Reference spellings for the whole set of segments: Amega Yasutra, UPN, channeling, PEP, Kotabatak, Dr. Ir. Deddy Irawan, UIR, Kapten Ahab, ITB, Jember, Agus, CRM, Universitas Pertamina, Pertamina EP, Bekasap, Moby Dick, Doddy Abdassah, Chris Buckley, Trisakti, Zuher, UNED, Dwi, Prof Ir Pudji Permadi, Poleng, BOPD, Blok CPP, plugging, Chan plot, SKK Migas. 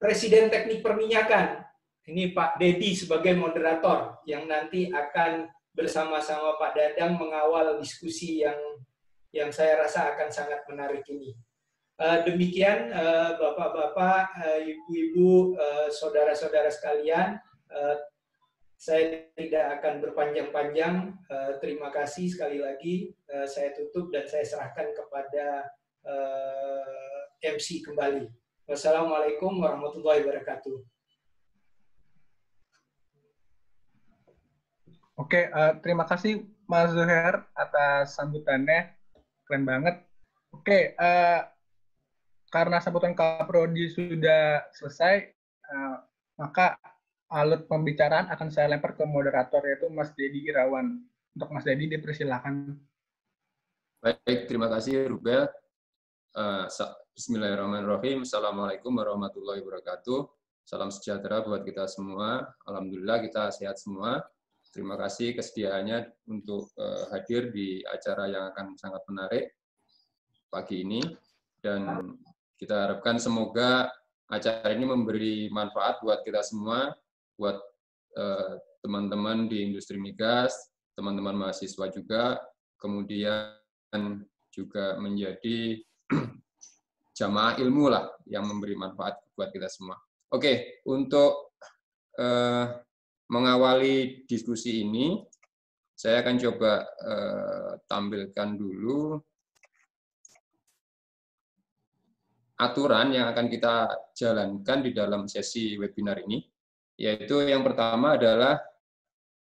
Presiden Teknik Perminyakan. Ini Pak Deddy sebagai moderator yang nanti akan bersama-sama Pak Dadang mengawal diskusi yang saya rasa akan sangat menarik ini. Demikian Bapak-Bapak, Ibu-Ibu, Saudara-saudara sekalian, saya tidak akan berpanjang-panjang. Terima kasih sekali lagi. Saya tutup dan saya serahkan kepada MC kembali. Wassalamualaikum warahmatullahi wabarakatuh. Oke, terima kasih Mas Zuher atas sambutannya. Keren banget. Oke, karena sambutan Kaprodi sudah selesai, maka alur pembicaraan akan saya lempar ke moderator, yaitu Mas Deddy Irawan. Untuk Mas Deddy, dipersilakan. Baik, terima kasih Ruga. Bismillahirrahmanirrahim. Assalamualaikum warahmatullahi wabarakatuh. Salam sejahtera buat kita semua. Alhamdulillah kita sehat semua. Terima kasih kesediaannya untuk hadir di acara yang akan sangat menarik pagi ini. Dan kita harapkan semoga acara ini memberi manfaat buat kita semua, buat teman-teman di industri migas, teman-teman mahasiswa juga, kemudian juga menjadi jamaah ilmu lah yang memberi manfaat buat kita semua. Oke, untuk mengawali diskusi ini, saya akan coba tampilkan dulu aturan yang akan kita jalankan di dalam sesi webinar ini. Yaitu yang pertama adalah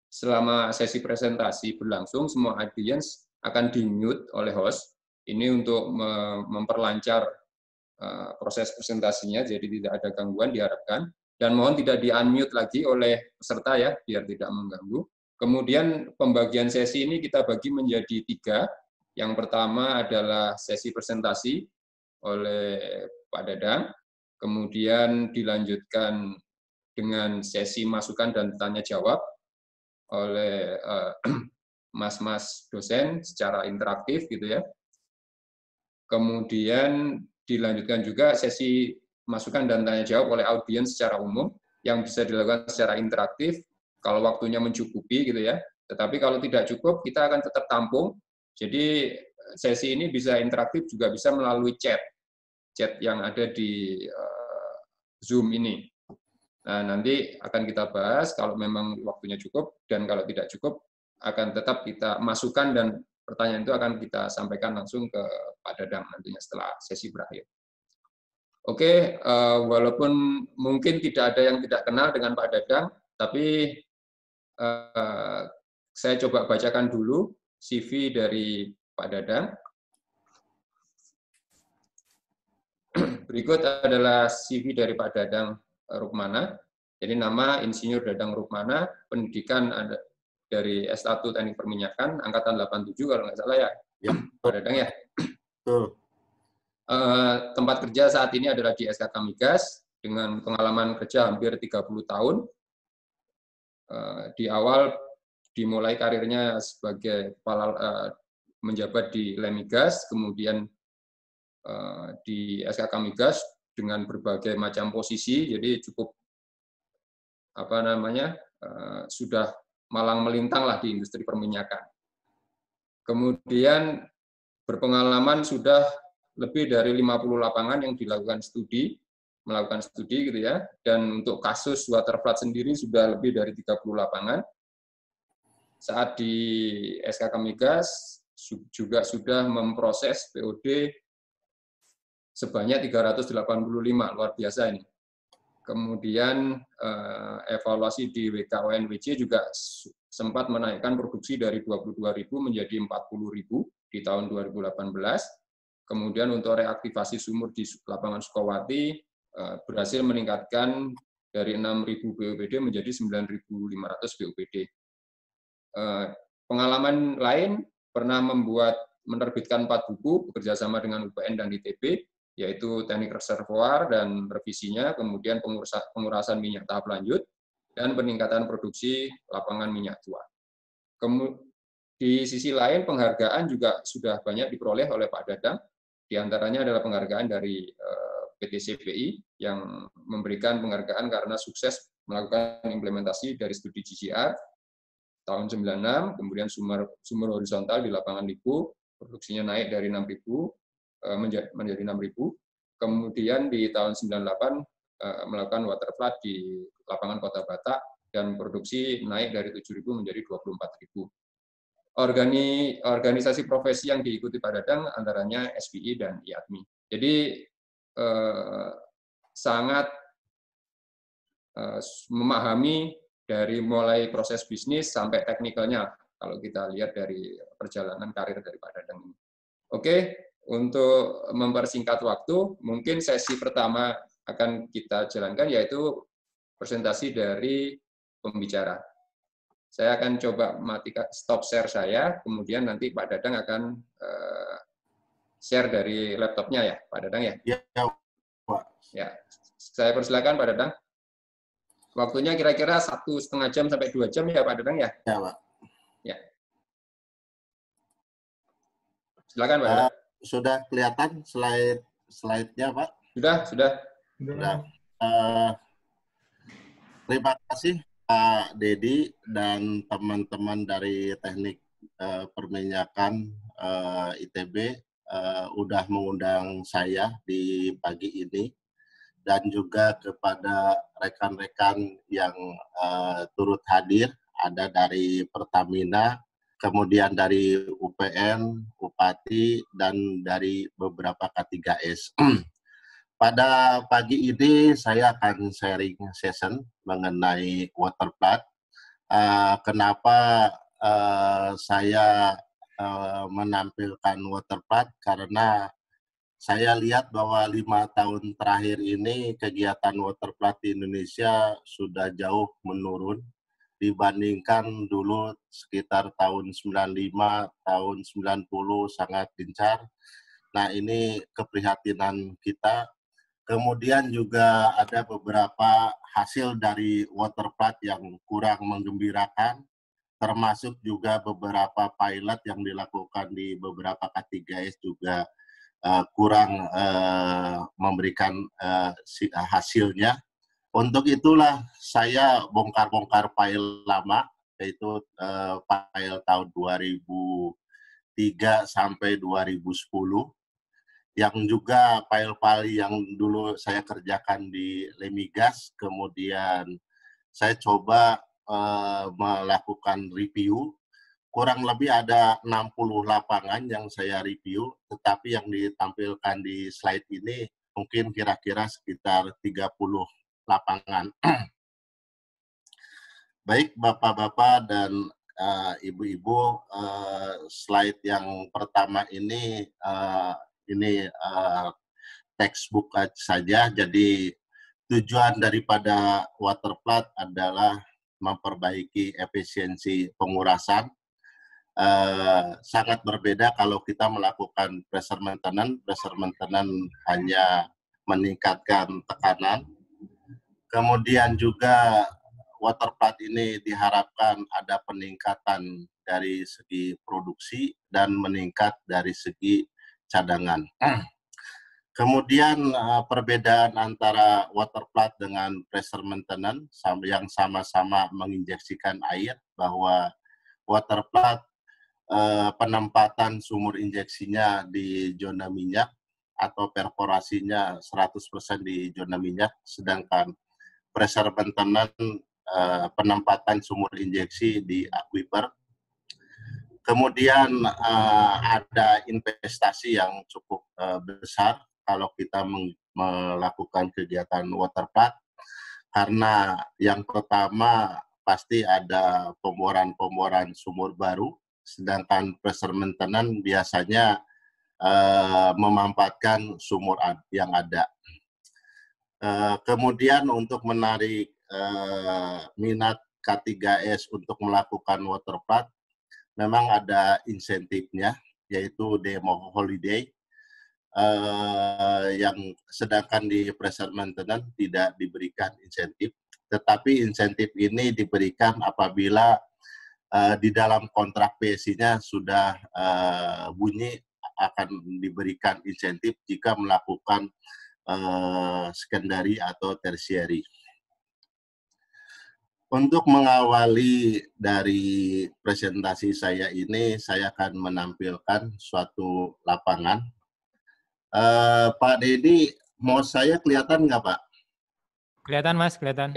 selama sesi presentasi berlangsung, semua audiens akan di-mute oleh host. Ini untuk memperlancar proses presentasinya, jadi tidak ada gangguan diharapkan. Dan mohon tidak di-unmute lagi oleh peserta ya, biar tidak mengganggu. Kemudian pembagian sesi ini kita bagi menjadi tiga. Yang pertama adalah sesi presentasi oleh Pak Dadang, kemudian dilanjutkan dengan sesi masukan dan tanya jawab oleh mas-mas dosen secara interaktif gitu ya. Kemudian dilanjutkan juga sesi masukan dan tanya jawab oleh audiens secara umum yang bisa dilakukan secara interaktif kalau waktunya mencukupi gitu ya. Tetapi kalau tidak cukup kita akan tetap tampung. Jadi sesi ini bisa interaktif juga bisa melalui chat yang ada di Zoom ini. Nah, nanti akan kita bahas kalau memang waktunya cukup, dan kalau tidak cukup akan tetap kita masukkan dan pertanyaan itu akan kita sampaikan langsung ke Pak Dadang nantinya setelah sesi berakhir. Oke, walaupun mungkin tidak ada yang tidak kenal dengan Pak Dadang, tapi saya coba bacakan dulu CV dari Pak Dadang. Berikut adalah CV dari Pak Dadang Rukmana. Jadi nama Insinyur Dadang Rukmana, pendidikan ada dari S1 Teknik Perminyakan, angkatan 87 kalau nggak salah ya, ya. Pak Dadang ya. Tempat kerja saat ini adalah di SKK Migas dengan pengalaman kerja hampir 30 tahun. Di awal dimulai karirnya sebagai kepala menjabat di Lemigas, kemudian di SKK Migas dengan berbagai macam posisi, jadi cukup apa namanya sudah malang melintang lah di industri perminyakan. Kemudian berpengalaman sudah lebih dari 50 lapangan yang dilakukan studi, melakukan studi gitu ya, dan untuk kasus Waterflood sendiri sudah lebih dari 30 lapangan. Saat di SKK Migas juga sudah memproses POD sebanyak 385, luar biasa ini. Kemudian evaluasi di WKONWC juga sempat menaikkan produksi dari 22.000 menjadi 40.000 di tahun 2018. Kemudian untuk reaktivasi sumur di lapangan Sukowati berhasil meningkatkan dari 6.000 BOPD menjadi 9.500 BOPD. Pengalaman lain, pernah menerbitkan 4 buku bekerjasama dengan UPN dan ITB, yaitu teknik reservoir dan revisinya, kemudian pengurasan minyak tahap lanjut, dan peningkatan produksi lapangan minyak tua. Di sisi lain, penghargaan juga sudah banyak diperoleh oleh Pak Dadang, diantaranya adalah penghargaan dari PT CPI yang memberikan penghargaan karena sukses melakukan implementasi dari studi GCR tahun 96, kemudian sumber horizontal di lapangan LIPU, produksinya naik dari 6.000 menjadi 6.000. Kemudian di tahun 98 melakukan waterflood di lapangan Kotabatak dan produksi naik dari 7.000 menjadi 24.000. Organisasi profesi yang diikuti Pak Dadang antaranya SPI dan IATMI. Jadi sangat memahami dari mulai proses bisnis sampai teknikalnya kalau kita lihat dari perjalanan karir dari Pak Dadang ini. Oke, untuk mempersingkat waktu, mungkin sesi pertama akan kita jalankan yaitu presentasi dari pembicara. Saya akan coba matikan stop share saya, kemudian nanti Pak Dadang akan share dari laptopnya ya, Pak Dadang ya? Ya, Pak. Ya, saya persilakan Pak Dadang. Waktunya kira-kira 1,5 jam sampai 2 jam ya Pak Dadang ya? Ya, Pak. Ya. Silakan Pak Dadang. Sudah kelihatan slide-nya Pak? Sudah. Sudah. Terima kasih Pak Deddy dan teman-teman dari teknik perminyakan ITB udah mengundang saya di pagi ini dan juga kepada rekan-rekan yang turut hadir, ada dari Pertamina, kemudian dari UPN, Unpati, dan dari beberapa K3S. Pada pagi ini saya akan sharing session mengenai waterflood. Kenapa saya menampilkan waterflood? Karena saya lihat bahwa 5 tahun terakhir ini kegiatan waterflood di Indonesia sudah jauh menurun dibandingkan dulu sekitar tahun 95, tahun 90 sangat gencar. Nah, ini keprihatinan kita. Kemudian juga ada beberapa hasil dari waterflood yang kurang menggembirakan, termasuk juga beberapa pilot yang dilakukan di beberapa K3S juga kurang memberikan hasilnya. Untuk itulah saya bongkar-bongkar file lama, yaitu file tahun 2003 sampai 2010. Yang juga file-file yang dulu saya kerjakan di Lemigas, kemudian saya coba melakukan review. Kurang lebih ada 60 lapangan yang saya review, tetapi yang ditampilkan di slide ini mungkin kira-kira sekitar 30 lapangan. Baik, Bapak-Bapak dan Ibu-Ibu, slide yang pertama ini textbook saja, jadi tujuan daripada waterflood adalah memperbaiki efisiensi pengurasan. Sangat berbeda kalau kita melakukan pressure maintenance. Pressure maintenance hanya meningkatkan tekanan. Kemudian juga waterflood ini diharapkan ada peningkatan dari segi produksi dan meningkat dari segi cadangan. Kemudian perbedaan antara waterflood dengan pressure maintenance yang sama-sama menginjeksikan air, bahwa waterflood penempatan sumur injeksinya di zona minyak atau perforasinya 100% di zona minyak, sedangkan pressure maintenance penempatan sumur injeksi di aquifer. Kemudian ada investasi yang cukup besar kalau kita melakukan kegiatan waterflood, karena yang pertama pasti ada pemboran sumur baru, sedangkan pressure maintenance biasanya memanfaatkan sumur yang ada. Kemudian untuk menarik minat K3S untuk melakukan waterflood, memang ada insentifnya, yaitu demo holiday, yang sedangkan di pressure maintenance tidak diberikan insentif. Tetapi insentif ini diberikan apabila di dalam kontrak PSI-nya sudah bunyi akan diberikan insentif jika melakukan sekundari atau tersieri. Untuk mengawali dari presentasi saya ini, saya akan menampilkan suatu lapangan. Pak Deddy, mau saya kelihatan nggak, Pak? Kelihatan, Mas, kelihatan.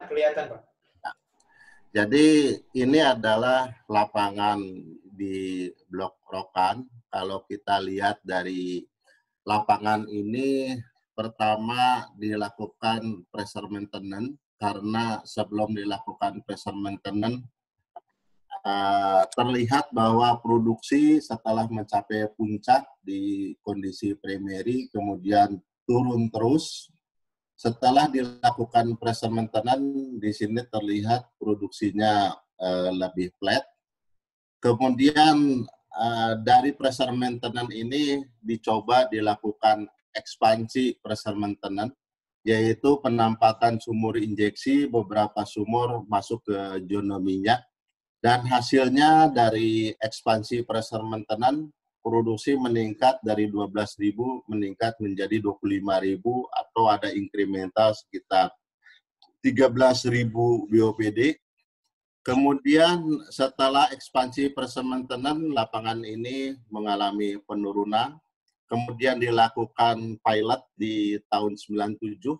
Kelihatan, Pak. Nah, jadi ini adalah lapangan di Blok Rokan. Kalau kita lihat dari lapangan ini, pertama dilakukan pressure maintenance, karena sebelum dilakukan pressure maintenance, terlihat bahwa produksi setelah mencapai puncak di kondisi primary, kemudian turun terus. Setelah dilakukan pressure maintenance, di sini terlihat produksinya lebih flat. Kemudian dari pressure maintenance ini dicoba dilakukan ekspansi pressure maintenance, yaitu penampatan sumur injeksi, beberapa sumur masuk ke zona minyak, dan hasilnya dari ekspansi pressure maintenance, produksi meningkat dari 12.000 meningkat menjadi 25.000, atau ada incremental sekitar 13.000 BOPD. Kemudian setelah ekspansi pressure maintenance, lapangan ini mengalami penurunan. Kemudian dilakukan pilot di tahun 97.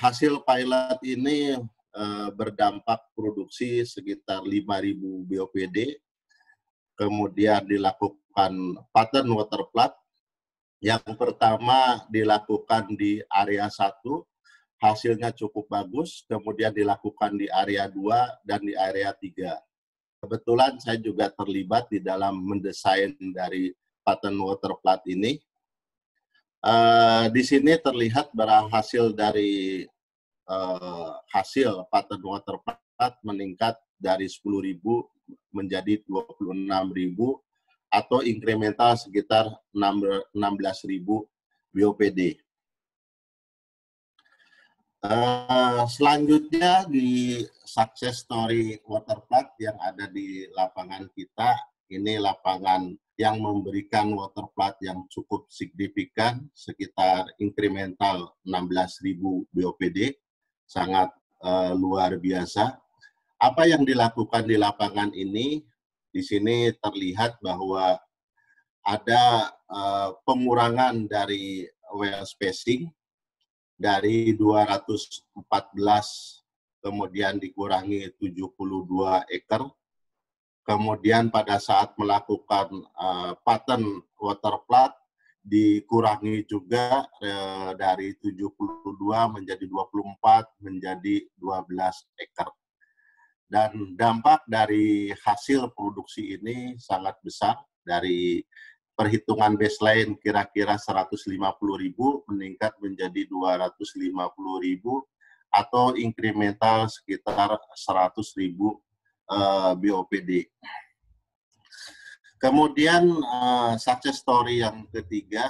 Hasil pilot ini berdampak produksi sekitar 5.000 BOPD. Kemudian dilakukan pattern waterflood. Yang pertama dilakukan di area 1, hasilnya cukup bagus. Kemudian dilakukan di area 2 dan di area 3. Kebetulan saya juga terlibat di dalam mendesain dari pattern waterflood ini. Di sini terlihat berhasil dari hasil pattern waterflood meningkat dari 10.000 menjadi 26.000, atau incremental sekitar 16.000 BOPD. Selanjutnya di success story waterflood yang ada di lapangan kita, ini lapangan yang memberikan waterflood yang cukup signifikan, sekitar incremental 16.000 BOPD, sangat luar biasa. Apa yang dilakukan di lapangan ini, di sini terlihat bahwa ada pengurangan dari well spacing, dari 214 kemudian dikurangi 72 ekar. Kemudian pada saat melakukan pattern waterflood dikurangi juga dari 72 menjadi 24 menjadi 12 ekar. Dan dampak dari hasil produksi ini sangat besar. Dari perhitungan baseline kira-kira 150.000 meningkat menjadi 250.000, atau incremental sekitar 100.000 BOPD. Kemudian success story yang ketiga,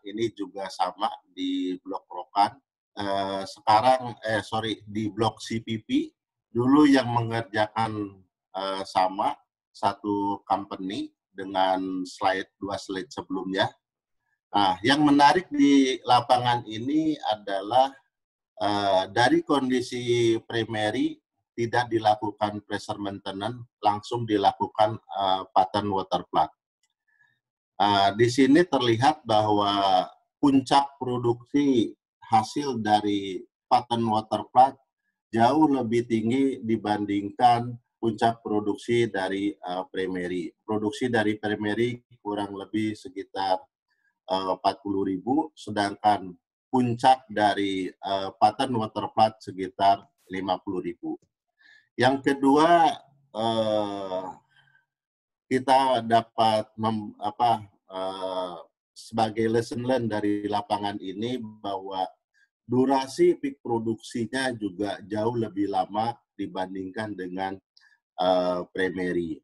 ini juga sama di Blok Rokan. Di Blok CPP. Dulu yang mengerjakan sama satu company dengan dua slide sebelumnya. Nah, yang menarik di lapangan ini adalah dari kondisi primary tidak dilakukan pressure maintenance, langsung dilakukan pattern waterflood. Di sini terlihat bahwa puncak produksi hasil dari pattern waterflood jauh lebih tinggi dibandingkan puncak produksi dari primary. Produksi dari primary kurang lebih sekitar 40.000, sedangkan puncak dari pattern waterflood sekitar 50.000. Yang kedua, kita dapat sebagai lesson learned dari lapangan ini bahwa durasi peak produksinya juga jauh lebih lama dibandingkan dengan primary.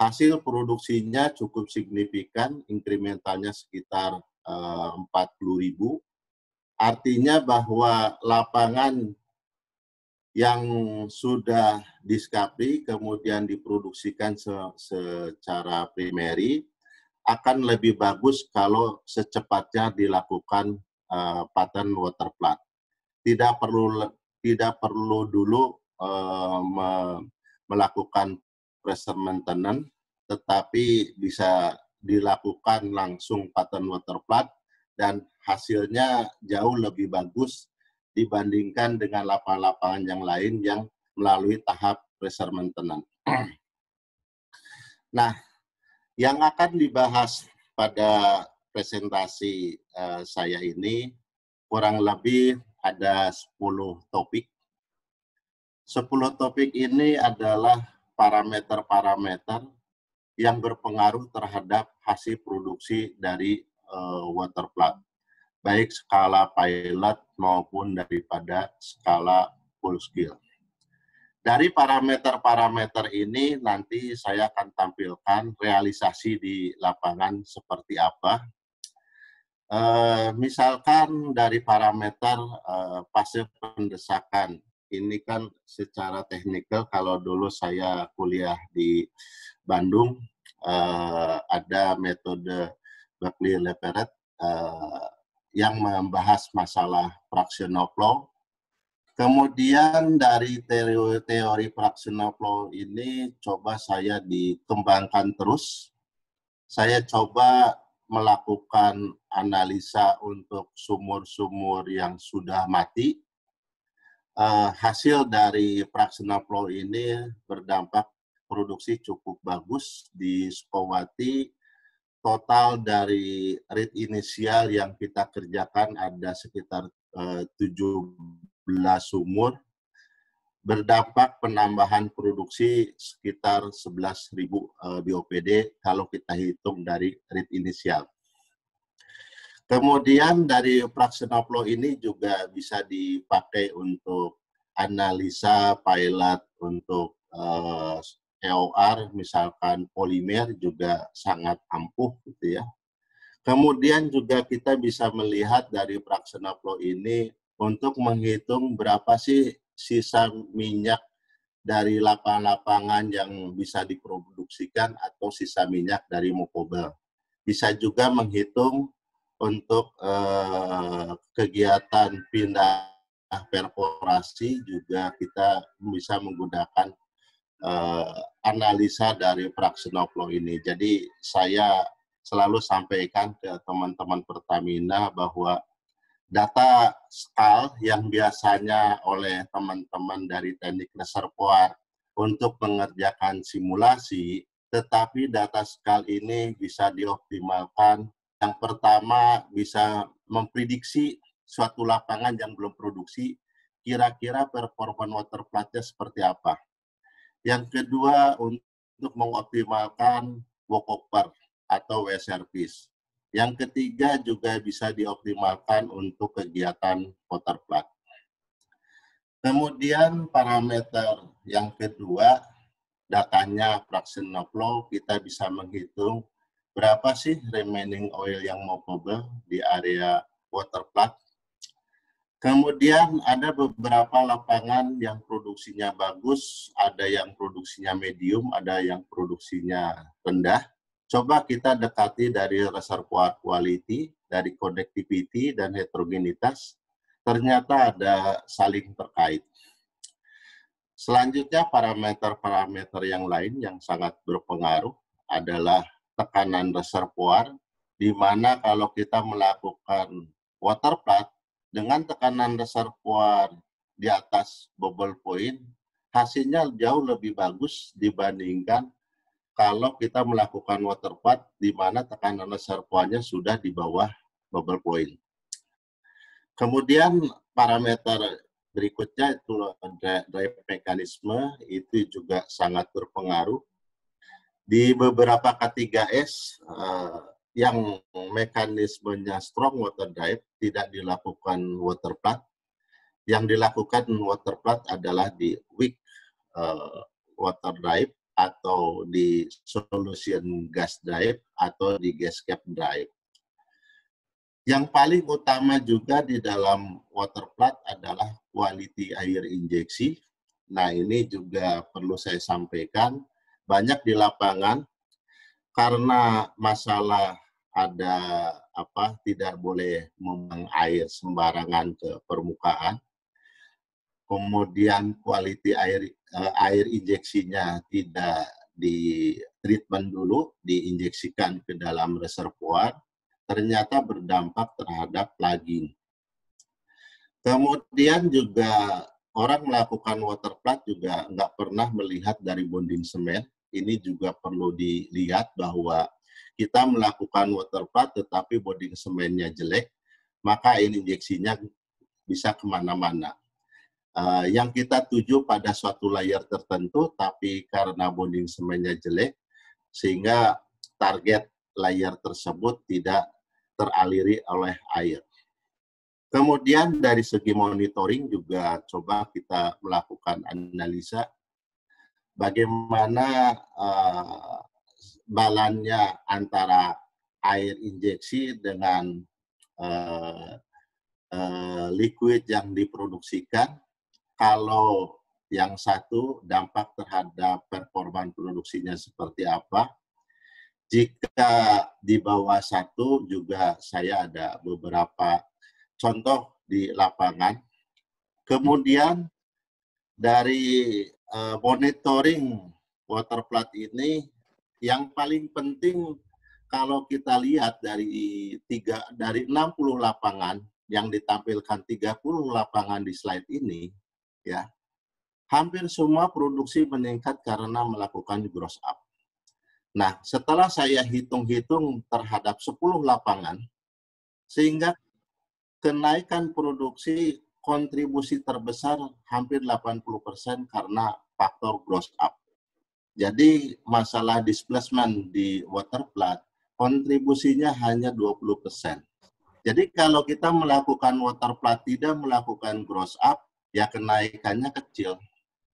Hasil produksinya cukup signifikan, incrementalnya sekitar 40.000. Artinya bahwa lapangan yang sudah discovery kemudian diproduksikan secara primary akan lebih bagus kalau secepatnya dilakukan patent waterflood. Tidak perlu dulu melakukan pressure maintenance, tetapi bisa dilakukan langsung patent waterflood dan hasilnya jauh lebih bagus dibandingkan dengan lapangan-lapangan yang lain yang melalui tahap pressure maintenance. Nah, yang akan dibahas pada presentasi saya ini kurang lebih ada 10 topik. 10 topik ini adalah parameter-parameter yang berpengaruh terhadap hasil produksi dari waterflood, baik skala pilot maupun daripada skala full scale. Dari parameter-parameter ini nanti saya akan tampilkan realisasi di lapangan seperti apa. Misalkan dari parameter fase pendesakan, ini kan secara teknikal kalau dulu saya kuliah di Bandung ada metode Buckley Leverett yang membahas masalah fractional flow. Kemudian dari teori fractional flow ini coba saya dikembangkan terus. Saya coba melakukan analisa untuk sumur-sumur yang sudah mati. Hasil dari fractional flow ini berdampak produksi cukup bagus di Sukowati. Total dari rate inisial yang kita kerjakan ada sekitar 17 sumur, berdampak penambahan produksi sekitar 11.000 BOPD kalau kita hitung dari rate inisial. Kemudian dari fractional flow ini juga bisa dipakai untuk analisa pilot untuk EOR, misalkan polimer juga sangat ampuh gitu ya. Kemudian juga kita bisa melihat dari fractional flow ini untuk menghitung berapa sih sisa minyak dari lapangan-lapangan yang bisa diproduksikan atau sisa minyak dari mukobel. Bisa juga menghitung untuk kegiatan pindah perforasi juga kita bisa menggunakan analisa dari fractional flow ini. Jadi saya selalu sampaikan ke teman-teman Pertamina bahwa data skal yang biasanya oleh teman-teman dari teknik reservoir untuk mengerjakan simulasi, tetapi data skal ini bisa dioptimalkan. Yang pertama bisa memprediksi suatu lapangan yang belum produksi, kira-kira performa waterfloodnya seperti apa. Yang kedua untuk mengoptimalkan walkover atau wear service. Yang ketiga juga bisa dioptimalkan untuk kegiatan waterflood. Kemudian parameter yang kedua, datanya fractional flow, kita bisa menghitung berapa sih remaining oil yang movable di area waterflood. Kemudian ada beberapa lapangan yang produksinya bagus, ada yang produksinya medium, ada yang produksinya rendah. Coba kita dekati dari reservoir quality, dari connectivity, dan heterogenitas. Ternyata ada saling terkait. Selanjutnya parameter-parameter yang lain yang sangat berpengaruh adalah tekanan reservoir, di mana kalau kita melakukan waterflood dengan tekanan reservoir di atas bubble point, hasilnya jauh lebih bagus dibandingkan kalau kita melakukan waterflood di mana tekanan reservoirnya sudah di bawah bubble point. Kemudian parameter berikutnya itu drive mekanisme, itu juga sangat berpengaruh. Di beberapa K3S yang mekanismenya strong water drive tidak dilakukan waterflood. Yang dilakukan waterflood adalah di weak water drive, atau di solution gas drive, atau di gas cap drive. Yang paling utama juga di dalam waterflood adalah quality air injeksi. Nah, ini juga perlu saya sampaikan, banyak di lapangan karena masalah ada tidak boleh membuang air sembarangan ke permukaan, kemudian kualitas air injeksinya tidak di treatment dulu, diinjeksikan ke dalam reservoir, ternyata berdampak terhadap plugging. Kemudian juga orang melakukan waterflood juga nggak pernah melihat dari bonding semen. Ini juga perlu dilihat bahwa kita melakukan waterflood tetapi bonding semennya jelek, maka ini injeksinya bisa kemana-mana. Yang kita tuju pada suatu layer tertentu, tapi karena bonding semennya jelek, sehingga target layer tersebut tidak teraliri oleh air. Kemudian dari segi monitoring juga coba kita melakukan analisa bagaimana balannya antara air injeksi dengan liquid yang diproduksikan. Kalau yang satu dampak terhadap performa produksinya seperti apa. Jika di bawah satu juga saya ada beberapa contoh di lapangan. Kemudian dari monitoring waterflood ini yang paling penting kalau kita lihat dari 60 lapangan yang ditampilkan 30 lapangan di slide ini, ya hampir semua produksi meningkat karena melakukan gross up. Nah, setelah saya hitung-hitung terhadap 10 lapangan, sehingga kenaikan produksi kontribusi terbesar hampir 80% karena faktor gross up. Jadi masalah displacement di waterflood kontribusinya hanya 20%. Jadi kalau kita melakukan waterflood tidak melakukan gross up, ya kenaikannya kecil.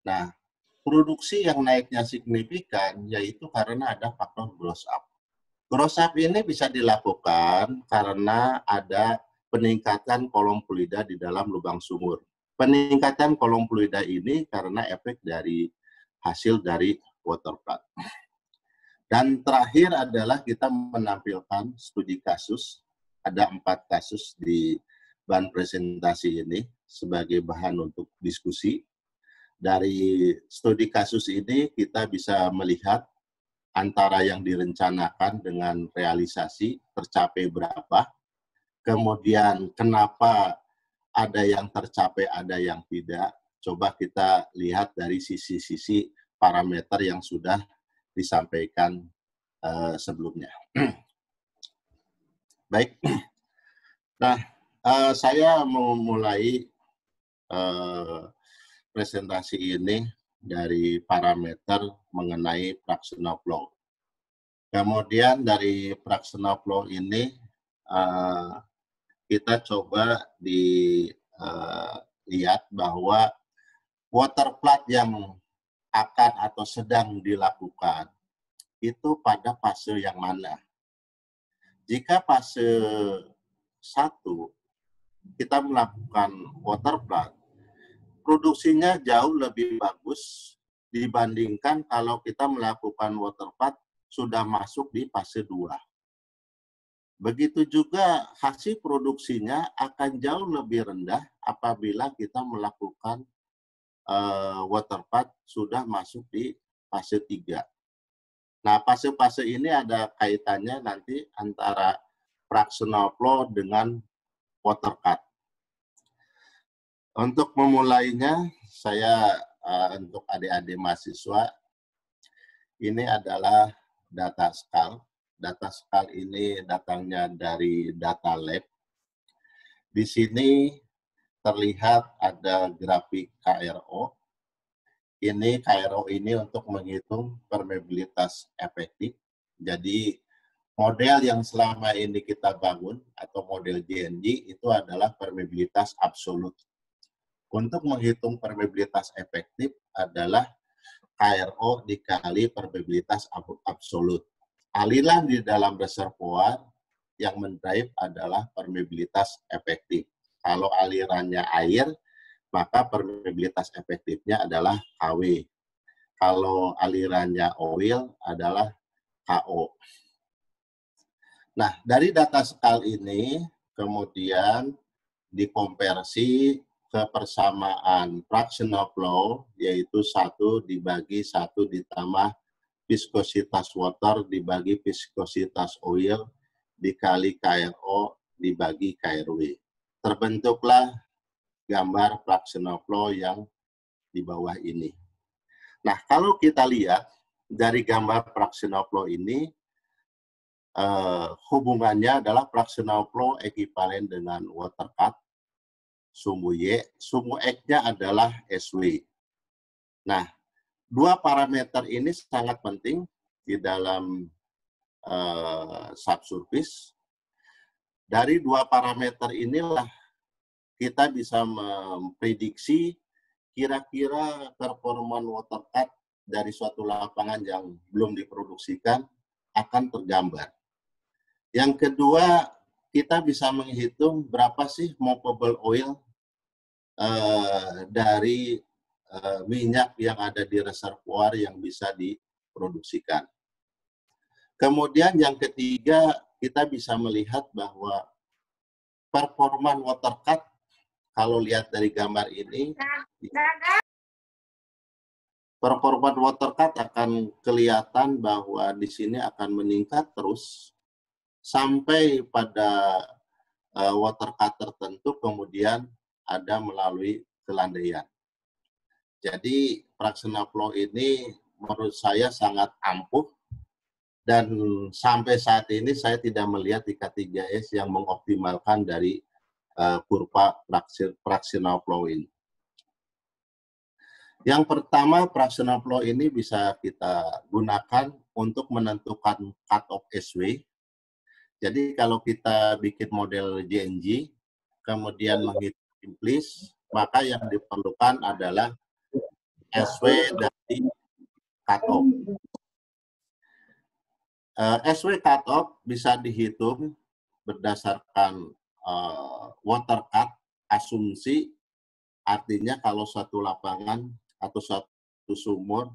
Nah, produksi yang naiknya signifikan yaitu karena ada faktor gross up. Gross up ini bisa dilakukan karena ada peningkatan kolom fluida di dalam lubang sumur. Peningkatan kolom fluida ini karena efek dari hasil dari waterflood. Dan terakhir adalah kita menampilkan studi kasus. Ada 4 kasus di bahan presentasi ini sebagai bahan untuk diskusi. Dari studi kasus ini kita bisa melihat antara yang direncanakan dengan realisasi tercapai berapa. Kemudian kenapa ada yang tercapai, ada yang tidak. Coba kita lihat dari sisi-sisi parameter yang sudah disampaikan sebelumnya. Baik. Nah, saya memulai presentasi ini dari parameter mengenai fractional flow. Kemudian dari fractional flow ini, kita coba dilihat bahwa waterflood yang akan atau sedang dilakukan itu pada fase yang mana. Jika fase 1 kita melakukan waterflood, produksinya jauh lebih bagus dibandingkan kalau kita melakukan waterflood sudah masuk di fase 2. Begitu juga hasil produksinya akan jauh lebih rendah apabila kita melakukan waterflood sudah masuk di fase 3. Nah, fase-fase ini ada kaitannya nanti antara fractional flow dengan water cut. Untuk memulainya, saya untuk adik-adik mahasiswa, ini adalah data skala. Data skala ini datangnya dari data lab. Di sini terlihat ada grafik KRO. Ini KRO ini untuk menghitung permeabilitas efektif. Jadi model yang selama ini kita bangun atau model JNJ itu adalah permeabilitas absolut. Untuk menghitung permeabilitas efektif adalah KRO dikali permeabilitas absolut. Aliran di dalam reservoir yang mendrive adalah permeabilitas efektif. Kalau alirannya air, maka permeabilitas efektifnya adalah KW. Kalau alirannya oil adalah K KO. Nah, dari data skala ini kemudian dikonversi ke persamaan fractional flow, yaitu 1 dibagi 1 ditambah viskositas water dibagi viskositas oil dikali KRO dibagi KRW. Terbentuklah gambar fractional flow yang di bawah ini. Nah, kalau kita lihat dari gambar fractional flow ini, hubungannya adalah fractional flow ekivalen dengan water cut, sumbu Y, sumbu X-nya adalah SW. Nah, dua parameter ini sangat penting di dalam subsurface. Dari dua parameter inilah kita bisa memprediksi kira-kira performan water cut dari suatu lapangan yang belum diproduksikan akan tergambar. Yang kedua, kita bisa menghitung berapa sih movable oil dari minyak yang ada di reservoir yang bisa diproduksikan. Kemudian yang ketiga, kita bisa melihat bahwa performa water cut, kalau lihat dari gambar ini, performa water cut akan kelihatan bahwa di sini akan meningkat terus sampai pada water cut tertentu kemudian ada melalui kelandaian. Jadi fractional flow ini menurut saya sangat ampuh, dan sampai saat ini saya tidak melihat IK3S yang mengoptimalkan dari kurva fractional flow ini. Yang pertama, fractional flow ini bisa kita gunakan untuk menentukan cut-off SW. Jadi kalau kita bikin model JNG, kemudian menghitung implis, maka yang diperlukan adalah SW dari cut-off. SW cut-off bisa dihitung berdasarkan water cut asumsi, artinya kalau satu lapangan atau satu sumur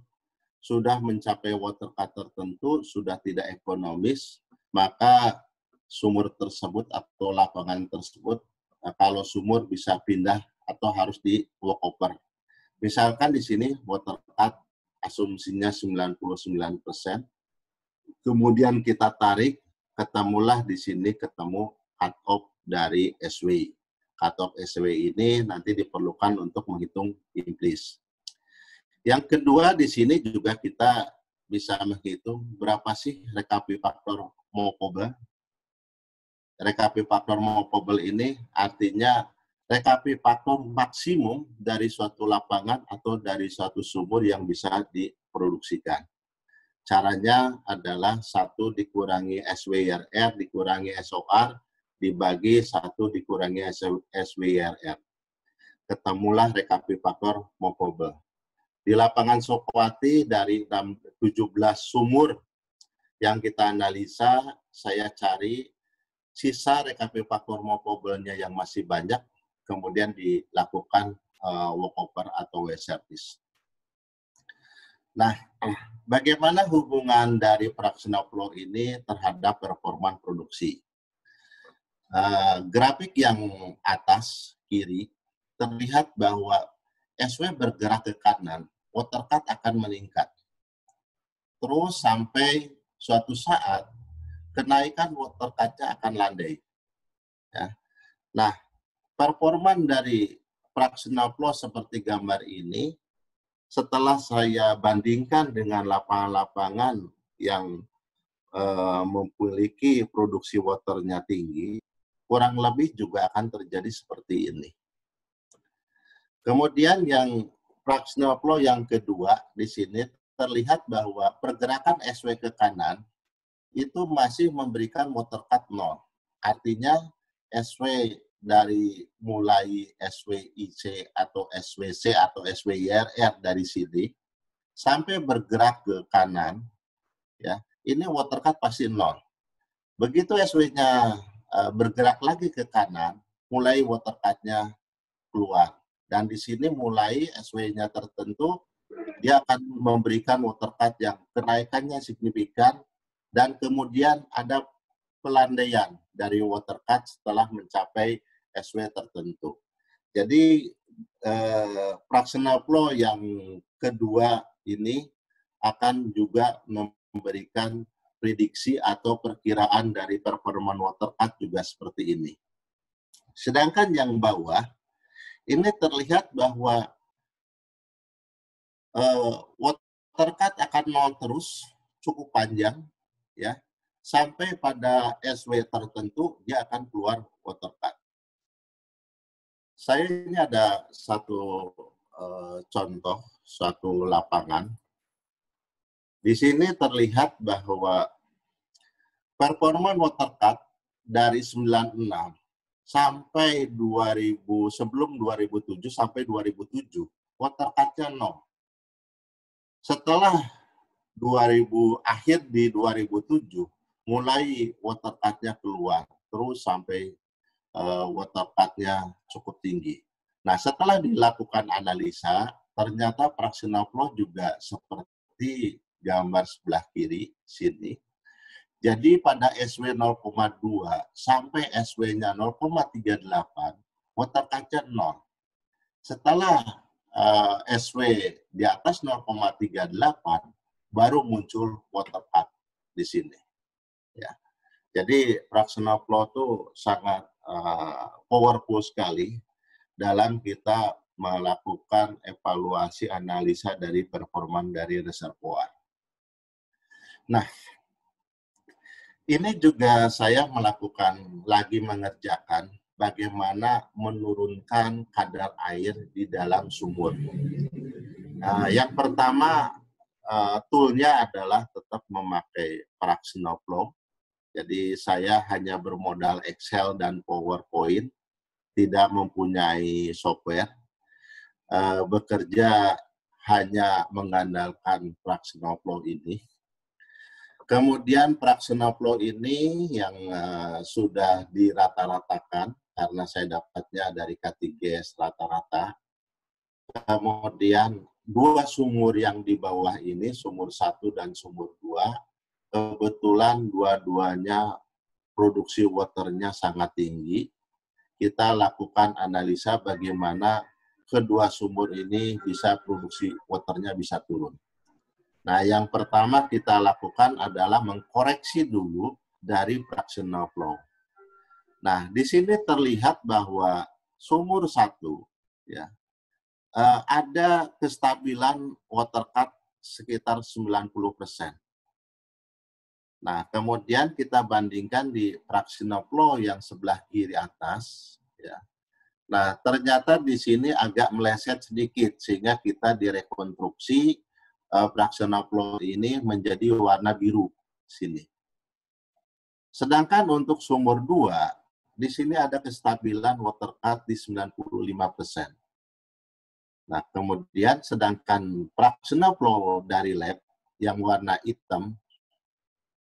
sudah mencapai water cut tertentu, sudah tidak ekonomis, maka sumur tersebut atau lapangan tersebut, kalau sumur bisa pindah atau harus di walkover. Misalkan di sini water cut asumsinya 99%. Kemudian kita tarik, ketemulah di sini ketemu cut off dari SW. Cut off SW ini nanti diperlukan untuk menghitung implis. Yang kedua, di sini juga kita bisa menghitung berapa sih recovery faktor movable. Recovery faktor movable ini artinya recovery faktor maksimum dari suatu lapangan atau dari suatu sumur yang bisa diproduksikan. Caranya adalah 1 dikurangi SWRR dikurangi SOR dibagi 1 dikurangi SWRR. Ketemulah recovery faktor movable. Di lapangan Sukowati dari 17 sumur yang kita analisa, saya cari sisa recovery faktor movable-nya yang masih banyak, kemudian dilakukan walkover atau well service. Nah, bagaimana hubungan dari fractional flow ini terhadap performa produksi? Grafik yang atas kiri terlihat bahwa SW bergerak ke kanan, water cut akan meningkat. Terus sampai suatu saat kenaikan water cut-nya akan landai. Ya. Nah, performan dari fractional flow seperti gambar ini, setelah saya bandingkan dengan lapangan-lapangan yang memiliki produksi waternya tinggi, kurang lebih juga akan terjadi seperti ini. Kemudian yang fractional flow yang kedua, di sini terlihat bahwa pergerakan SW ke kanan itu masih memberikan water cut 0. Artinya SW dari mulai SWIC atau SWC atau SWIRR dari sini sampai bergerak ke kanan, ya ini water cut pasti 0. Begitu SW-nya bergerak lagi ke kanan, mulai water cut-nya keluar. Dan di sini mulai SW-nya tertentu, dia akan memberikan water cut yang kenaikannya signifikan, Dan kemudian ada pelandaian dari water cut setelah mencapai SW tertentu. Jadi fractional flow yang kedua ini akan juga memberikan prediksi atau perkiraan dari performan water cut juga seperti ini. Sedangkan yang bawah, ini terlihat bahwa water cut akan nol terus, cukup panjang, ya, sampai pada SW tertentu dia akan keluar water cut. Saya ini ada satu contoh, satu lapangan. Di sini terlihat bahwa performa water cut dari 96 sampai 2000, sebelum 2007 sampai 2007, water cut-nya 0. Setelah 2000 akhir di 2007 mulai water cut-nya keluar terus sampai water cut-nya cukup tinggi. Nah, setelah dilakukan analisa, ternyata fractional flow juga seperti gambar sebelah kiri sini. Jadi pada SW 0,2 sampai SW-nya 0,38, water cut-nya 0. Setelah SW di atas 0,38, baru muncul water cut di sini. Ya. Jadi fractional flow itu sangat powerful sekali dalam kita melakukan evaluasi analisa dari performan dari reservoir. Nah, ini juga saya melakukan lagi mengerjakan bagaimana menurunkan kadar air di dalam sumur. Nah, yang pertama toolnya adalah tetap memakai fractional flow. Jadi saya hanya bermodal Excel dan PowerPoint, tidak mempunyai software, bekerja hanya mengandalkan fractional flow ini. Kemudian fractional flow ini yang sudah dirata-ratakan, karena saya dapatnya dari K3S rata-rata. Kemudian dua sumur yang di bawah ini, sumur 1 dan sumur 2, kebetulan dua-duanya produksi waternya sangat tinggi. Kita lakukan analisa bagaimana kedua sumur ini bisa produksi waternya bisa turun. Nah, yang pertama kita lakukan adalah mengkoreksi dulu dari fractional flow. Nah, di sini terlihat bahwa sumur 1, ya, ada kestabilan water cut sekitar 90%. Nah, kemudian kita bandingkan di fractional flow yang sebelah kiri atas, ya. Nah, ternyata di sini agak meleset sedikit, sehingga kita direkonstruksi fractional flow ini menjadi warna biru sini. Sedangkan untuk sumur 2, di sini ada kestabilan water cut di 95%. Nah, kemudian sedangkan fractional flow dari lab yang warna hitam,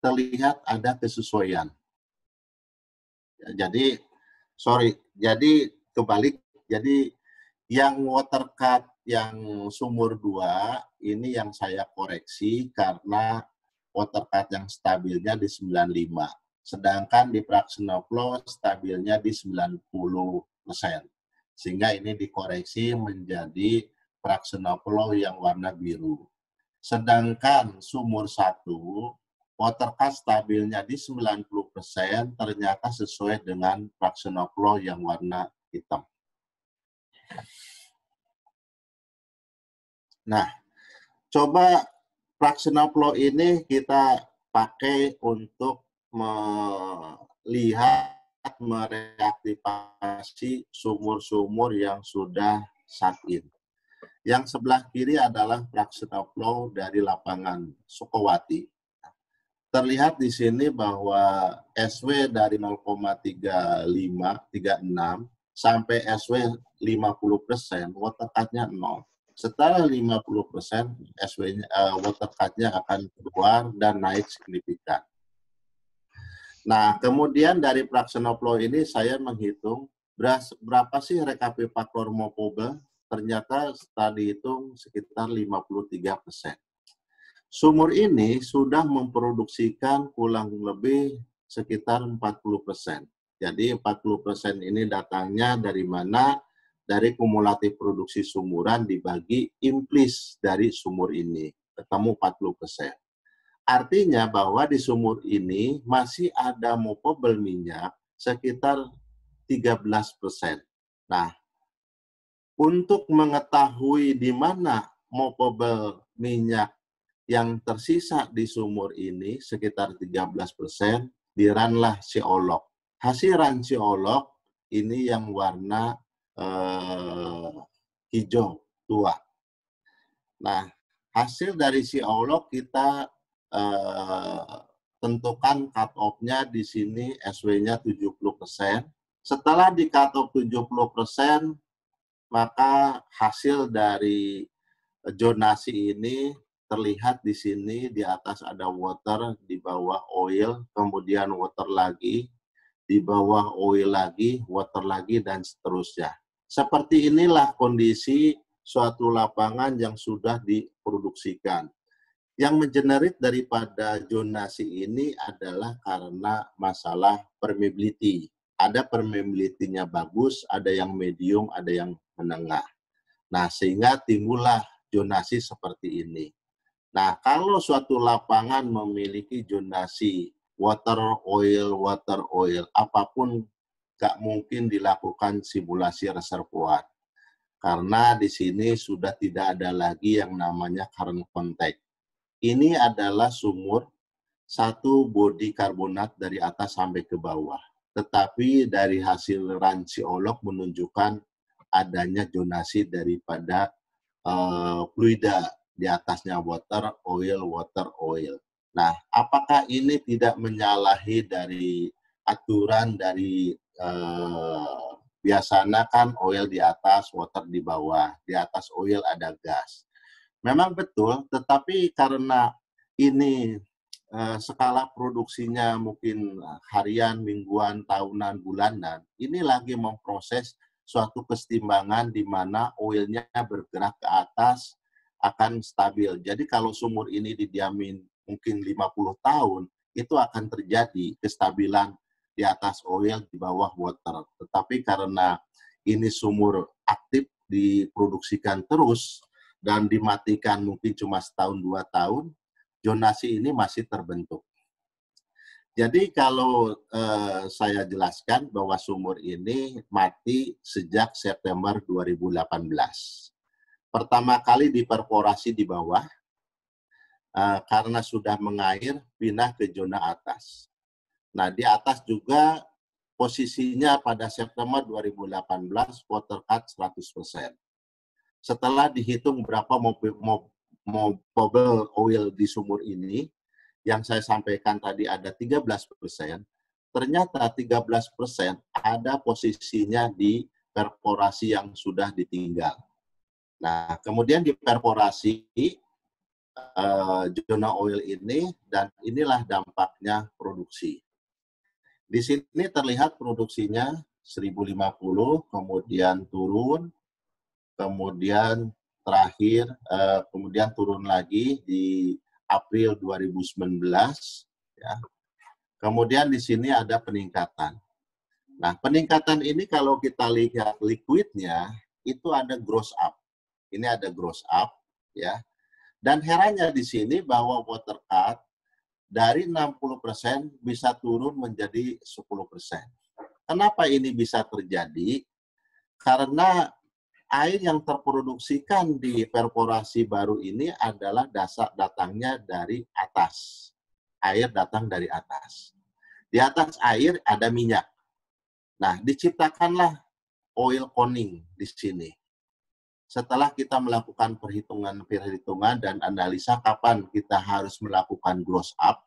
terlihat ada kesesuaian. Jadi, jadi kebalik. Jadi yang water cut yang sumur 2 ini yang saya koreksi karena water cut yang stabilnya di 95. Sedangkan di fractional flow stabilnya di 90%. Sehingga ini dikoreksi menjadi fractional flow yang warna biru. Sedangkan sumur 1 water cut stabilnya di 90%, ternyata sesuai dengan fractional flow yang warna hitam. Nah, coba fractional flow ini kita pakai untuk melihat, mereaktivasi sumur-sumur yang sudah shut-in. Yang sebelah kiri adalah fractional flow dari lapangan Sukowati. Terlihat di sini bahwa SW dari 0,3536 sampai SW 50%, water cut-nya 0. Setelah 50%, water cut-nya akan keluar dan naik signifikan. Nah, kemudian dari fractional flow ini saya menghitung berapa sih RKP faktor mopable, ternyata tadi dihitung sekitar 53%. Sumur ini sudah memproduksikan kurang lebih sekitar 40%. Jadi 40% ini datangnya dari mana? Dari kumulatif produksi sumuran dibagi implis dari sumur ini. Ketemu 40%. Artinya bahwa di sumur ini masih ada movable minyak sekitar 13%. Nah, untuk mengetahui di mana movable minyak yang tersisa di sumur ini sekitar 13%, diranlah siolog. Hasil ran siolog ini yang warna hijau tua. Nah, hasil dari siolog kita tentukan cut-off-nya di sini SW-nya 70%. Setelah di cut-off 70%, maka hasil dari zonasi ini terlihat di sini, di atas ada water, di bawah oil, kemudian water lagi, di bawah oil lagi, water lagi, dan seterusnya. Seperti inilah kondisi suatu lapangan yang sudah diproduksikan. Yang mengenerate daripada zonasi ini adalah karena masalah permeability. Ada permeability-nya bagus, ada yang medium, ada yang menengah. Nah, sehingga timbullah zonasi seperti ini. Nah, kalau suatu lapangan memiliki zonasi water oil, apapun nggak mungkin dilakukan simulasi reservoir. Karena di sini sudah tidak ada lagi yang namanya current contact. Ini adalah sumur satu bodi karbonat dari atas sampai ke bawah. Tetapi dari hasil ransiolog menunjukkan adanya zonasi daripada fluida. Di atasnya water, oil. Nah, apakah ini tidak menyalahi dari aturan dari biasanya kan oil di atas, water di bawah. Di atas oil ada gas. Memang betul, tetapi karena ini skala produksinya mungkin harian, mingguan, tahunan, bulanan, ini lagi memproses suatu kesetimbangan di mana oilnya bergerak ke atas, akan stabil. Jadi kalau sumur ini didiamin mungkin 50 tahun, itu akan terjadi kestabilan di atas oil, di bawah water. Tetapi karena ini sumur aktif diproduksikan terus dan dimatikan mungkin cuma setahun dua tahun, zonasi ini masih terbentuk. Jadi kalau saya jelaskan bahwa sumur ini mati sejak September 2018. Pertama kali diperporasi di bawah, karena sudah mengair, pindah ke zona atas. Nah, di atas juga posisinya pada September 2018, water cut 100%. Setelah dihitung berapa movable oil di sumur ini, yang saya sampaikan tadi ada 13%, ternyata 13% ada posisinya di perporasi yang sudah ditinggal. Nah, kemudian diperporasi zona oil ini, dan inilah dampaknya produksi. Di sini terlihat produksinya 1050, kemudian turun, kemudian terakhir, kemudian turun lagi di April 2019. Ya. Kemudian di sini ada peningkatan. Nah, peningkatan ini kalau kita lihat liquidnya, itu ada gross up. Ini ada gross up, ya. Dan herannya di sini bahwa water cut dari 60% bisa turun menjadi 10%. Kenapa ini bisa terjadi? Karena air yang terproduksikan di perporasi baru ini adalah dasar datangnya dari atas. Air datang dari atas. Di atas air ada minyak. Nah, diciptakanlah oil coning di sini. Setelah kita melakukan perhitungan dan analisa kapan kita harus melakukan gross up,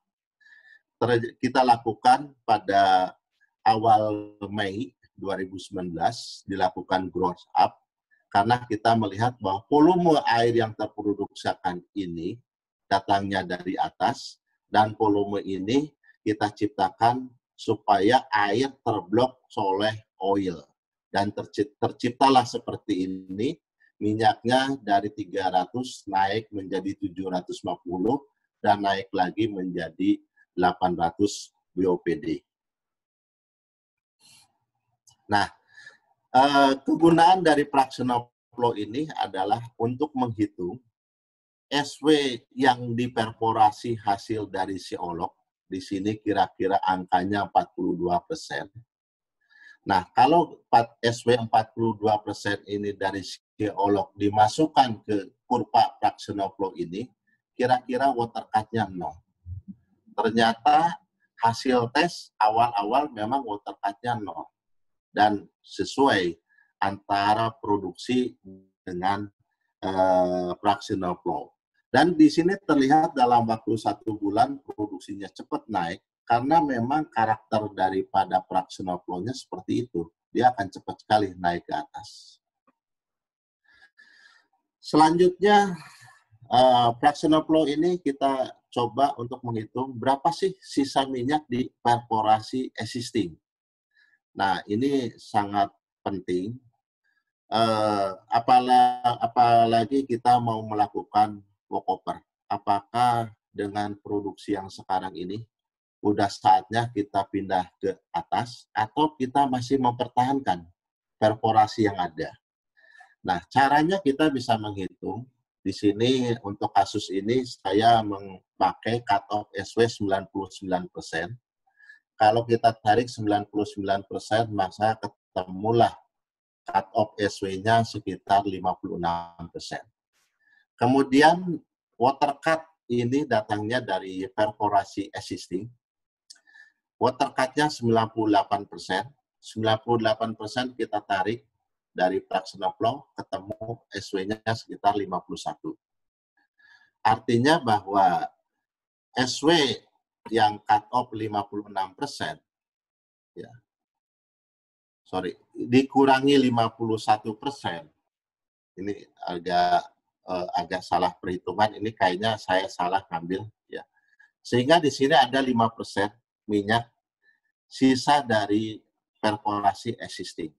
kita lakukan pada awal Mei 2019, dilakukan gross up, karena kita melihat bahwa volume air yang terproduksikan ini datangnya dari atas, dan volume ini kita ciptakan supaya air terblok oleh oil. Dan terciptalah seperti ini, minyaknya dari 300 naik menjadi 750, dan naik lagi menjadi 800 BOPD. Nah, kegunaan dari fractional flow ini adalah untuk menghitung SW yang diperporasi hasil dari siolog. Di sini kira-kira angkanya 42%. Nah, kalau SW 42% ini dari siolog dimasukkan ke kurva fractional flow ini, kira-kira water cut-nya 0. Ternyata hasil tes awal-awal memang water cut-nya 0. Dan sesuai antara produksi dengan fractional flow. Dan di sini terlihat dalam waktu 1 bulan produksinya cepat naik karena memang karakter daripada fractional flow-nya seperti itu. Dia akan cepat sekali naik ke atas. Selanjutnya, fractional flow ini kita coba untuk menghitung berapa sih sisa minyak di perporasi existing. Nah, ini sangat penting. Apalagi kita mau melakukan walkover. Apakah dengan produksi yang sekarang ini udah saatnya kita pindah ke atas atau kita masih mempertahankan perporasi yang ada? Nah, caranya kita bisa menghitung. Di sini untuk kasus ini saya memakai cut-off SW 99%. Kalau kita tarik 99%, maka ketemulah cut-off SW-nya sekitar 56%. Kemudian water cut ini datangnya dari perforasi existing. Water cut-nya 98%. 98% kita tarik dari fractional flow, ketemu SW-nya sekitar 51. Artinya bahwa SW yang cut-off 56%, ya, sorry, dikurangi 51%. Ini agak salah perhitungan, ini kayaknya saya salah ngambil, ya. Sehingga di sini ada 5% minyak sisa dari perforasi existing.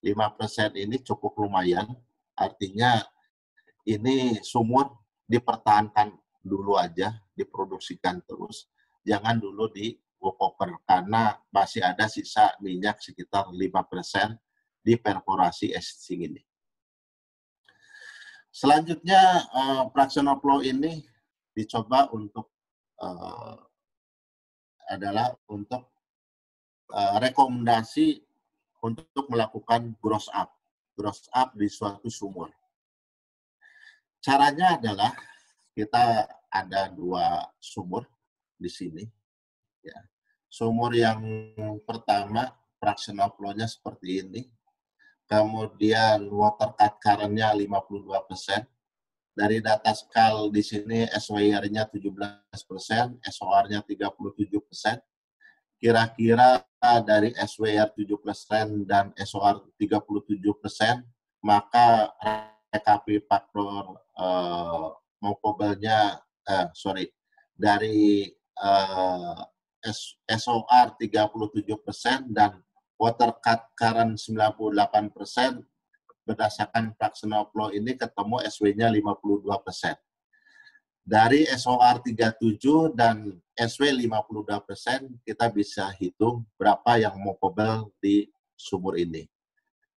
5% ini cukup lumayan, artinya ini sumur dipertahankan dulu aja, diproduksikan terus. Jangan dulu di walkover, karena masih ada sisa minyak sekitar 5% di perforasi existing ini. Selanjutnya, fractional flow ini dicoba untuk rekomendasi untuk melakukan gross up di suatu sumur. Caranya adalah kita ada 2 sumur di sini, ya. Sumur yang pertama fractional flow-nya seperti ini. Kemudian water cut current-nya 52%. Dari data skal di sini SWR-nya 17%, SOR-nya 37%. Kira-kira dari SWR 7% dan SOR 37%, maka RKP faktor movable-nya, dari SOR 37% dan water cut current 98% berdasarkan fractional flow ini ketemu SW-nya 52%. Dari SOR 37 dan SW 52% kita bisa hitung berapa yang movable di sumur ini.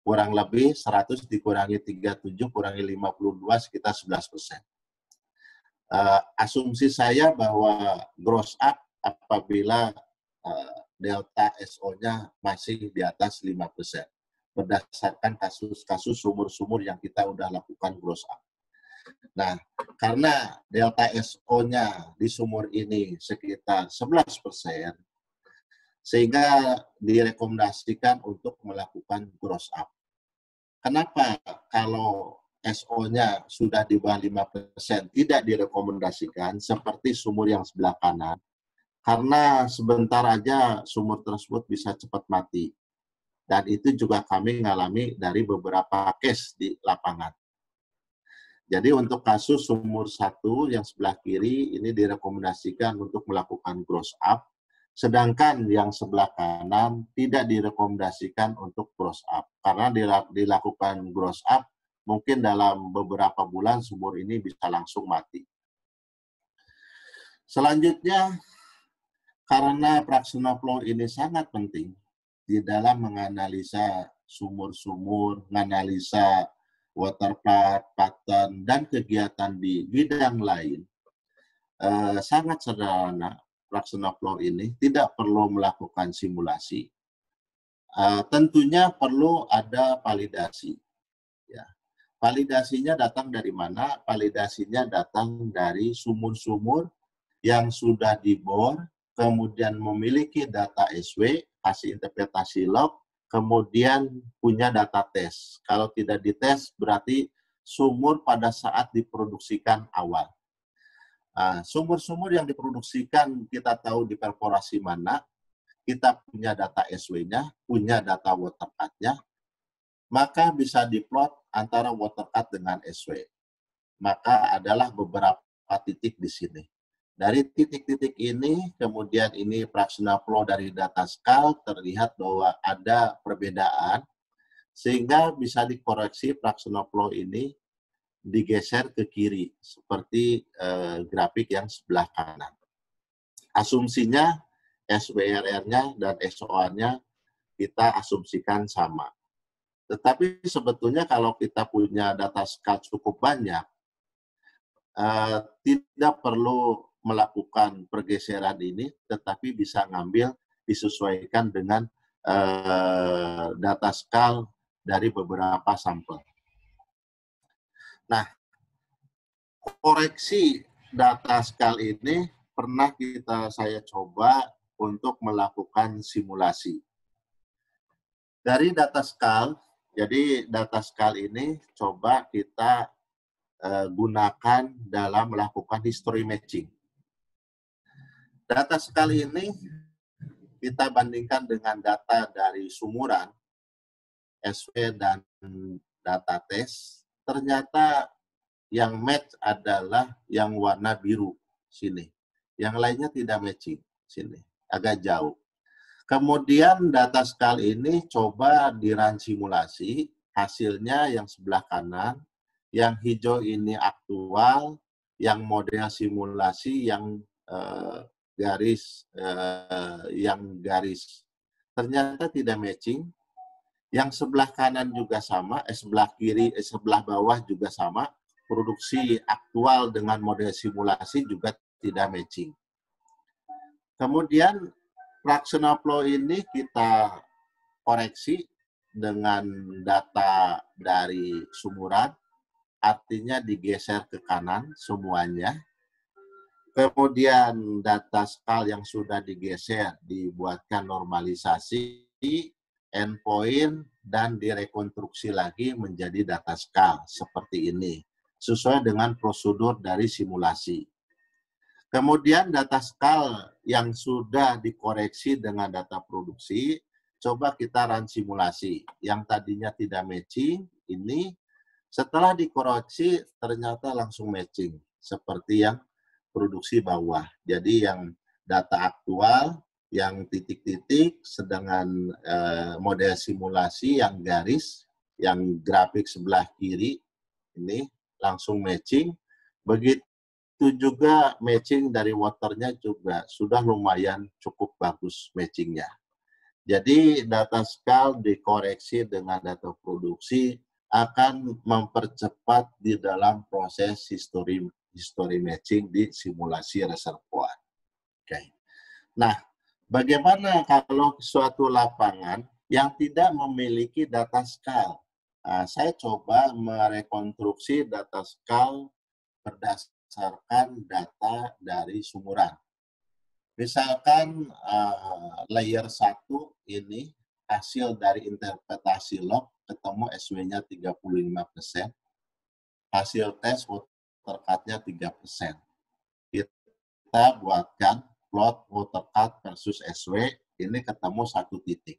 Kurang lebih 100 dikurangi 37 kurangi 52 sekitar 11%. Asumsi saya bahwa gross up apabila delta SO-nya masih di atas 5%. Berdasarkan kasus-kasus sumur-sumur yang kita udah lakukan gross up. Nah, karena delta SO-nya di sumur ini sekitar 11%, sehingga direkomendasikan untuk melakukan gross up. Kenapa kalau SO-nya sudah di bawah 5% tidak direkomendasikan seperti sumur yang sebelah kanan, karena sebentar aja sumur tersebut bisa cepat mati. Dan itu juga kami mengalami dari beberapa case di lapangan. Jadi untuk kasus sumur 1 yang sebelah kiri ini direkomendasikan untuk melakukan gross up, sedangkan yang sebelah kanan tidak direkomendasikan untuk gross up. Karena dilakukan gross up, mungkin dalam beberapa bulan sumur ini bisa langsung mati. Selanjutnya, karena fractional flow ini sangat penting di dalam menganalisa sumur-sumur, menganalisa waterflood, pattern, dan kegiatan di bidang lain, sangat sederhana fractional flow ini tidak perlu melakukan simulasi. Tentunya perlu ada validasi. Ya. Validasinya datang dari mana? Validasinya datang dari sumur-sumur yang sudah dibor, kemudian memiliki data SW, hasil interpretasi log, kemudian punya data tes. Kalau tidak dites, berarti sumur pada saat diproduksikan awal. Sumur-sumur yang diproduksikan kita tahu di perforasi mana, kita punya data SW-nya, punya data water cut-nya, maka bisa diplot antara water cut dengan SW. Maka adalah beberapa titik di sini. Dari titik-titik ini, kemudian ini fractional flow dari data skal, terlihat bahwa ada perbedaan, sehingga bisa dikoreksi fractional flow ini digeser ke kiri, seperti grafik yang sebelah kanan. Asumsinya, SWRR-nya dan SOR-nya kita asumsikan sama. Tetapi sebetulnya kalau kita punya data skal cukup banyak, tidak perlu melakukan pergeseran ini, tetapi bisa ngambil disesuaikan dengan data skal dari beberapa sampel. Nah, koreksi data skal ini pernah saya coba untuk melakukan simulasi. Dari data skal, jadi data skal ini coba kita gunakan dalam melakukan history matching. Data skal ini kita bandingkan dengan data dari sumuran, SW dan data tes. Ternyata yang match adalah yang warna biru sini. Yang lainnya tidak matching sini, agak jauh. Kemudian data skal ini coba dirun simulasi, hasilnya yang sebelah kanan, yang hijau ini aktual, yang model simulasi, yang garis. Ternyata tidak matching. Yang sebelah kanan juga sama, sebelah kiri, sebelah bawah juga sama. Produksi aktual dengan model simulasi juga tidak matching. Kemudian fractional flow ini kita koreksi dengan data dari sumuran, artinya digeser ke kanan semuanya. Kemudian data skal yang sudah digeser dibuatkan normalisasi, endpoint, dan direkonstruksi lagi menjadi data skal seperti ini, sesuai dengan prosedur dari simulasi. Kemudian data skal yang sudah dikoreksi dengan data produksi, coba kita run simulasi. Yang tadinya tidak matching, ini setelah dikoreksi ternyata langsung matching, seperti yang produksi bawah. Jadi yang data aktual, yang titik-titik, sedangkan model simulasi yang garis, yang grafik sebelah kiri, ini langsung matching. Begitu juga matching dari waternya juga sudah lumayan cukup bagus matchingnya. Jadi data skal dikoreksi dengan data produksi akan mempercepat di dalam proses history matching di simulasi reservoir. Okay. Nah, bagaimana kalau suatu lapangan yang tidak memiliki data skal? Saya coba merekonstruksi data skal berdasarkan data dari sumuran. Misalkan layer 1 ini hasil dari interpretasi log ketemu SW-nya 35%, hasil tes water cut-nya 3%. Kita buatkan plot water cut versus SW, ini ketemu satu titik.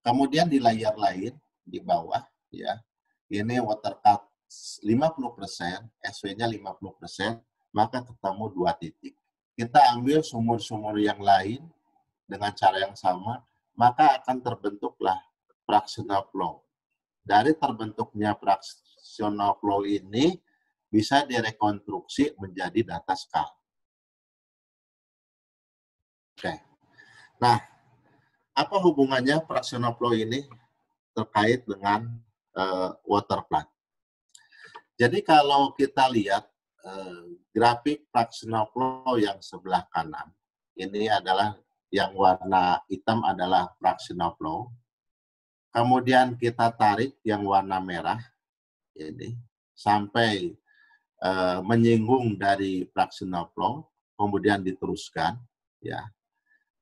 Kemudian di layar lain, di bawah, ya, ini water cut 50%, SW-nya 50%, maka ketemu dua titik. Kita ambil sumur-sumur yang lain dengan cara yang sama, maka akan terbentuklah fractional flow. Dari terbentuknya fractional flow ini bisa direkonstruksi menjadi data skala. Oke. Nah, apa hubungannya fractional flow ini terkait dengan waterflood? Jadi kalau kita lihat grafik fractional flow yang sebelah kanan, ini adalah yang warna hitam adalah fractional flow. Kemudian kita tarik yang warna merah ini sampai menyinggung dari fractional flow, kemudian diteruskan. Ya,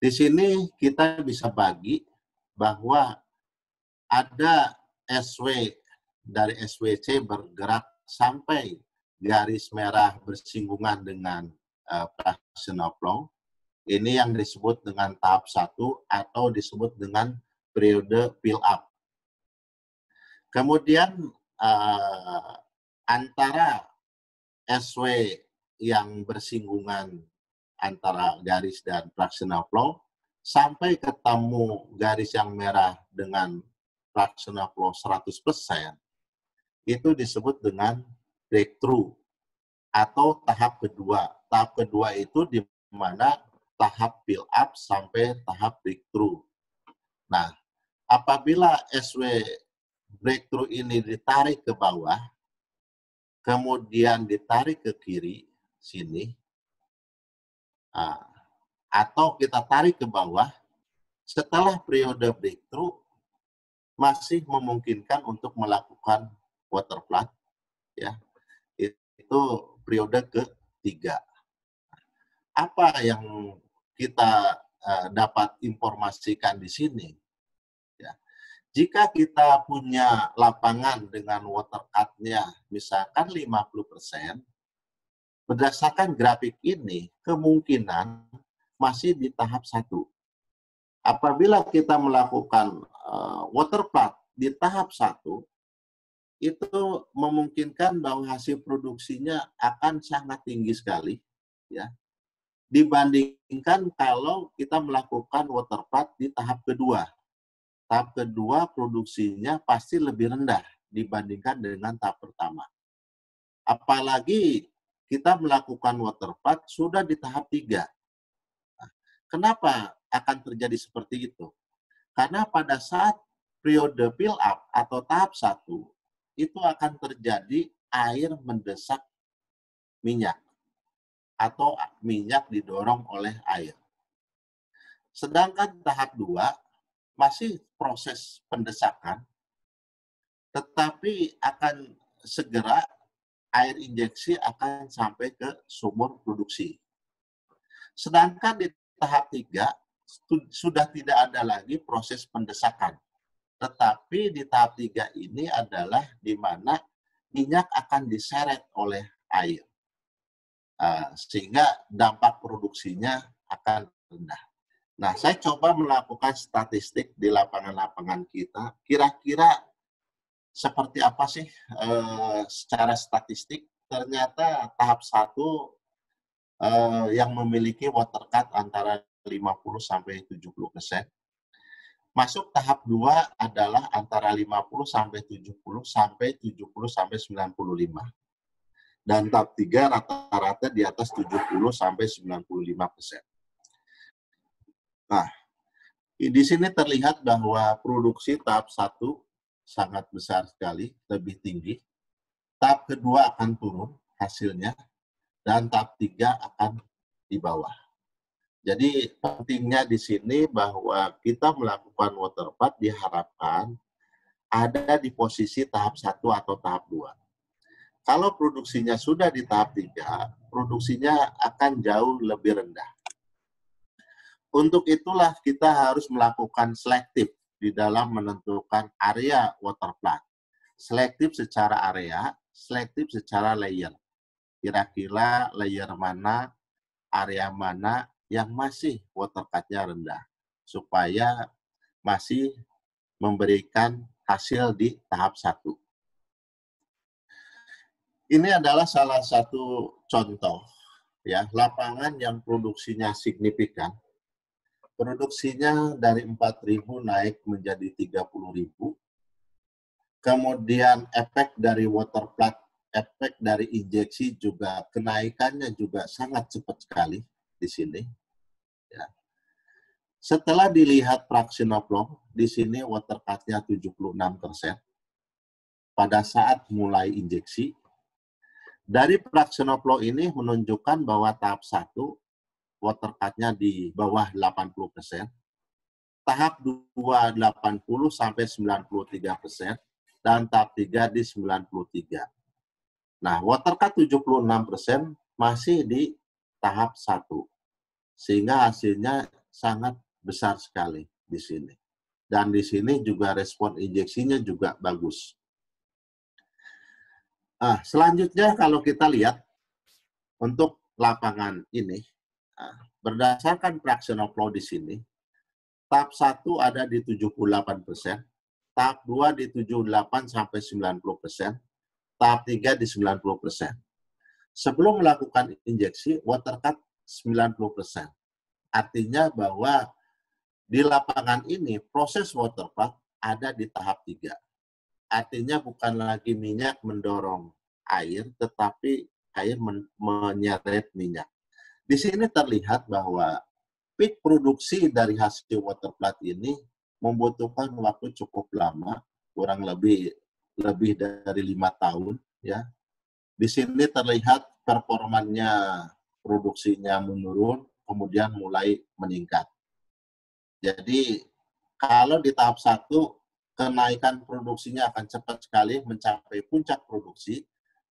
di sini kita bisa bagi bahwa ada SW dari SWC bergerak sampai garis merah bersinggungan dengan fractional flow. Ini yang disebut dengan tahap 1 atau disebut dengan periode fill up. Kemudian antara SW yang bersinggungan antara garis dan fractional flow sampai ketemu garis yang merah dengan fractional flow 100%, itu disebut dengan breakthrough atau tahap kedua. Tahap kedua itu di mana tahap fill up sampai tahap breakthrough. Nah, apabila SW breakthrough ini ditarik ke bawah, kemudian ditarik ke kiri sini, atau kita tarik ke bawah, setelah periode breakthrough masih memungkinkan untuk melakukan waterflood, ya. Itu periode ketiga. Apa yang kita dapat informasikan di sini? Ya. Jika kita punya lapangan dengan water cut-nya misalkan 50%, berdasarkan grafik ini kemungkinan masih di tahap 1. Apabila kita melakukan waterflood di tahap 1, itu memungkinkan bahwa hasil produksinya akan sangat tinggi sekali, ya, dibandingkan kalau kita melakukan waterflood di tahap kedua. Tahap kedua produksinya pasti lebih rendah dibandingkan dengan tahap pertama. Apalagi kita melakukan waterflood sudah di tahap 3. Nah, kenapa akan terjadi seperti itu? Karena pada saat periode fill up atau tahap 1, itu akan terjadi air mendesak minyak atau minyak didorong oleh air. Sedangkan tahap 2 masih proses pendesakan, tetapi akan segera air injeksi akan sampai ke sumur produksi. Sedangkan di tahap 3 sudah tidak ada lagi proses pendesakan. Tetapi di tahap 3 ini adalah di mana minyak akan diseret oleh air. Sehingga dampak produksinya akan rendah. Nah, saya coba melakukan statistik di lapangan-lapangan kita. Kira-kira seperti apa sih secara statistik? Ternyata tahap 1 yang memiliki water cut antara 50–70%. Masuk tahap 2 adalah antara 50–70–75. Dan tahap 3 rata-rata di atas 70–95%. Nah, di sini terlihat bahwa produksi tahap 1 sangat besar sekali, lebih tinggi. Tahap kedua akan turun hasilnya, dan tahap 3 akan di bawah. Jadi pentingnya di sini bahwa kita melakukan waterflood diharapkan ada di posisi tahap 1 atau tahap 2. Kalau produksinya sudah di tahap 3, produksinya akan jauh lebih rendah. Untuk itulah kita harus melakukan selektif di dalam menentukan area waterflood. Selektif secara area, selektif secara layer. Kira-kira layer mana, area mana, yang masih water cut-nya rendah, supaya masih memberikan hasil di tahap 1. Ini adalah salah satu contoh, ya, lapangan yang produksinya signifikan. Produksinya dari 4.000 naik menjadi 30.000. Kemudian efek dari waterflood efek dari injeksi juga kenaikannya juga sangat cepat sekali di sini. Ya. Setelah dilihat fraksinoplong, di sini water cut-nya 76% pada saat mulai injeksi. Dari fraksinoplong ini menunjukkan bahwa tahap 1 water cut-nya di bawah 80%, tahap 2 80 sampai 93%, dan tahap 3 di 93%. Nah, water cut 76% masih di tahap 1. Sehingga hasilnya sangat besar sekali di sini. Dan di sini juga respon injeksinya juga bagus. Nah, selanjutnya kalau kita lihat untuk lapangan ini, berdasarkan fractional flow di sini, tahap 1 ada di 78%, tahap 2 di 78 sampai 90%, tahap 3 di 90%. Sebelum melakukan injeksi, water cut 90%. Artinya bahwa di lapangan ini proses water cut ada di tahap 3. Artinya bukan lagi minyak mendorong air, tetapi air menyeret minyak. Di sini terlihat bahwa peak produksi dari hasil water cut ini membutuhkan waktu cukup lama, kurang lebih dari 5 tahun, ya. Di sini terlihat performanya, produksinya menurun, kemudian mulai meningkat. Jadi kalau di tahap 1 kenaikan produksinya akan cepat sekali mencapai puncak produksi,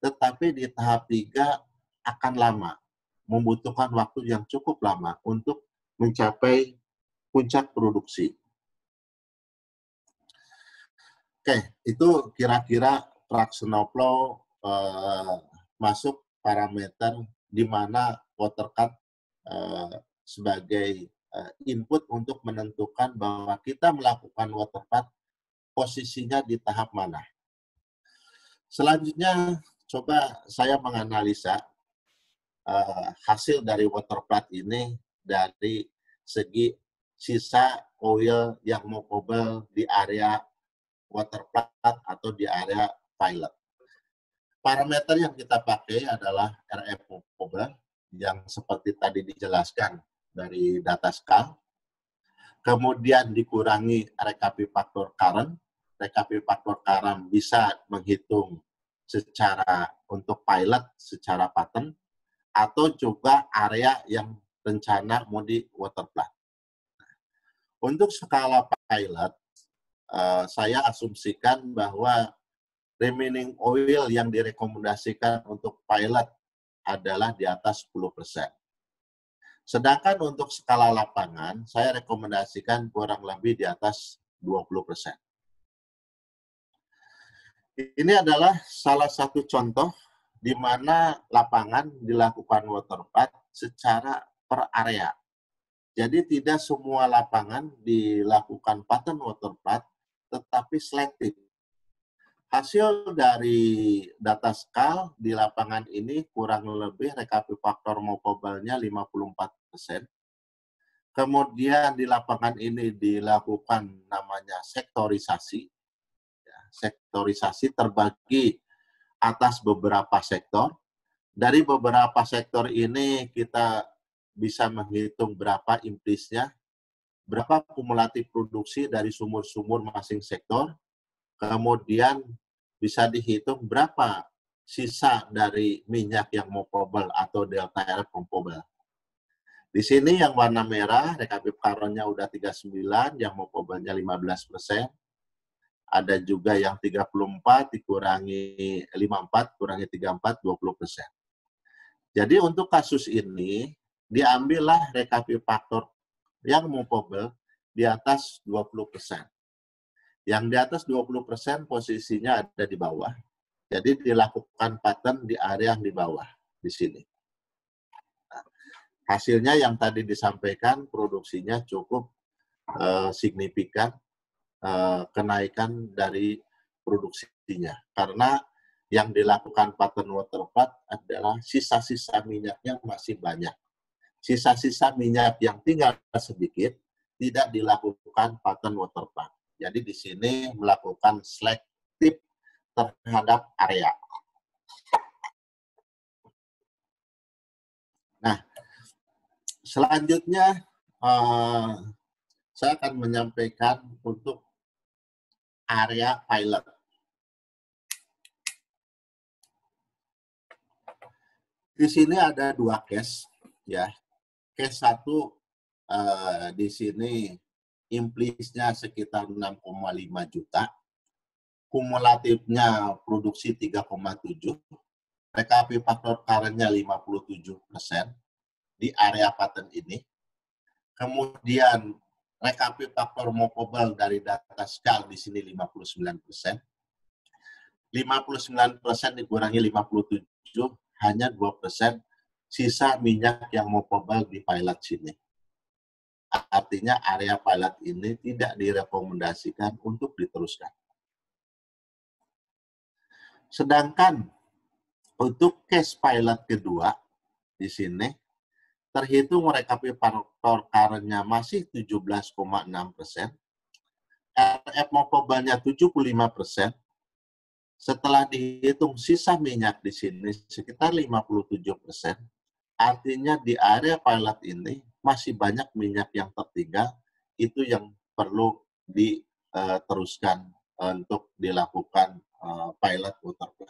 tetapi di tahap 3 akan lama, membutuhkan waktu yang cukup lama untuk mencapai puncak produksi. Oke, itu kira-kira fractional flow masuk parameter di mana water cut sebagai input untuk menentukan bahwa kita melakukan water cut posisinya di tahap mana. Selanjutnya, coba saya menganalisa hasil dari water cut ini dari segi sisa oil yang movable di area waterflood atau di area pilot. Parameter yang kita pakai adalah RF movable yang seperti tadi dijelaskan dari data skal. Kemudian dikurangi recovery factor current. Recovery factor current bisa menghitung secara untuk pilot secara pattern atau juga area yang rencana mau di waterflood. Untuk skala pilot, saya asumsikan bahwa remaining oil yang direkomendasikan untuk pilot adalah di atas 10%. Sedangkan untuk skala lapangan, saya rekomendasikan kurang lebih di atas 20%. Ini adalah salah satu contoh di mana lapangan dilakukan water cut secara per area. Jadi tidak semua lapangan dilakukan pattern water cut, tetapi selektif. Hasil dari data skal di lapangan ini kurang lebih recovery factor movable-nya 54%. Kemudian di lapangan ini dilakukan namanya sektorisasi. Sektorisasi terbagi atas beberapa sektor. Dari beberapa sektor ini kita bisa menghitung berapa implisnya, berapa kumulatif produksi dari sumur-sumur masing sektor. Kemudian bisa dihitung berapa sisa dari minyak yang movable atau delta RF movable. Di sini yang warna merah, recovery current-nya udah 39, yang movable-nya 15%. Ada juga yang 34 dikurangi 54, kurangi 34, 20%. Jadi untuk kasus ini, diambillah recovery factor yang movable di atas 20%. Yang di atas 20% posisinya ada di bawah. Jadi dilakukan pattern di area yang di bawah, di sini. Nah, hasilnya yang tadi disampaikan, produksinya cukup signifikan kenaikan dari produksinya. Karena yang dilakukan pattern water cut adalah sisa-sisa minyaknya masih banyak. Sisa-sisa minyak yang tinggal sedikit tidak dilakukan pattern water cut. Jadi di sini melakukan selektif terhadap area. Selanjutnya, saya akan menyampaikan untuk area pilot. Di sini ada dua case, ya. Case satu di sini implisnya sekitar 6,5 juta, kumulatifnya produksi 3,7, recovery faktor current-nya 57% di area patent ini. Kemudian recovery faktor movable dari data skala di sini 59%. 59% dikurangi 57 hanya 2% sisa minyak yang movable di pilot sini. Artinya area pilot ini tidak direkomendasikan untuk diteruskan. Sedangkan untuk case pilot kedua di sini terhitung recovery factor current-nya masih 17,6%, RF movable-nya 75%. Setelah dihitung sisa minyak di sini sekitar 57%, artinya di area pilot ini masih banyak minyak yang tertinggal, itu yang perlu diteruskan untuk dilakukan pilot waterflood.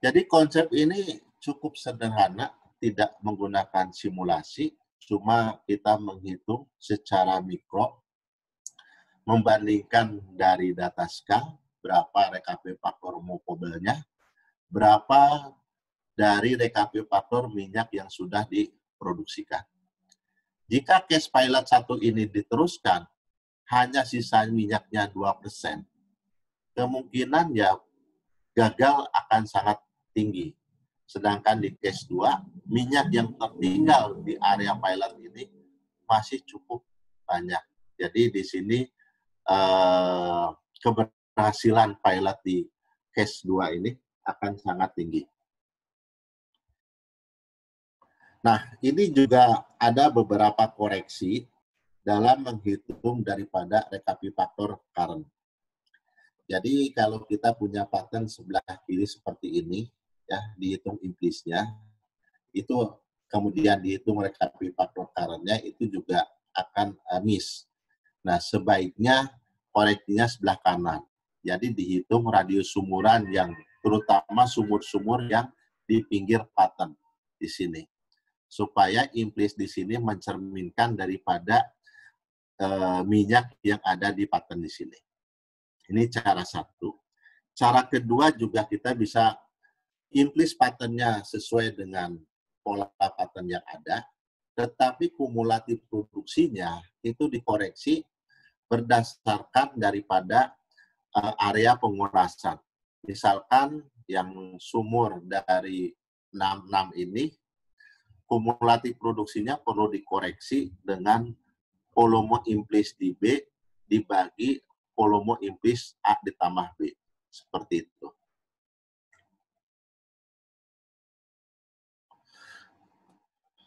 Jadi konsep ini cukup sederhana, tidak menggunakan simulasi, cuma kita menghitung secara mikro, membandingkan dari data SKA, berapa recovery factor movable-nya, berapa dari recovery factor minyak yang sudah diproduksikan. Jika case pilot satu ini diteruskan, hanya sisa minyaknya 2%. Kemungkinan ya gagal akan sangat tinggi. Sedangkan di case 2, minyak yang tertinggal di area pilot ini masih cukup banyak. Jadi di sini keberhasilan pilot di case 2 ini akan sangat tinggi. Nah, ini juga ada beberapa koreksi dalam menghitung daripada recovery factor current. Jadi kalau kita punya pattern sebelah kiri seperti ini, ya dihitung implisnya, itu kemudian dihitung recovery factor current-nya itu juga akan miss. Nah, sebaiknya koreksinya sebelah kanan. Jadi dihitung radius sumuran yang terutama sumur-sumur yang di pinggir pattern di sini. Supaya implis di sini mencerminkan daripada minyak yang ada di pattern di sini. Ini cara satu. Cara kedua juga kita bisa implis patternnya sesuai dengan pola pattern yang ada, tetapi kumulatif produksinya itu dikoreksi berdasarkan daripada area pengurasan. Misalkan yang sumur dari 66 ini, kumulatif produksinya perlu dikoreksi dengan volume implis di B dibagi volume implis A ditambah B. Seperti itu.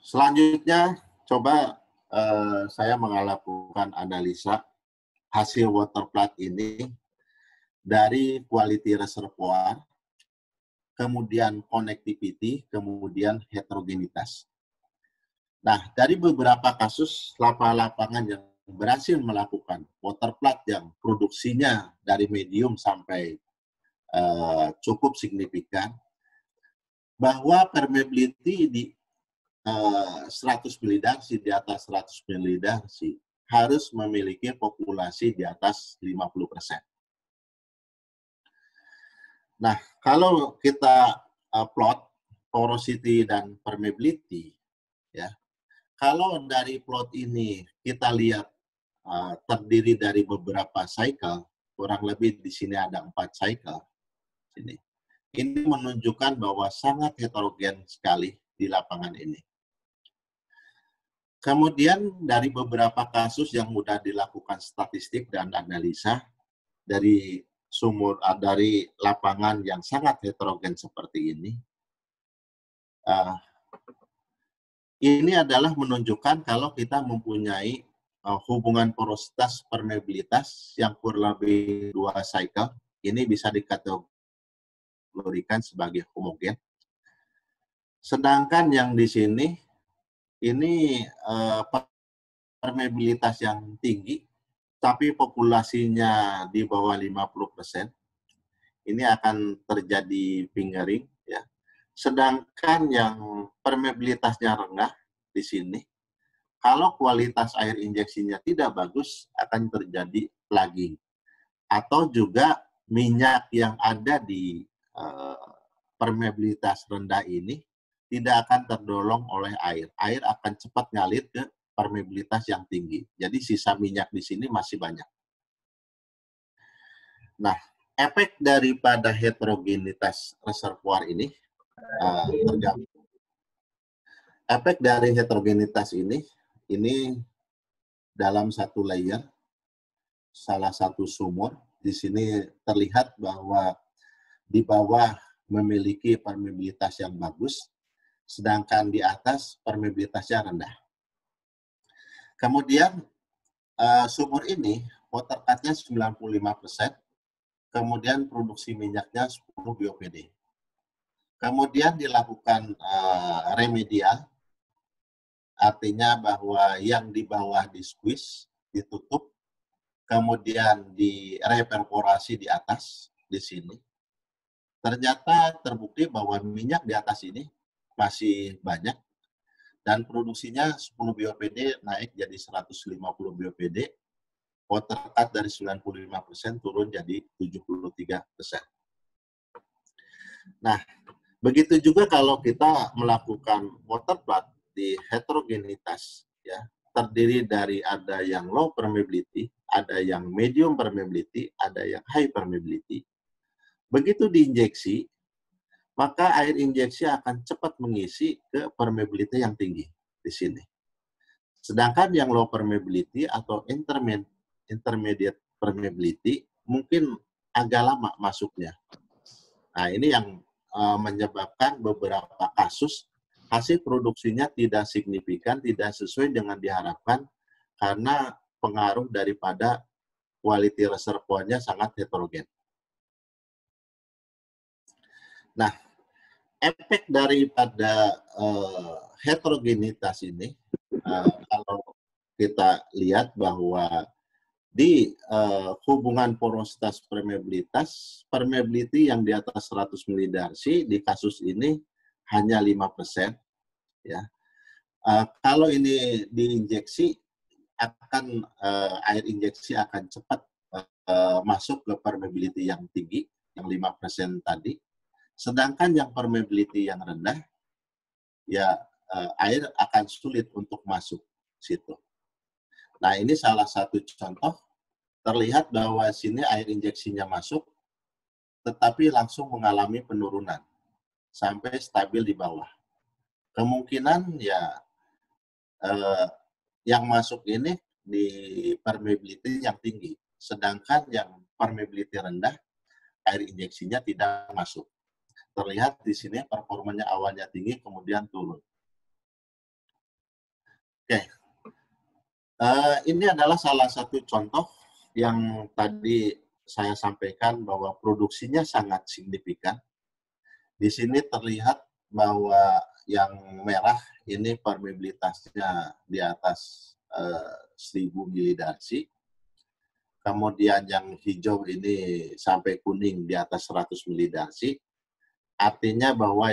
Selanjutnya, coba saya melakukan analisa hasil waterflood ini dari quality reservoir, kemudian connectivity, kemudian heterogenitas. Nah, dari beberapa kasus lapangan yang berhasil melakukan waterflood yang produksinya dari medium sampai cukup signifikan, bahwa permeability di 100 milidarsi, di atas 100 milidarsi, harus memiliki populasi di atas 50%. Nah, kalau kita plot porosity dan permeability, ya, kalau dari plot ini kita lihat terdiri dari beberapa cycle, kurang lebih di sini ada 4 cycle. Ini menunjukkan bahwa sangat heterogen sekali di lapangan ini. Kemudian dari beberapa kasus yang mudah dilakukan statistik dan analisa dari sumur, dari lapangan yang sangat heterogen seperti ini adalah menunjukkan kalau kita mempunyai hubungan porositas permeabilitas yang kurang lebih 2 cycle, ini bisa dikategorikan sebagai homogen. Sedangkan yang di sini ini permeabilitas yang tinggi, tapi populasinya di bawah 50%, ini akan terjadi fingering, ya. Sedangkan yang permeabilitasnya rendah di sini, kalau kualitas air injeksinya tidak bagus, akan terjadi plugging. Atau juga minyak yang ada di permeabilitas rendah ini tidak akan terdolong oleh air. Air akan cepat ngalir ke permeabilitas yang tinggi. Jadi sisa minyak di sini masih banyak. Nah, efek daripada heterogenitas reservoir ini efek dari heterogenitas ini dalam satu layer salah satu sumur di sini terlihat bahwa di bawah memiliki permeabilitas yang bagus, sedangkan di atas permeabilitasnya rendah. Kemudian sumur ini water cut-nya 95%, kemudian produksi minyaknya 10 BOPD. Kemudian dilakukan remedial, artinya bahwa yang di bawah di squeeze, ditutup, kemudian direperforasi di atas, di sini. Ternyata terbukti bahwa minyak di atas ini masih banyak, dan produksinya 10 BOPD naik jadi 150 BOPD, water cut dari 95% turun jadi 73%. Nah, begitu juga kalau kita melakukan waterflood di heterogenitas, ya, terdiri dari ada yang low permeability, ada yang medium permeability, ada yang high permeability. Begitu diinjeksi, maka air injeksi akan cepat mengisi ke permeability yang tinggi di sini. Sedangkan yang low permeability atau intermediate permeability mungkin agak lama masuknya. Nah, ini yang menyebabkan beberapa kasus hasil produksinya tidak signifikan, tidak sesuai dengan diharapkan karena pengaruh daripada quality reservoirnya sangat heterogen. Nah, efek daripada heterogenitas ini kalau kita lihat bahwa di hubungan porositas permeabilitas, permeability yang di atas 100 ml Darcy di kasus ini hanya 5%. Ya. Kalau ini diinjeksi, air injeksi akan cepat masuk ke permeability yang tinggi, yang 5% tadi. Sedangkan yang permeability yang rendah, ya air akan sulit untuk masuk situ. Nah, ini salah satu contoh, terlihat bahwa sini air injeksinya masuk, tetapi langsung mengalami penurunan, sampai stabil di bawah. Kemungkinan ya yang masuk ini di permeability yang tinggi, sedangkan yang permeability rendah, air injeksinya tidak masuk. Terlihat di sini performanya awalnya tinggi, kemudian turun. Oke. Ini adalah salah satu contoh yang tadi saya sampaikan bahwa produksinya sangat signifikan. Di sini terlihat bahwa yang merah ini permeabilitasnya di atas 1000 ml Darcy. Kemudian yang hijau ini sampai kuning di atas 100 ml Darcy. Artinya bahwa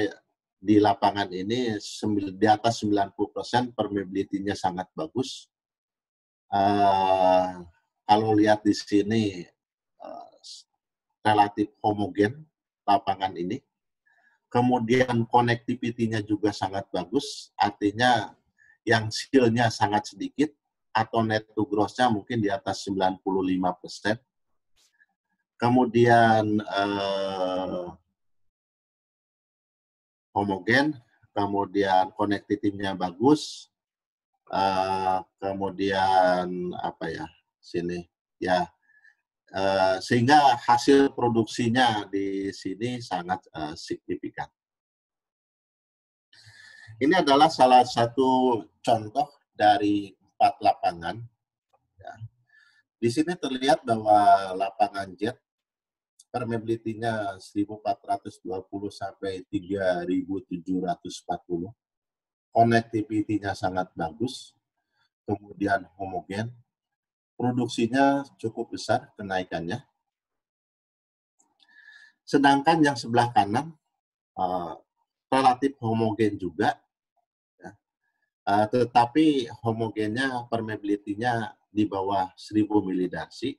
di lapangan ini di atas 90% permeability-nya sangat bagus. Kalau lihat di sini relatif homogen lapangan ini, kemudian connectivity-nya juga sangat bagus, artinya yang seal-nya sangat sedikit atau net to gross-nya mungkin di atas 95%. Kemudian homogen, kemudian connectivity-nya bagus. Kemudian apa ya sini ya sehingga hasil produksinya di sini sangat signifikan. Ini adalah salah satu contoh dari 4 lapangan. Ya. Di sini terlihat bahwa lapangan jet permeability-nya 1420 sampai 3740. connectivity-nya sangat bagus, kemudian homogen, produksinya cukup besar kenaikannya. Sedangkan yang sebelah kanan relatif homogen juga, ya. Tetapi homogennya permeability-nya di bawah 1000 milidarsi.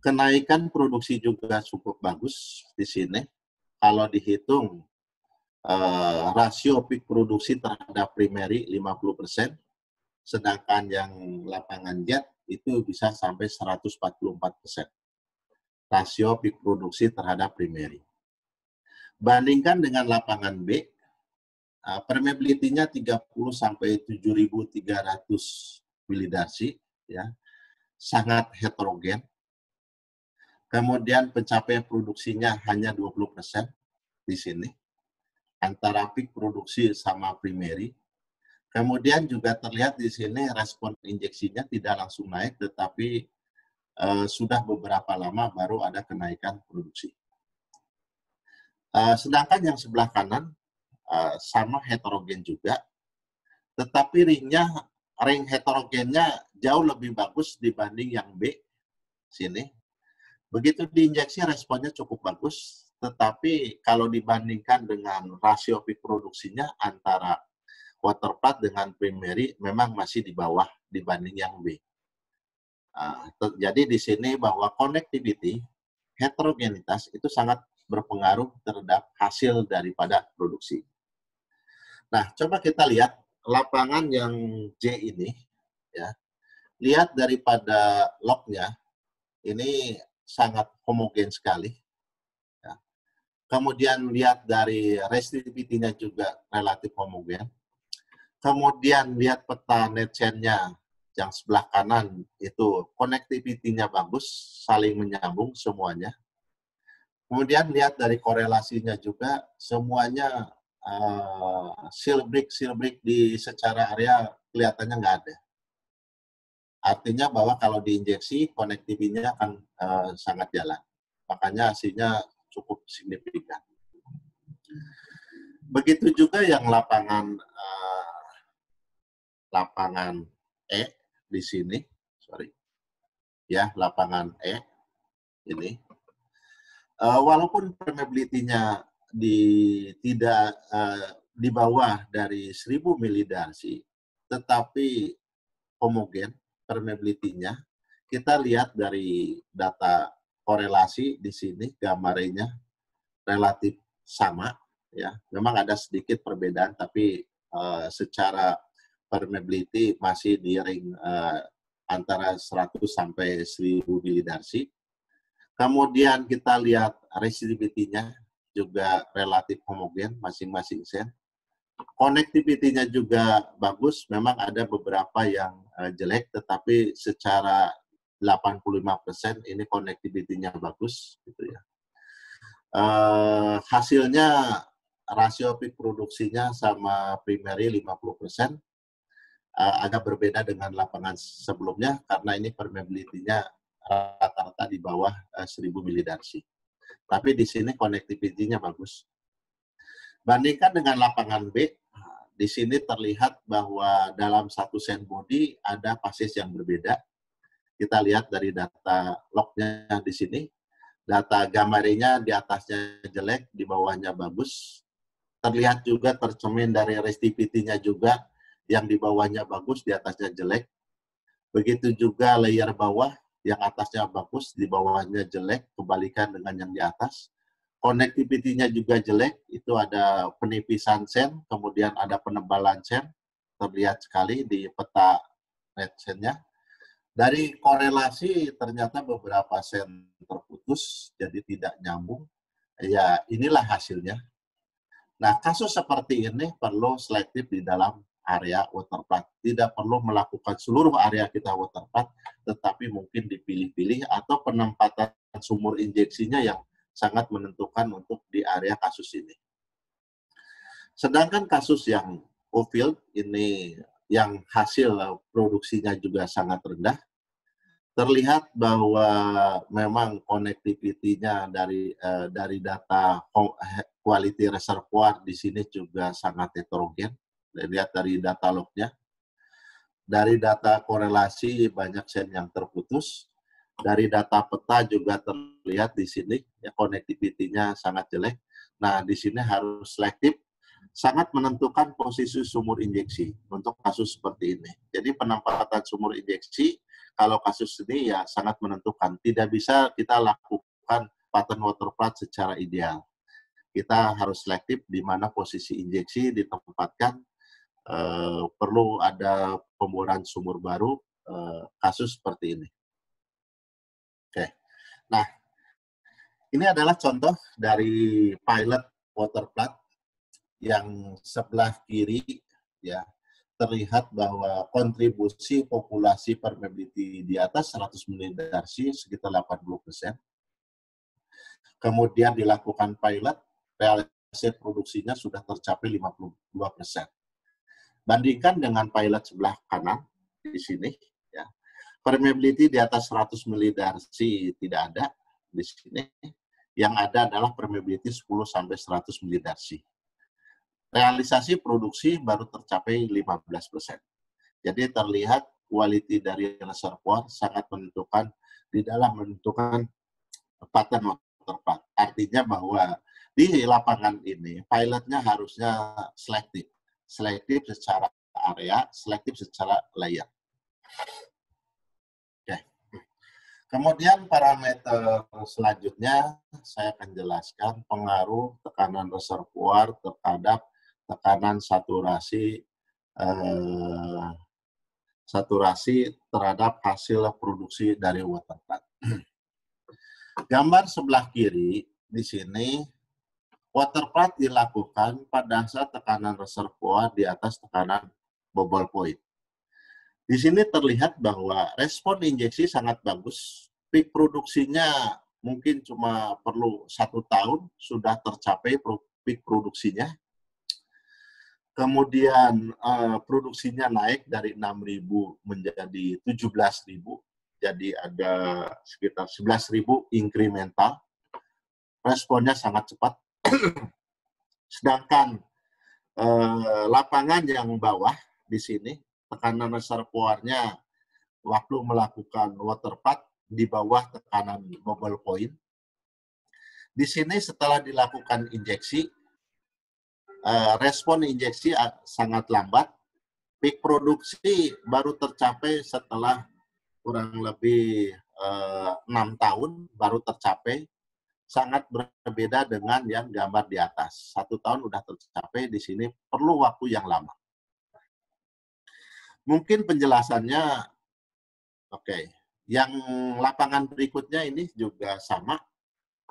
Kenaikan produksi juga cukup bagus di sini. Kalau dihitung rasio peak produksi terhadap primary 50%, sedangkan yang lapangan jet itu bisa sampai 144% rasio peak produksi terhadap primary. Bandingkan dengan lapangan B, permeability-nya 30 sampai 7.300 milidarsi, ya, sangat heterogen. Kemudian pencapaian produksinya hanya 20% di sini, antara peak produksi sama primary. Kemudian juga terlihat di sini respon injeksinya tidak langsung naik, tetapi sudah beberapa lama baru ada kenaikan produksi. Sedangkan yang sebelah kanan sama heterogen juga, tetapi ring heterogennya jauh lebih bagus dibanding yang B sini. Begitu diinjeksi responnya cukup bagus, tetapi kalau dibandingkan dengan rasio peak produksinya antara waterflood dengan primary memang masih di bawah dibanding yang B. Jadi di sini bahwa connectivity, heterogenitas itu sangat berpengaruh terhadap hasil daripada produksi. Nah, coba kita lihat lapangan yang J ini, ya. Lihat daripada lognya, ini sangat homogen sekali. Ya. Kemudian lihat dari resistivity-nya juga relatif homogen. Kemudian lihat peta net chain-nya yang sebelah kanan itu connectivity-nya bagus, saling menyambung semuanya. Kemudian lihat dari korelasinya juga semuanya seal break di secara area kelihatannya nggak ada. Artinya bahwa kalau diinjeksi konektivitasnya akan sangat jalan. Makanya hasilnya cukup signifikan. Begitu juga yang lapangan E di sini, sorry, ya lapangan E ini. Walaupun permeability-nya di bawah dari 1000 milidarsi, tetapi homogen permeability-nya. Kita lihat dari data korelasi di sini gambarnya relatif sama, ya. Memang ada sedikit perbedaan, tapi secara permeability masih di ring antara 100 sampai 1000 milidarsi. Kemudian kita lihat resistivity-nya juga relatif homogen masing-masing sen. Connectivity-nya juga bagus, memang ada beberapa yang jelek, tetapi secara 85% ini connectivity-nya bagus, gitu ya. Hasilnya rasio peak produksinya sama primary 50%, agak berbeda dengan lapangan sebelumnya karena ini permeability-nya rata-rata di bawah 1000 milidarsi. Tapi di sini connectivity-nya bagus. Bandingkan dengan lapangan B, di sini terlihat bahwa dalam satu sand body ada fases yang berbeda. Kita lihat dari data lognya di sini. Data gambarnya di atasnya jelek, di bawahnya bagus. Terlihat juga tercemin dari resistivity-nya juga, yang di bawahnya bagus, di atasnya jelek. Begitu juga layer bawah, yang atasnya bagus, di bawahnya jelek, kebalikan dengan yang di atas. Connectivity-nya juga jelek, itu ada penipisan sen, kemudian ada penebalan sen, terlihat sekali di peta net sennya. Dari korelasi ternyata beberapa sen terputus, jadi tidak nyambung. Ya, inilah hasilnya. Nah, kasus seperti ini perlu selektif di dalam area waterflood. Tidak perlu melakukan seluruh area kita waterflood, tetapi mungkin dipilih-pilih atau penempatan sumur injeksinya yang sangat menentukan untuk di area kasus ini. Sedangkan kasus yang oilfield ini yang hasil produksinya juga sangat rendah, terlihat bahwa memang connectivity-nya dari data quality reservoir di sini juga sangat heterogen. Lihat dari data lognya. Dari data korelasi banyak sen yang terputus. Dari data peta juga terlihat di sini ya, connectivity-nya sangat jelek. Nah, di sini harus selektif, sangat menentukan posisi sumur injeksi untuk kasus seperti ini. Jadi penempatan sumur injeksi kalau kasus ini ya sangat menentukan. Tidak bisa kita lakukan pattern waterflood secara ideal. Kita harus selektif di mana posisi injeksi ditempatkan. Perlu ada pemboran sumur baru kasus seperti ini. Oke. Nah, ini adalah contoh dari pilot waterflood yang sebelah kiri ya, terlihat bahwa kontribusi populasi permeability di atas 100 ml Darcy sekitar 80%. Kemudian dilakukan pilot, realisasi produksinya sudah tercapai 52%. Bandingkan dengan pilot sebelah kanan di sini ya. Permeability di atas 100 ml Darcy tidak ada di sini. Yang ada adalah permeability 10 sampai 100 ml Darcy. Realisasi produksi baru tercapai 15%. Jadi terlihat kualitas dari reservoir sangat menentukan di dalam menentukan pattern waterflood. Artinya bahwa di lapangan ini pilotnya harusnya selektif. Selektif secara area, selektif secara layer. Oke. Kemudian parameter selanjutnya saya akan jelaskan pengaruh tekanan reservoir terhadap tekanan saturasi terhadap hasil produksi dari waterflood. Gambar sebelah kiri di sini waterflood dilakukan pada saat tekanan reservoir di atas tekanan bobol point. Di sini terlihat bahwa respon injeksi sangat bagus, peak produksinya mungkin cuma perlu 1 tahun sudah tercapai peak produksinya. Kemudian produksinya naik dari 6.000 menjadi 17.000. Jadi ada sekitar 11.000 incremental. Responnya sangat cepat. Sedangkan lapangan yang bawah di sini, tekanan reservoirnya waktu melakukan waterflood di bawah tekanan bobol point. Di sini setelah dilakukan injeksi, respon injeksi sangat lambat, peak produksi baru tercapai setelah kurang lebih 6 tahun baru tercapai, sangat berbeda dengan yang gambar di atas. 1 tahun sudah tercapai, di sini perlu waktu yang lama. Mungkin penjelasannya, oke. Yang lapangan berikutnya ini juga sama,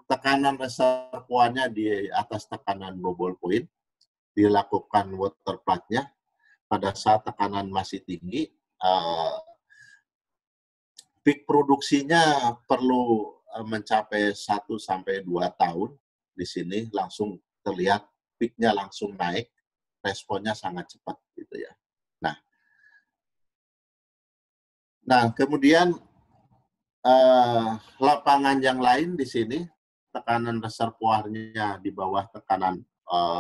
tekanan reservoirnya di atas tekanan bobol point, dilakukan waterflood-nya pada saat tekanan masih tinggi, peak produksinya perlu mencapai 1 sampai 2 tahun. Di sini langsung terlihat peak-nya langsung naik, responnya sangat cepat gitu ya. Nah, kemudian lapangan yang lain di sini tekanan reservoirnya di bawah tekanan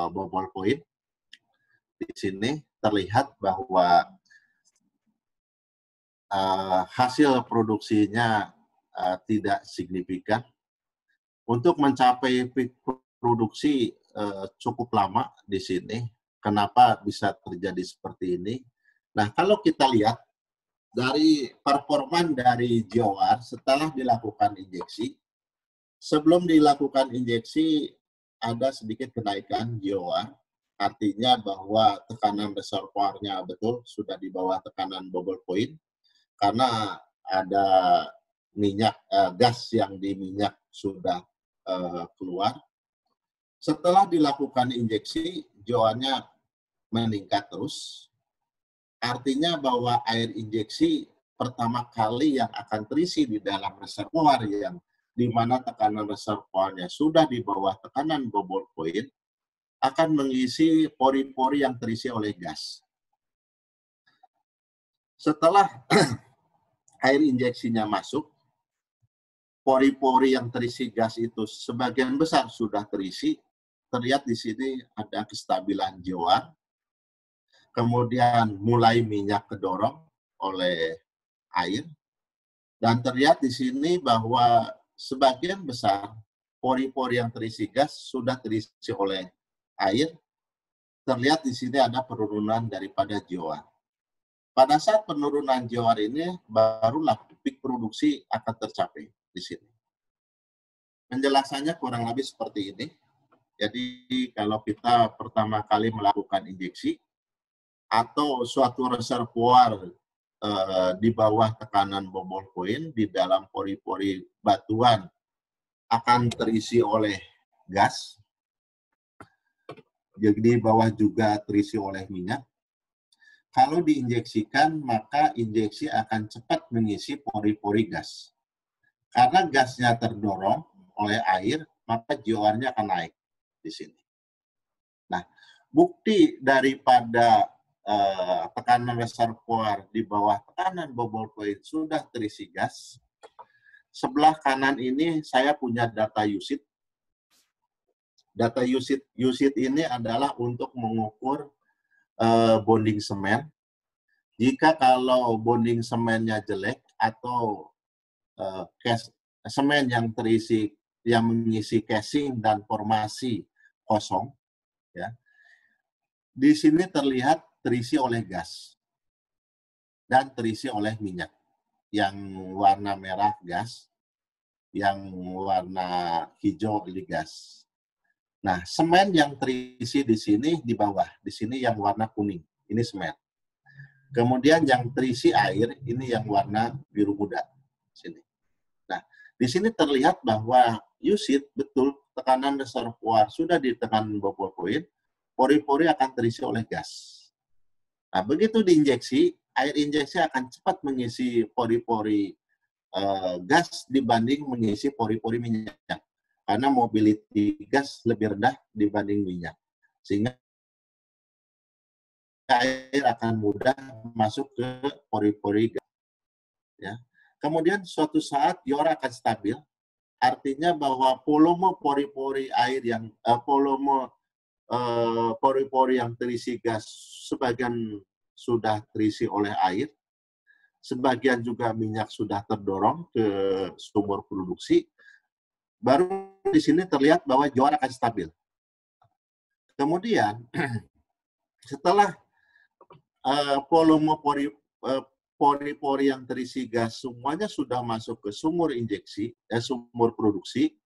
bobol point. Di sini terlihat bahwa hasil produksinya tidak signifikan. Untuk mencapai peak produksi cukup lama di sini. Kenapa bisa terjadi seperti ini? Nah, kalau kita lihat dari performan dari GOR setelah dilakukan injeksi, sebelum dilakukan injeksi ada sedikit kenaikan GOR, artinya bahwa tekanan reservoirnya betul sudah di bawah tekanan bobol point karena ada minyak gas yang di minyak sudah keluar. Setelah dilakukan injeksi, GOR-nya meningkat terus. Artinya bahwa air injeksi pertama kali yang akan terisi di dalam reservoir yang di mana tekanan reservoirnya sudah di bawah tekanan bobol point akan mengisi pori-pori yang terisi oleh gas. Setelah air injeksinya masuk, pori-pori yang terisi gas itu sebagian besar sudah terisi, terlihat di sini ada kestabilan jiwa, kemudian mulai minyak kedorong oleh air, dan terlihat di sini bahwa sebagian besar pori-pori yang terisi gas sudah terisi oleh air. Terlihat di sini ada penurunan daripada GOR. Pada saat penurunan GOR ini, barulah peak produksi akan tercapai di sini. Penjelasannya kurang lebih seperti ini. Jadi kalau kita pertama kali melakukan injeksi atau suatu reservoir di bawah tekanan bobol koin, di dalam pori-pori batuan akan terisi oleh gas. Jadi bawah juga terisi oleh minyak. Kalau diinjeksikan, maka injeksi akan cepat mengisi pori-pori gas. Karena gasnya terdorong oleh air, maka GOR-nya akan naik di sini. Nah, bukti daripada tekanan reservoir di bawah tekanan bobol koin sudah terisi gas. Sebelah kanan ini saya punya data USIT. Data USIT ini adalah untuk mengukur bonding semen. Jika kalau bonding semennya jelek atau semen yang terisi, yang mengisi casing dan formasi kosong, ya, di sini terlihat terisi oleh gas dan terisi oleh minyak. Yang warna merah gas, yang warna hijau gas. Nah, semen yang terisi di sini di bawah, di sini yang warna kuning, ini semen. Kemudian yang terisi air, ini yang warna biru muda, sini. Nah, di sini terlihat bahwa USIT betul tekanan reservoir sudah ditekan bobol koin, pori-pori akan terisi oleh gas. Nah, begitu diinjeksi, air injeksi akan cepat mengisi pori-pori gas dibanding mengisi pori-pori minyak. Karena mobility gas lebih rendah dibanding minyak. Sehingga air akan mudah masuk ke pori-pori gas. Ya. Kemudian suatu saat GOR akan stabil. Artinya bahwa volume pori-pori air yang volume pori-pori yang terisi gas sebagian sudah terisi oleh air, sebagian juga minyak sudah terdorong ke sumber produksi, baru di sini terlihat bahwa GOR akan stabil. Kemudian setelah volume pori-pori yang terisi gas semuanya sudah masuk ke sumur injeksi, sumur produksi,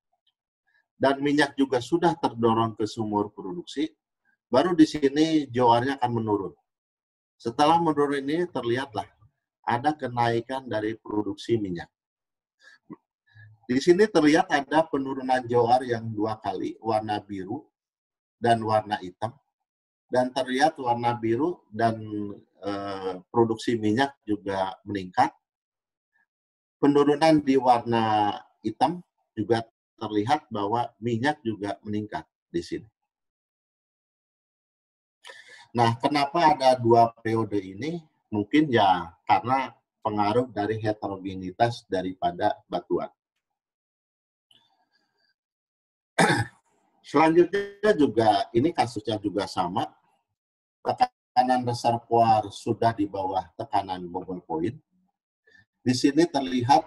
dan minyak juga sudah terdorong ke sumur produksi, baru di sini GOR-nya akan menurun. Setelah menurun ini terlihatlah ada kenaikan dari produksi minyak. Di sini terlihat ada penurunan GOR yang dua kali, warna biru dan warna hitam. Dan terlihat warna biru dan produksi minyak juga meningkat. Penurunan di warna hitam juga terlihat bahwa minyak juga meningkat di sini. Nah, kenapa ada dua periode ini? Mungkin ya karena pengaruh dari heterogenitas daripada batuan. Selanjutnya juga, ini kasusnya juga sama. Tekanan reservoir sudah di bawah tekanan bobol koin. Di sini terlihat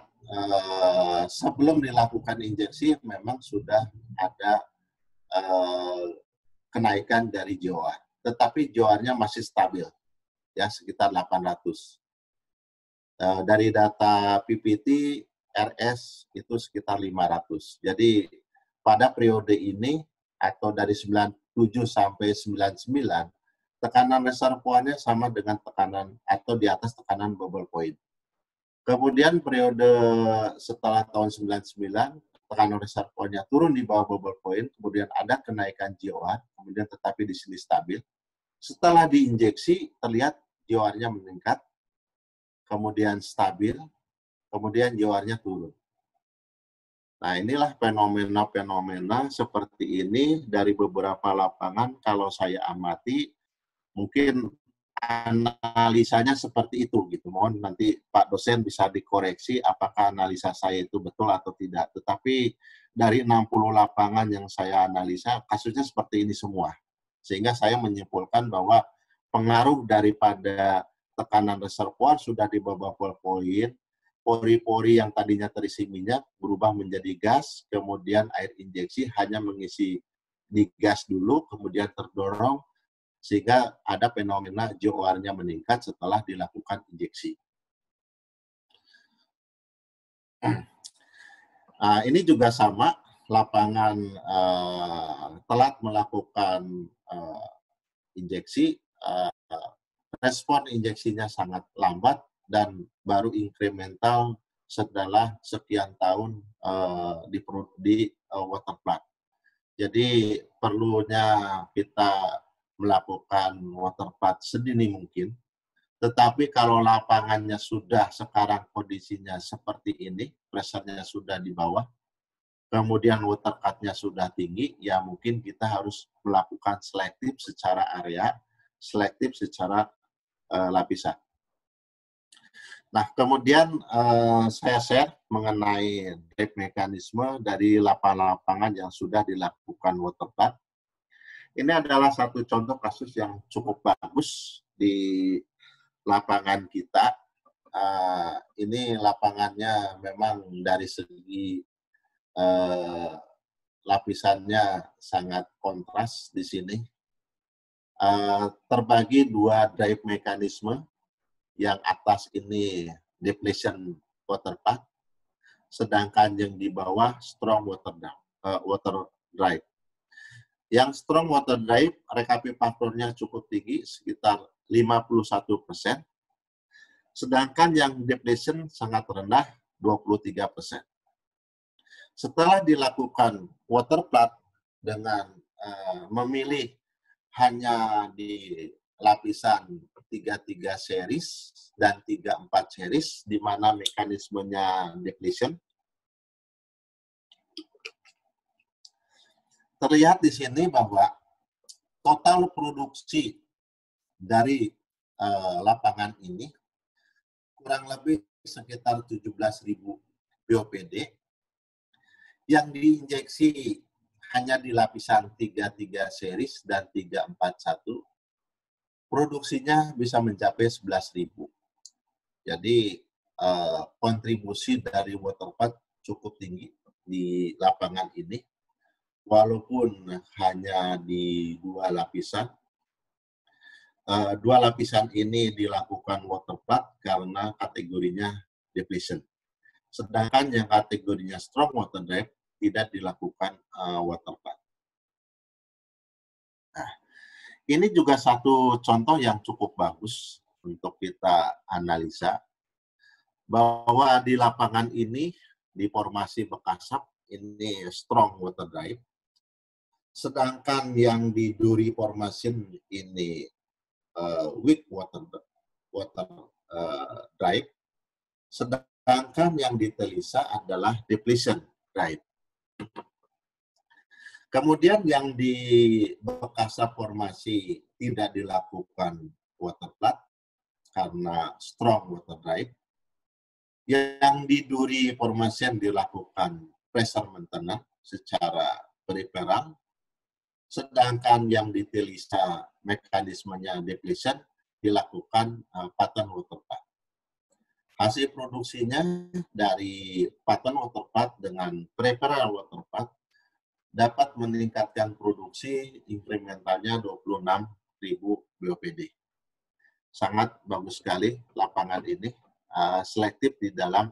sebelum dilakukan injeksi memang sudah ada kenaikan dari GOR, tetapi GOR-nya masih stabil, ya sekitar 800. Dari data PPT RS itu sekitar 500. Jadi pada periode ini atau dari 97 sampai 99 tekanan reservoirnya sama dengan tekanan atau di atas tekanan bobol koin. Kemudian periode setelah tahun 99, tekanan reservoirnya turun di bawah bobol koin, kemudian ada kenaikan GOR, kemudian tetapi di sini stabil. Setelah diinjeksi, terlihat GOR-nya meningkat, kemudian stabil, kemudian GOR-nya turun. Nah, inilah fenomena-fenomena seperti ini dari beberapa lapangan, kalau saya amati, mungkin analisanya seperti itu gitu. Mohon nanti Pak dosen bisa dikoreksi apakah analisa saya itu betul atau tidak. Tetapi dari 60 lapangan yang saya analisa, kasusnya seperti ini semua. Sehingga saya menyimpulkan bahwa pengaruh daripada tekanan reservoir sudah di bawah poin, pori-pori yang tadinya terisi minyak berubah menjadi gas, kemudian air injeksi hanya mengisi di gas dulu, kemudian terdorong, sehingga ada fenomena GOR-nya meningkat setelah dilakukan injeksi. Nah, ini juga sama, lapangan telat melakukan injeksi, respon injeksinya sangat lambat, dan baru incremental setelah sekian tahun di Waterflood. Jadi perlunya kita melakukan Waterflood sedini mungkin, tetapi kalau lapangannya sudah sekarang kondisinya seperti ini, pressure-nya sudah di bawah, kemudian water cut-nya sudah tinggi, ya mungkin kita harus melakukan selektif secara area, selektif secara lapisan. Nah, kemudian saya share mengenai drive mekanisme dari lapangan-lapangan yang sudah dilakukan waterflood. Ini adalah satu contoh kasus yang cukup bagus di lapangan kita. Ini lapangannya memang dari segi lapisannya sangat kontras di sini. Terbagi dua drive mekanisme. Yang atas ini depletion water path, sedangkan yang di bawah strong water down, water drive. Yang strong water drive rekapi faktornya cukup tinggi, sekitar 51%, sedangkan yang depletion sangat rendah, 23%. Setelah dilakukan water flood dengan memilih hanya di lapisan 3-3 series dan 3-4 series, di mana mekanismenya depletion. Terlihat di sini bahwa total produksi dari lapangan ini kurang lebih sekitar 17.000 BOPD, yang diinjeksi hanya di lapisan 3-3 series dan 3-4-1, produksinya bisa mencapai 11.000. Jadi kontribusi dari waterflood cukup tinggi di lapangan ini, walaupun hanya di dua lapisan. Dua lapisan ini dilakukan waterflood karena kategorinya depletion. Sedangkan yang kategorinya strong water drive tidak dilakukan waterflood. Nah, ini juga satu contoh yang cukup bagus untuk kita analisa, bahwa di lapangan ini, di formasi Bekasap, ini strong water drive, sedangkan yang di Duri formation ini weak water drive, sedangkan yang di Telisa adalah depletion drive. Kemudian yang di Bekasap formasi tidak dilakukan waterflood karena strong water drive. Yang di Duri formasi dilakukan pressure maintenance secara periferal. Sedangkan yang di Telisa mekanismenya depletion dilakukan pattern waterflood. Hasil produksinya dari pattern waterflood dengan periferal waterflood dapat meningkatkan produksi incrementalnya 26.000 BOPD. Sangat bagus sekali lapangan ini, selektif di dalam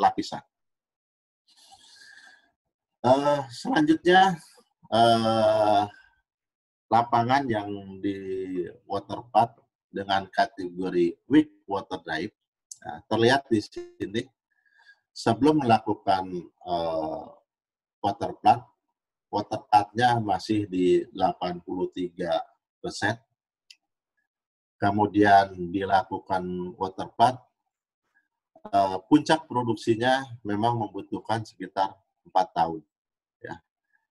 lapisan. Selanjutnya, lapangan yang di waterflood dengan kategori weak water drive, terlihat di sini, sebelum melakukan waterflood, water cut-nya masih di 83%. Kemudian dilakukan waterflood, puncak produksinya memang membutuhkan sekitar 4 tahun. Ya.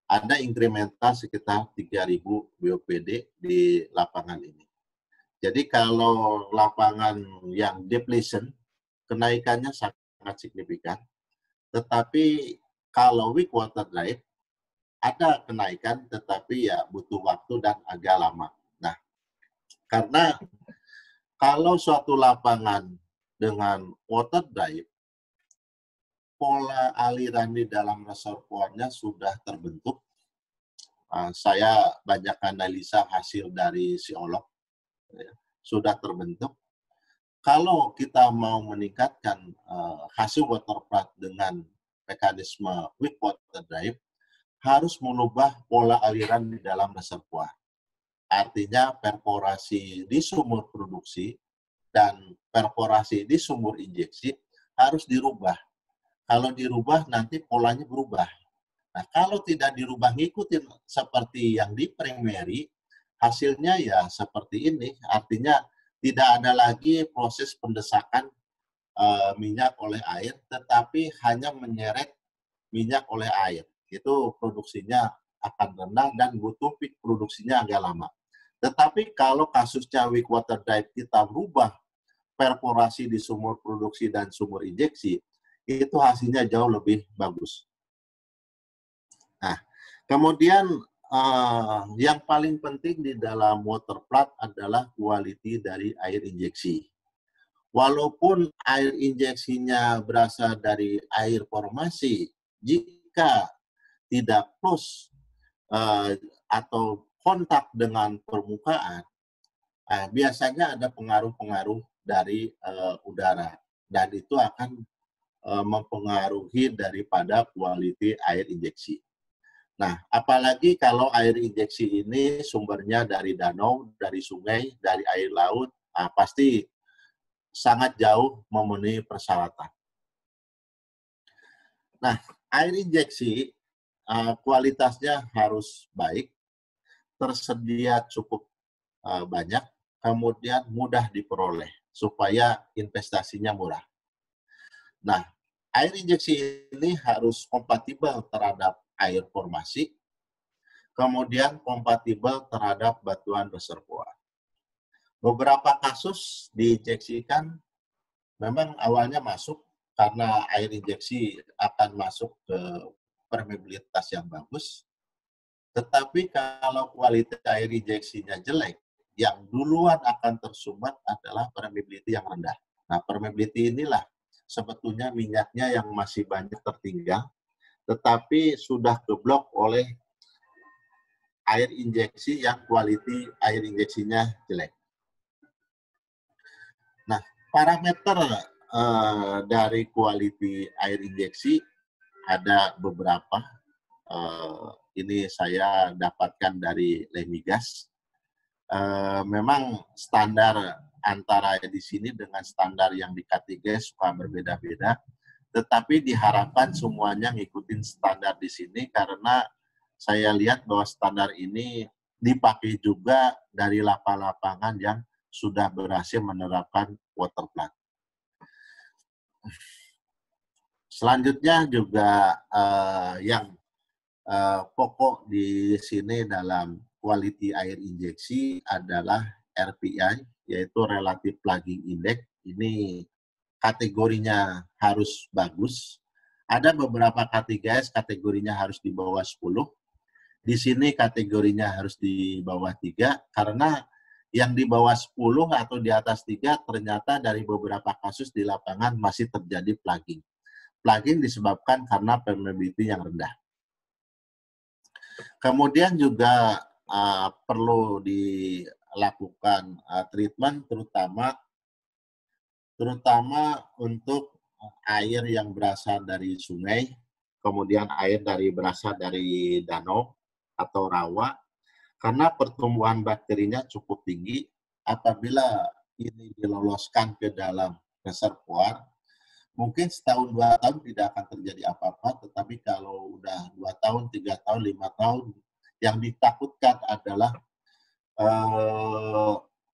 Ada incremental sekitar 3.000 BOPD di lapangan ini. Jadi kalau lapangan yang depletion, kenaikannya sangat signifikan, tetapi Kalau weak water drive, ada kenaikan, tetapi ya butuh waktu dan agak lama. Nah, karena kalau suatu lapangan dengan water drive, pola aliran di dalam reservoirnya sudah terbentuk. Saya banyak analisa hasil dari siolog, sudah terbentuk. Kalau kita mau meningkatkan hasil waterflood dengan mekanisme weak water drive, harus mengubah pola aliran di dalam reservoir. Artinya perforasi di sumur produksi dan perforasi di sumur injeksi harus dirubah. Kalau dirubah nanti polanya berubah. Nah, kalau tidak dirubah ngikutin seperti yang di primary, hasilnya ya seperti ini. Artinya tidak ada lagi proses pendesakan minyak oleh air, tetapi hanya menyeret minyak oleh air. Itu produksinya akan rendah dan butuh peak produksinya agak lama. Tetapi kalau kasusnya weak water drive kita berubah perforasi di sumur produksi dan sumur injeksi, itu hasilnya jauh lebih bagus. Nah, kemudian yang paling penting di dalam waterflood adalah quality dari air injeksi. Walaupun air injeksinya berasal dari air formasi, jika tidak close atau kontak dengan permukaan, biasanya ada pengaruh-pengaruh dari udara. Dan itu akan mempengaruhi daripada kualitas air injeksi. Nah, apalagi kalau air injeksi ini sumbernya dari danau, dari sungai, dari air laut, pasti sangat jauh memenuhi persyaratan. Nah, air injeksi kualitasnya harus baik, tersedia cukup banyak, kemudian mudah diperoleh supaya investasinya murah. Nah, air injeksi ini harus kompatibel terhadap air formasi, kemudian kompatibel terhadap batuan reservoir. Beberapa kasus diinjeksikan memang awalnya masuk karena air injeksi akan masuk ke permeabilitas yang bagus, tetapi kalau kualitas air injeksinya jelek, yang duluan akan tersumbat adalah permeability yang rendah. Nah, permeability inilah sebetulnya minyaknya yang masih banyak tertinggal, tetapi sudah keblok oleh air injeksi yang kualitas air injeksinya jelek. Nah, parameter dari kualitas air injeksi ada beberapa, ini saya dapatkan dari Lemigas. Memang standar antara di sini dengan standar yang di K3 suka berbeda-beda, tetapi diharapkan semuanya ngikutin standar di sini karena saya lihat bahwa standar ini dipakai juga dari lapangan-lapangan yang sudah berhasil menerapkan waterflood. Selanjutnya juga yang pokok di sini dalam quality air injeksi adalah RPI, yaitu Relative Plugging Index. Ini kategorinya harus bagus. Ada beberapa K3S kategorinya harus di bawah 10. Di sini kategorinya harus di bawah 3 karena yang di bawah 10 atau di atas 3 ternyata dari beberapa kasus di lapangan masih terjadi plugging. Plugging disebabkan karena permeability yang rendah. Kemudian juga perlu dilakukan treatment terutama untuk air yang berasal dari sungai, kemudian air berasal dari danau atau rawa, karena pertumbuhan bakterinya cukup tinggi. Apabila ini diloloskan ke dalam reservoir, mungkin setahun dua tahun tidak akan terjadi apa-apa, tetapi kalau udah 2 tahun, 3 tahun, 5 tahun, yang ditakutkan adalah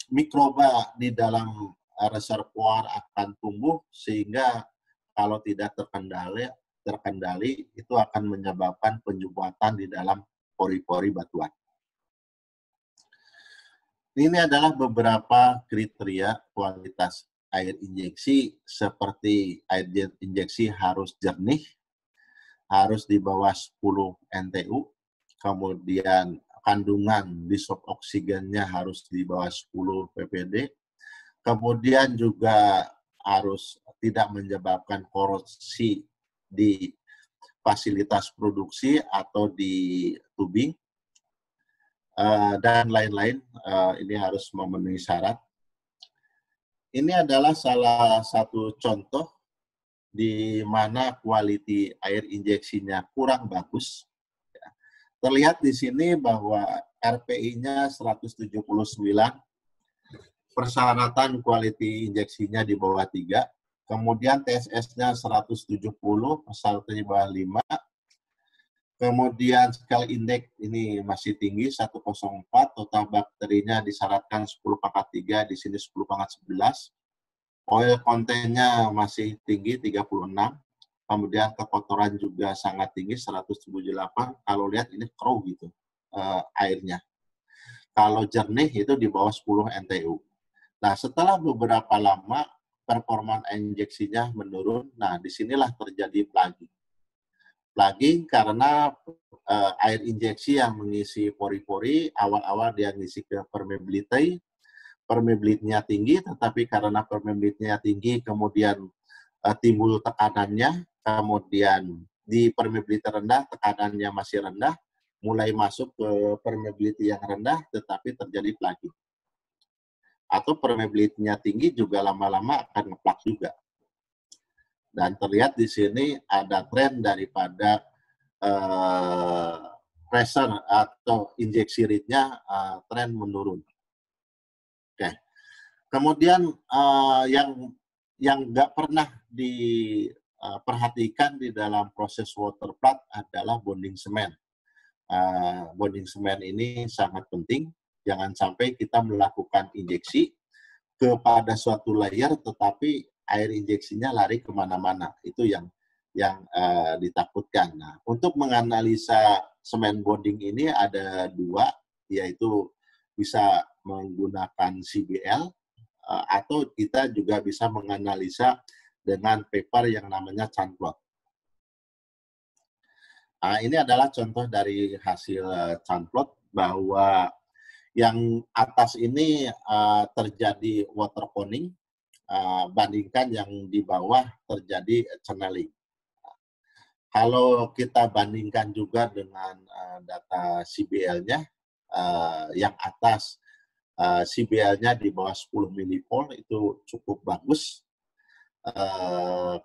mikroba di dalam reservoir akan tumbuh sehingga kalau tidak terkendali itu akan menyebabkan penyumbatan di dalam pori-pori batuan. Ini adalah beberapa kriteria kualitas air injeksi, seperti air injeksi harus jernih, harus di bawah 10 NTU, kemudian kandungan disokoksigennya harus di bawah 10 ppd, kemudian juga harus tidak menyebabkan korupsi di fasilitas produksi atau di tubing, dan lain-lain. Ini harus memenuhi syarat. Ini adalah salah satu contoh di mana kualiti air injeksinya kurang bagus. Terlihat di sini bahwa RPI-nya 179, persyaratan kualiti injeksinya di bawah 3, kemudian TSS-nya 170, persyaratan di bawah 5, kemudian skala indeks ini masih tinggi, 104, total bakterinya disyaratkan 10/3, di sini 10/11, oil kontennya masih tinggi, 36, kemudian kekotoran juga sangat tinggi, 178, kalau lihat ini keruh gitu airnya. Kalau jernih itu di bawah 10 NTU. Nah, setelah beberapa lama, performa injeksinya menurun. Nah, disinilah terjadi plugging. Plugging karena air injeksi yang mengisi pori-pori, awal-awal dia mengisi ke permeability. Permeability-nya tinggi, tetapi karena permeability-nya tinggi, kemudian timbul tekanannya, kemudian di permeability rendah, tekanannya masih rendah, mulai masuk ke permeability yang rendah, tetapi terjadi plugging. Atau permeability-nya tinggi juga lama-lama akan ngeplak juga. Dan terlihat di sini ada tren daripada pressure atau injeksi rate-nya tren menurun. Oke. Kemudian yang nggak pernah diperhatikan di dalam proses water flood adalah bonding semen. Bonding semen ini sangat penting. Jangan sampai kita melakukan injeksi kepada suatu layer, tetapi air injeksinya lari kemana-mana. Itu yang ditakutkan. Nah, untuk menganalisa semen bonding ini ada dua, yaitu bisa menggunakan CBL, atau kita juga bisa menganalisa dengan paper yang namanya Chan plot. Nah, ini adalah contoh dari hasil Chan plot bahwa yang atas ini terjadi water coning, bandingkan yang di bawah terjadi channeling. Kalau kita bandingkan juga dengan data CBL-nya, yang atas CBL-nya di bawah 10 millipol itu cukup bagus.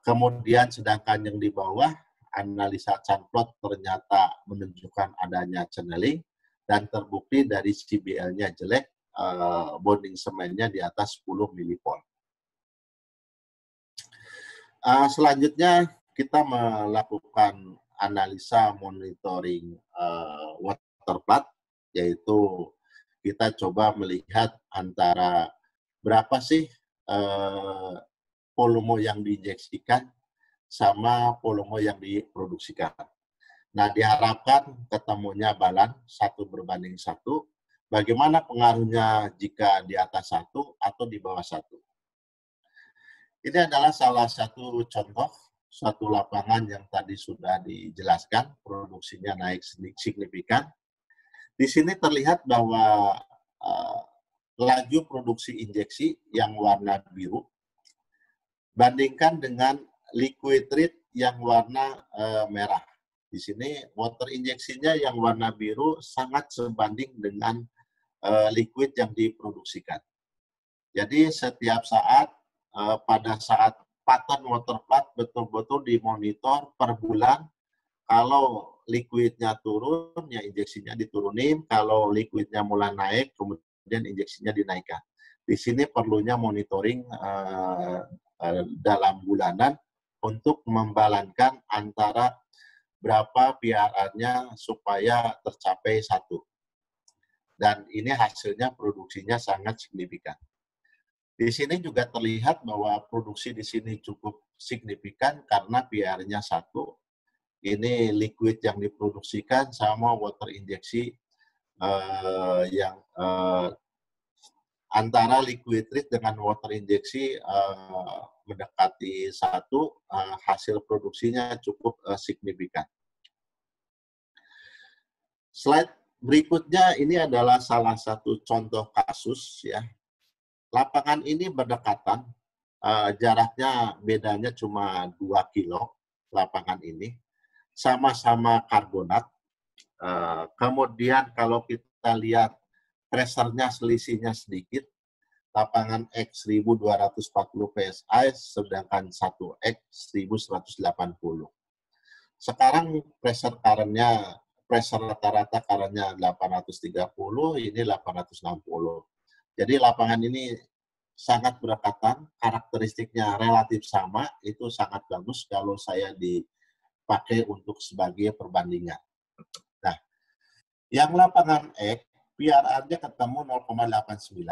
Kemudian sedangkan yang di bawah, analisa Chan plot ternyata menunjukkan adanya channeling, dan terbukti dari CBL-nya jelek, bonding semennya di atas 10 millipol. Selanjutnya, kita melakukan analisa monitoring water flood, yaitu kita coba melihat antara berapa sih volume yang diinjeksikan sama volume yang diproduksikan. Nah, diharapkan ketemunya balan 1:1. Bagaimana pengaruhnya jika di atas 1 atau di bawah 1? Ini adalah salah satu contoh, satu lapangan yang tadi sudah dijelaskan, produksinya naik signifikan. Di sini terlihat bahwa laju produksi injeksi yang warna biru, bandingkan dengan liquid rate yang warna merah. Di sini water injeksinya yang warna biru sangat sebanding dengan liquid yang diproduksikan. Jadi setiap saat, pada saat pattern water flood betul-betul dimonitor per bulan. Kalau liquidnya turun, ya injeksinya diturunin. Kalau liquidnya mulai naik, kemudian injeksinya dinaikkan. Di sini perlunya monitoring dalam bulanan untuk membalankan antara berapa PRR-nya supaya tercapai 1. Dan ini hasilnya produksinya sangat signifikan. Di sini juga terlihat bahwa produksi di sini cukup signifikan karena PR-nya 1. Ini liquid yang diproduksikan sama water injeksi yang antara liquid treat dengan water injeksi mendekati satu, hasil produksinya cukup signifikan. Slide berikutnya ini adalah salah satu contoh kasus ya. Lapangan ini berdekatan, jaraknya bedanya cuma 2 kilo lapangan ini. Sama-sama karbonat. Kemudian kalau kita lihat pressernya selisihnya sedikit. Lapangan X 1240 PSI sedangkan 1X 1180. Sekarang pressure current-nya, pressure rata-rata current-nya 830, ini 860. Jadi lapangan ini sangat berdekatan, karakteristiknya relatif sama, itu sangat bagus kalau saya dipakai untuk sebagai perbandingan. Nah, yang lapangan X, PRR-nya ketemu 0,89,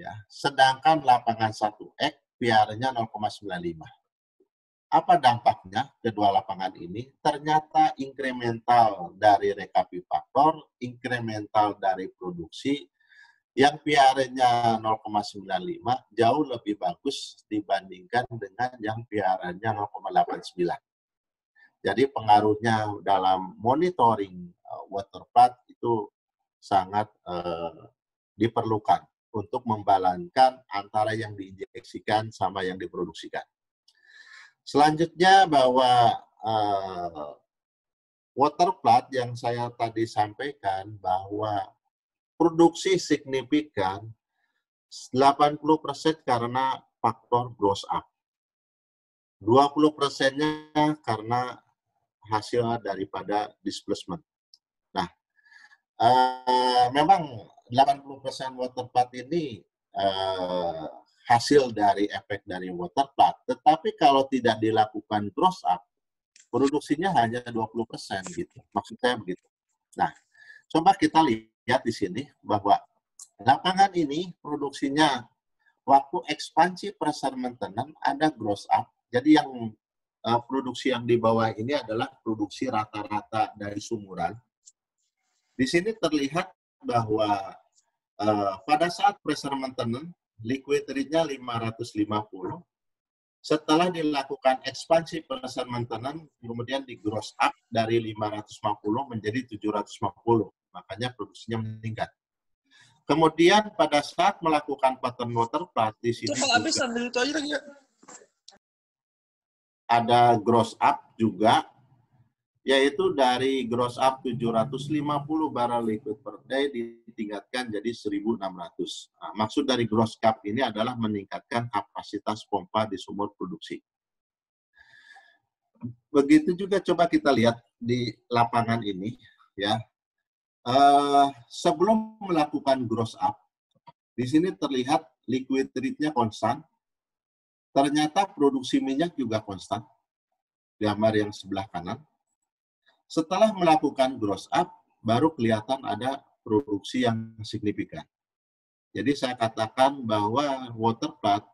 ya. Sedangkan lapangan 1X, PR-nya 0,95. Apa dampaknya kedua lapangan ini? Ternyata incremental dari recovery faktor, incremental dari produksi, yang PR-nya 0,95 jauh lebih bagus dibandingkan dengan yang PR-nya 0,89. Jadi pengaruhnya dalam monitoring waterflood itu sangat diperlukan untuk membalankan antara yang diinjeksikan sama yang diproduksikan. Selanjutnya bahwa waterflood yang saya tadi sampaikan bahwa produksi signifikan 80% karena faktor gross up. 20%-nya karena hasil daripada displacement. Nah, memang 80% waterflood ini hasil dari efek dari waterflood, tetapi kalau tidak dilakukan gross up, produksinya hanya 20% gitu. Maksudnya begitu. Nah, coba kita lihat di sini bahwa lapangan ini produksinya waktu ekspansi pressure maintenance ada gross up. Jadi yang produksi yang di bawah ini adalah produksi rata-rata dari sumuran. Di sini terlihat bahwa pada saat pressure maintenance, liquid rate-nya 550. Setelah dilakukan ekspansi pressure maintenance, kemudian di gross up dari 550 menjadi 750. Makanya produksinya meningkat. Kemudian pada saat melakukan pattern waterflood, di sini ada gross up juga, yaitu dari gross up 750 barrel liquid per day ditingkatkan jadi 1.600. Nah, maksud dari gross up ini adalah meningkatkan kapasitas pompa di sumur produksi. Begitu juga coba kita lihat di lapangan ini, ya. Sebelum melakukan gross up, di sini terlihat liquid rate-nya konstan. Ternyata produksi minyak juga konstan. Gambar yang sebelah kanan. Setelah melakukan gross up, baru kelihatan ada produksi yang signifikan. Jadi saya katakan bahwa waterflood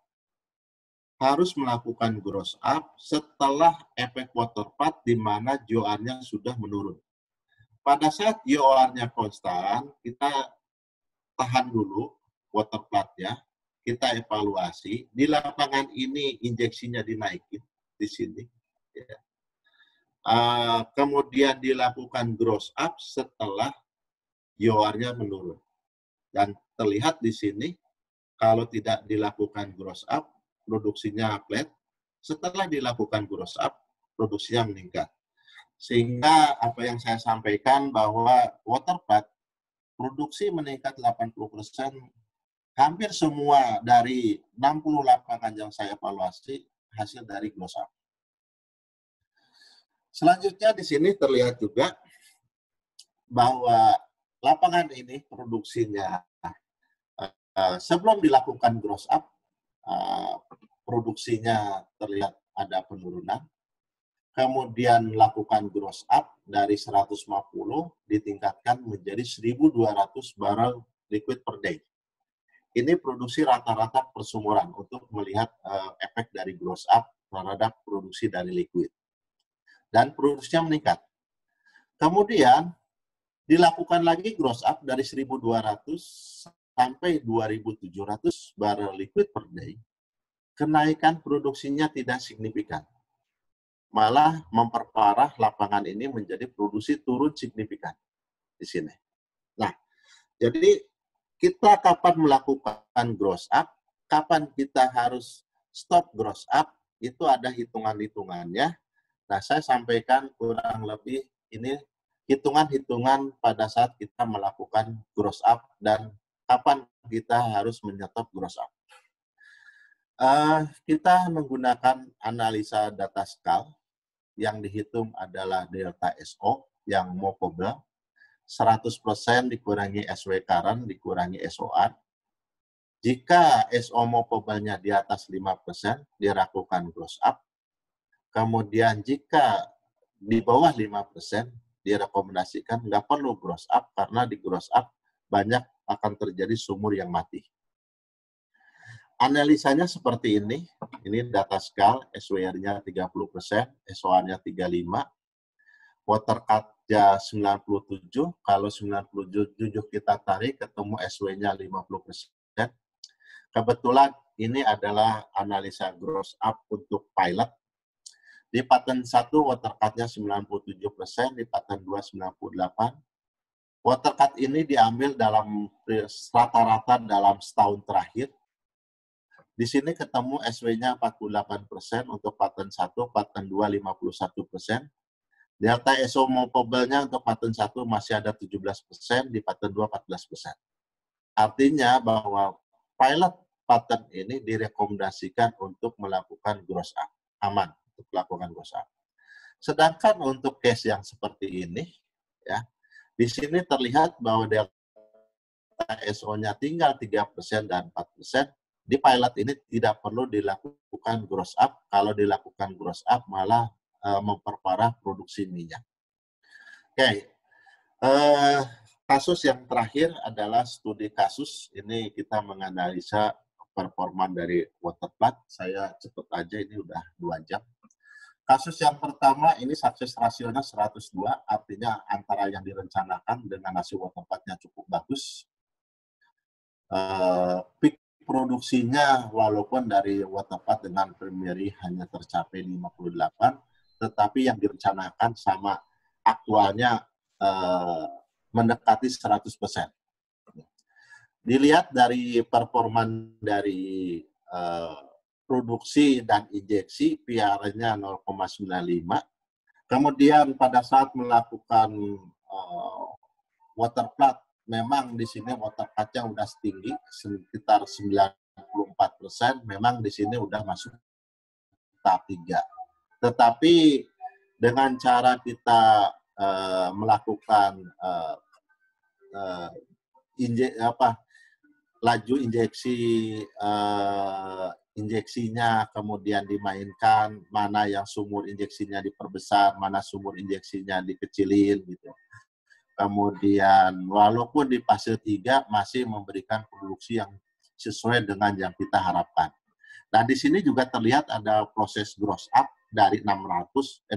harus melakukan gross up setelah efek waterflood di mana GOR-nya sudah menurun. Pada saat GOR-nya konstan, kita tahan dulu waterflood-nya, kita evaluasi. Di lapangan ini injeksinya dinaikin di sini. Ya. Kemudian dilakukan gross up setelah GOR-nya menurun. Dan terlihat di sini, kalau tidak dilakukan gross up, produksinya flat. Setelah dilakukan gross up, produksinya meningkat. Sehingga apa yang saya sampaikan bahwa waterflood produksi meningkat 80%, hampir semua dari 60 lapangan yang saya evaluasi hasil dari gross up. Selanjutnya di sini terlihat juga bahwa lapangan ini produksinya sebelum dilakukan gross up, produksinya terlihat ada penurunan. Kemudian lakukan gross up dari 150 ditingkatkan menjadi 1.200 barrel liquid per day. Ini produksi rata-rata persumuran untuk melihat efek dari gross up terhadap produksi dari liquid. Dan produksinya meningkat. Kemudian dilakukan lagi gross up dari 1.200 1.500 sampai 2.700 barrel liquid per day, kenaikan produksinya tidak signifikan. Malah memperparah lapangan ini menjadi produksi turun signifikan di sini. Nah, jadi kita kapan melakukan gross up, kapan kita harus stop gross up, itu ada hitungan-hitungannya. Nah, saya sampaikan kurang lebih ini hitungan-hitungan pada saat kita melakukan gross up dan kapan kita harus menyetop gross up. Kita menggunakan analisa data skala yang dihitung adalah delta SO yang movable, 100% dikurangi SW current dikurangi SOR. Jika SO movable-nya di atas 5%, dilakukan gross up. Kemudian jika di bawah 5%, direkomendasikan nggak perlu gross up karena di gross up banyak akan terjadi sumur yang mati. Analisanya seperti ini data skala, SWR-nya 30%, SOR-nya 35, water cut-nya 97, kalau 97 kita tarik ketemu SW-nya 50%. Kebetulan ini adalah analisa gross up untuk pilot. Di pattern 1 water cut-nya 97%, di pattern 2 98. Water cut ini diambil dalam rata-rata dalam setahun terakhir. Di sini ketemu SW-nya 48% untuk pattern 1, pattern 2 51%. Delta SO movable-nya untuk pattern 1 masih ada 17%, di pattern 2 14%. Artinya bahwa pilot pattern ini direkomendasikan untuk melakukan gross up. Aman untuk melakukan gross up. Sedangkan untuk case yang seperti ini, ya, di sini terlihat bahwa delta SO-nya tinggal 3% dan 4%. Di pilot ini tidak perlu dilakukan gross up. Kalau dilakukan gross up malah memperparah produksi minyak. Oke. Kasus yang terakhir adalah studi kasus. Ini kita menganalisa performa dari Waterflood. Saya cepet aja, ini udah 2 jam. Kasus yang pertama ini sukses rasionya 102, artinya antara yang direncanakan dengan hasil waterfloodnya cukup bagus. Peak produksinya walaupun dari waterflood dengan primary hanya tercapai 58, tetapi yang direncanakan sama aktualnya mendekati 100%. Dilihat dari performan dari produksi dan injeksi, PR-nya 0,95. Kemudian pada saat melakukan waterflood, memang di sini water cut-nya udah tinggi, sekitar 94%, memang di sini udah masuk tahap 3. Tetapi dengan cara kita melakukan laju injeksi injeksinya kemudian dimainkan, mana yang sumur injeksinya diperbesar, mana sumur injeksinya dikecilin gitu. Kemudian walaupun di fase 3 masih memberikan produksi yang sesuai dengan yang kita harapkan. Nah, di sini juga terlihat ada proses gross up dari 6.000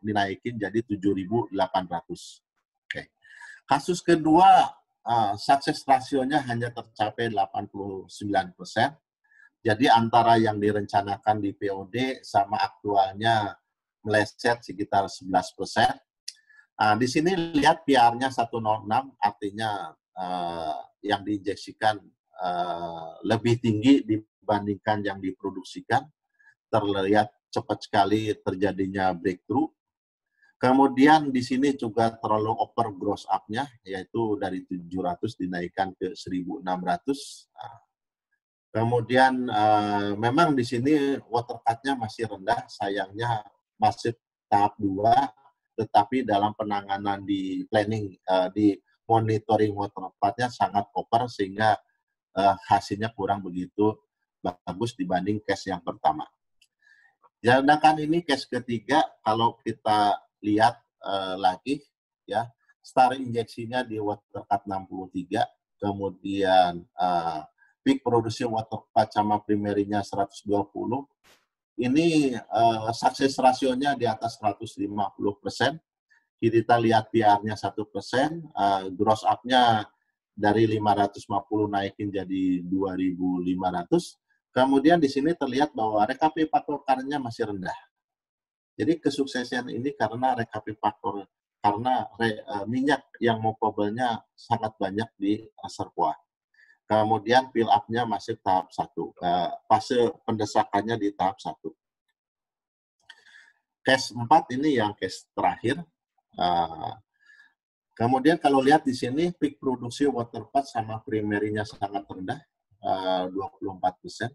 dinaikin jadi 7.800. Oke. Kasus kedua sukses rasionya hanya tercapai 89%. Jadi antara yang direncanakan di POD sama aktualnya meleset sekitar 11%. Nah, di sini lihat PR-nya 106, artinya yang diinjeksikan lebih tinggi dibandingkan yang diproduksikan. Terlihat cepat sekali terjadinya breakthrough. Kemudian di sini juga terlalu over gross up-nya, yaitu dari 700 dinaikkan ke 1.600. Nah, kemudian memang di sini water cut-nya masih rendah, sayangnya masih tahap 2, tetapi dalam penanganan di planning, di monitoring water cut-nya sangat over, sehingga hasilnya kurang begitu bagus dibanding case yang pertama. Sedangkan ini case ketiga, kalau kita lihat lagi, ya, star injeksinya di water cut 63, kemudian peak produksi waterflood sama primerinya 120, ini sukses rasionya di atas 150%. Kita lihat PR-nya 1%, gross up-nya dari 550 naikin jadi 2.500. Kemudian di sini terlihat bahwa rekapi faktor karenanya masih rendah. Jadi kesuksesan ini karena rekapi faktor, karena minyak yang movable-nya sangat banyak di Serpoa. Kemudian fill up-nya masih tahap 1. Fase pendesakannya di tahap 1. Case 4 ini yang case terakhir. Kemudian kalau lihat di sini, peak produksi waterflood sama primerinya sangat rendah, 24%.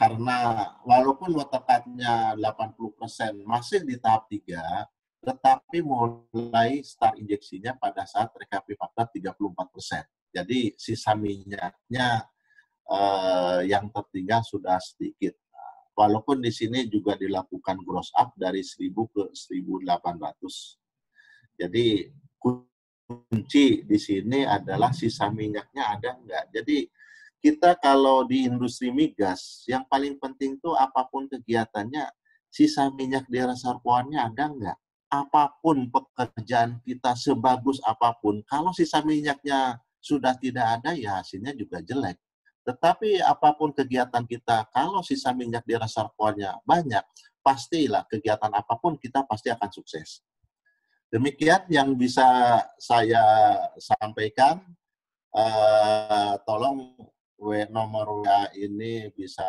Karena walaupun water cut-nya 80% masih di tahap 3, tetapi mulai start injeksinya pada saat rekapi faktor 34%. Jadi sisa minyaknya yang tertinggal sudah sedikit. Walaupun di sini juga dilakukan gross up dari 1.000 ke 1.800. Jadi kunci di sini adalah sisa minyaknya ada enggak. Jadi kita kalau di industri migas, yang paling penting tuh apapun kegiatannya, sisa minyak di reservoirnya ada nggak? Apapun pekerjaan kita, sebagus apapun, kalau sisa minyaknya sudah tidak ada, ya hasilnya juga jelek. Tetapi apapun kegiatan kita, kalau sisa minyak di reservoirnya banyak, pastilah kegiatan apapun kita pasti akan sukses. Demikian yang bisa saya sampaikan. Tolong nomor WA ini bisa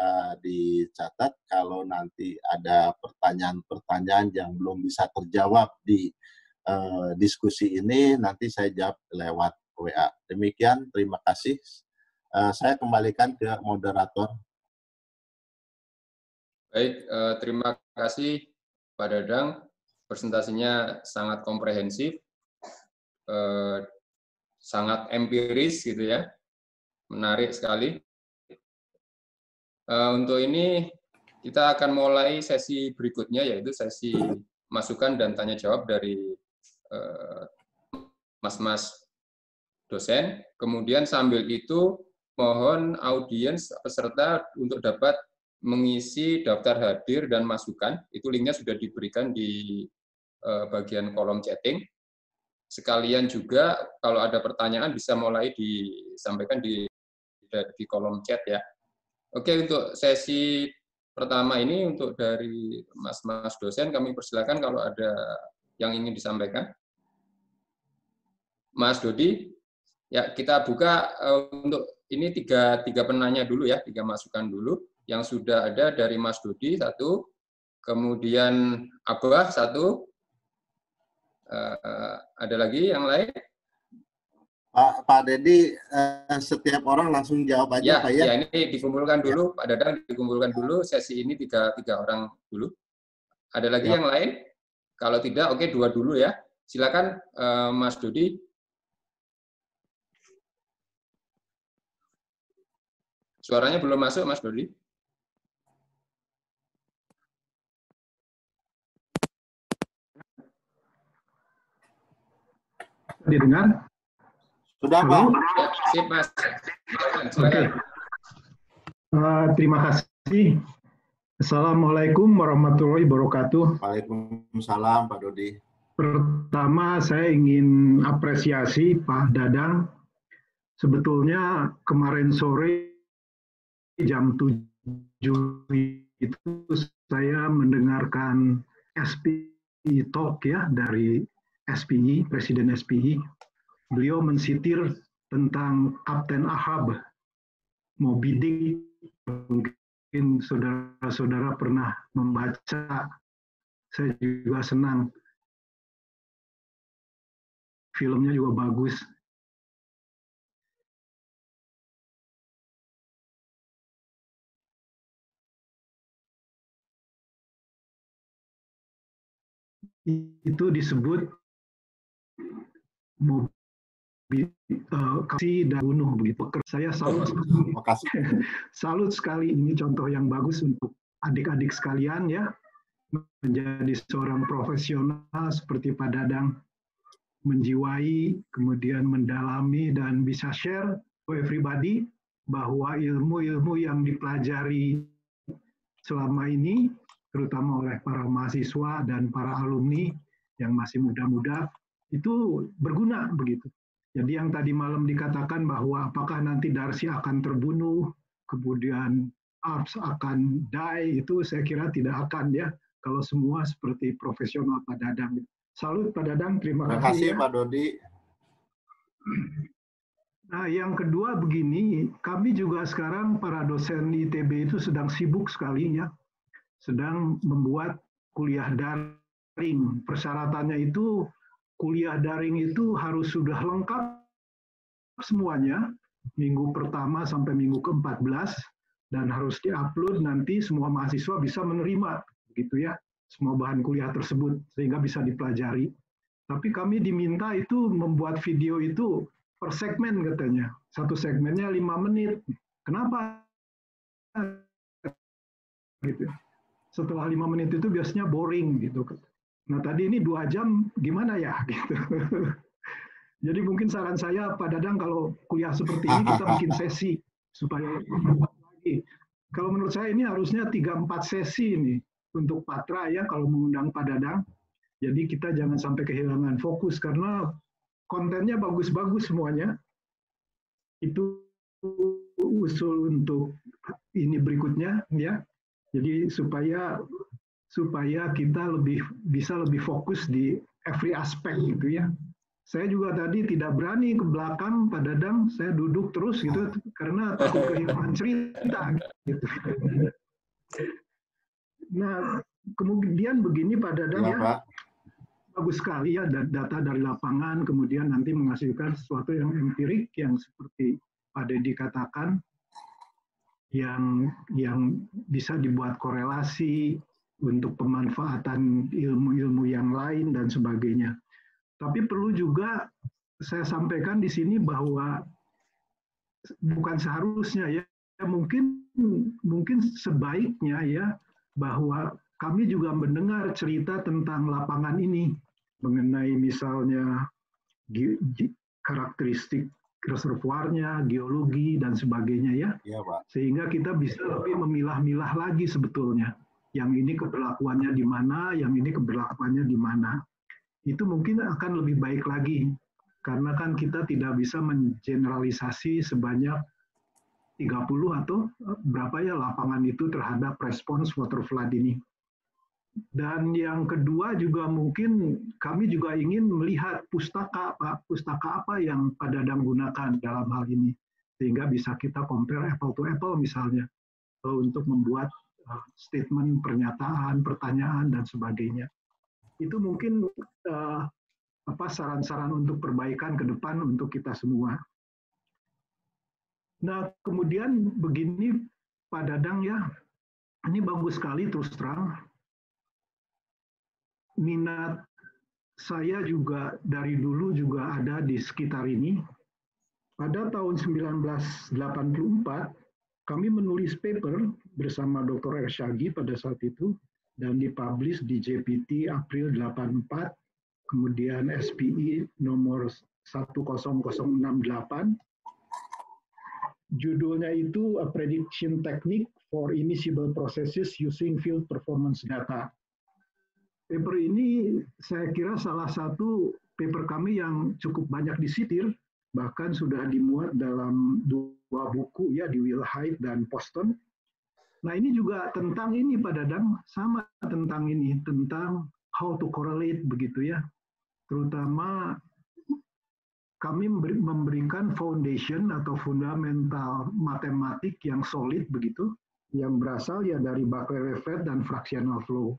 dicatat kalau nanti ada pertanyaan-pertanyaan yang belum bisa terjawab di diskusi ini, nanti saya jawab lewat WA. Demikian, terima kasih. Saya kembalikan ke moderator. Baik, terima kasih Pak Dadang. Presentasinya sangat komprehensif, sangat empiris gitu ya. Menarik sekali. Untuk ini kita akan mulai sesi berikutnya, yaitu sesi masukan dan tanya jawab dari mas-mas dosen. Kemudian sambil itu mohon audiens peserta untuk dapat mengisi daftar hadir dan masukan. Itu linknya sudah diberikan di bagian kolom chatting. Sekalian juga kalau ada pertanyaan bisa mulai disampaikan di kolom chat ya. Oke, untuk sesi pertama ini untuk dari mas-mas dosen kami persilakan kalau ada yang ingin disampaikan. Mas Dodi, ya kita buka untuk ini tiga penanya dulu ya, tiga masukan dulu yang sudah ada dari Mas Dodi satu, kemudian Abah satu. Ada lagi yang lain? Pak Deddy, setiap orang langsung jawab aja. Ya ini dikumpulkan dulu, ya. Pak Dadang dikumpulkan dulu, sesi ini tiga orang dulu. Ada lagi yang lain? Kalau tidak, oke dua dulu ya. Silakan Mas Dodi. Suaranya belum masuk, Mas Dodi. Didengar? Sudah, Pak. Sip, Mas. Oke. Terima kasih. Assalamualaikum warahmatullahi wabarakatuh. Waalaikumsalam, Pak Dodi. Pertama, saya ingin apresiasi Pak Dadang. Sebetulnya kemarin sore jam 7 itu saya mendengarkan SPI Talk ya dari SPI, Presiden SPI, beliau mensitir tentang Kapten Ahab, Moby Dick. Mungkin saudara-saudara pernah membaca, saya juga senang. Filmnya juga bagus. Itu disebut kasih dan bunuh begitu. Saya salut sekali, ini contoh yang bagus untuk adik-adik sekalian ya, menjadi seorang profesional seperti Pak Dadang, menjiwai, kemudian mendalami dan bisa share to everybody bahwa ilmu-ilmu yang dipelajari selama ini, terutama oleh para mahasiswa dan para alumni yang masih muda-muda, itu berguna begitu. Jadi yang tadi malam dikatakan bahwa apakah nanti Darsi akan terbunuh, kemudian Arps akan die, itu saya kira tidak akan ya, kalau semua seperti profesional Pak Dadang. Salut Pak Dadang, terima kasih ya. Pak Dodi. Nah, yang kedua begini, kami juga sekarang para dosen ITB itu sedang sibuk sekali ya, sedang membuat kuliah daring. Persyaratannya itu kuliah daring itu harus sudah lengkap semuanya, minggu pertama sampai minggu ke-14, dan harus diupload nanti semua mahasiswa bisa menerima, gitu ya, semua bahan kuliah tersebut, sehingga bisa dipelajari. Tapi kami diminta itu membuat video itu per segmen katanya. Satu segmennya 5 menit. Kenapa? Gitu. Setelah 5 menit itu biasanya boring gitu. Nah tadi ini 2 jam gimana ya? Gitu. Jadi mungkin saran saya Pak Dadang kalau kuliah seperti ini kita bikin sesi supaya lagi. Kalau menurut saya ini harusnya 3-4 sesi ini untuk Patra ya kalau mengundang Pak Dadang. Jadi kita jangan sampai kehilangan fokus karena kontennya bagus-bagus semuanya. Itu usul untuk ini berikutnya ya. Jadi supaya kita bisa lebih fokus di every aspect gitu ya. Saya juga tadi tidak berani ke belakang Pak Dadang, saya duduk terus gitu karena takut kehilangan cerita gitu. Nah, kemudian begini Pak Dadang ya. Pak. Bagus sekali ya data dari lapangan, kemudian nanti menghasilkan sesuatu yang empirik yang seperti Pak Deddy katakan, yang bisa dibuat korelasi untuk pemanfaatan ilmu-ilmu yang lain dan sebagainya. Tapi perlu juga saya sampaikan di sini bahwa bukan seharusnya ya, mungkin sebaiknya ya bahwa kami juga mendengar cerita tentang lapangan ini, mengenai misalnya karakteristik reservoirnya, geologi, dan sebagainya ya. Ya Pak. Sehingga kita bisa lebih memilah-milah lagi sebetulnya. Yang ini keberlakuannya di mana, yang ini keberlakuannya di mana. Itu mungkin akan lebih baik lagi. Karena kan kita tidak bisa mengeneralisasi sebanyak 30 atau berapa ya lapangan itu terhadap respons waterflood ini. Dan yang kedua juga mungkin kami juga ingin melihat pustaka, Pak. Pustaka apa yang Pak Dadang gunakan dalam hal ini. Sehingga bisa kita compare apple to apple misalnya. Untuk membuat statement, pernyataan, pertanyaan, dan sebagainya. Itu mungkin saran-saran untuk perbaikan ke depan untuk kita semua. Nah, kemudian begini Pak Dadang ya. Ini bagus sekali terus terang. Minat saya juga dari dulu juga ada di sekitar ini. Pada tahun 1984, kami menulis paper bersama Dr. Ir. Syagi pada saat itu, dan dipublish di JPT April 84, kemudian SPI nomor 10068. Judulnya itu A Prediction Technique for Initiable Processes Using Field Performance Data. Paper ini saya kira salah satu paper kami yang cukup banyak disitir, bahkan sudah dimuat dalam 2 buku ya di Wilhite dan Boston. Nah ini juga tentang ini Pak Dadang, sama tentang ini, tentang how to correlate begitu ya. Terutama kami memberikan foundation atau fundamental matematik yang solid begitu, yang berasal ya dari Buckley Leverett dan fractional flow.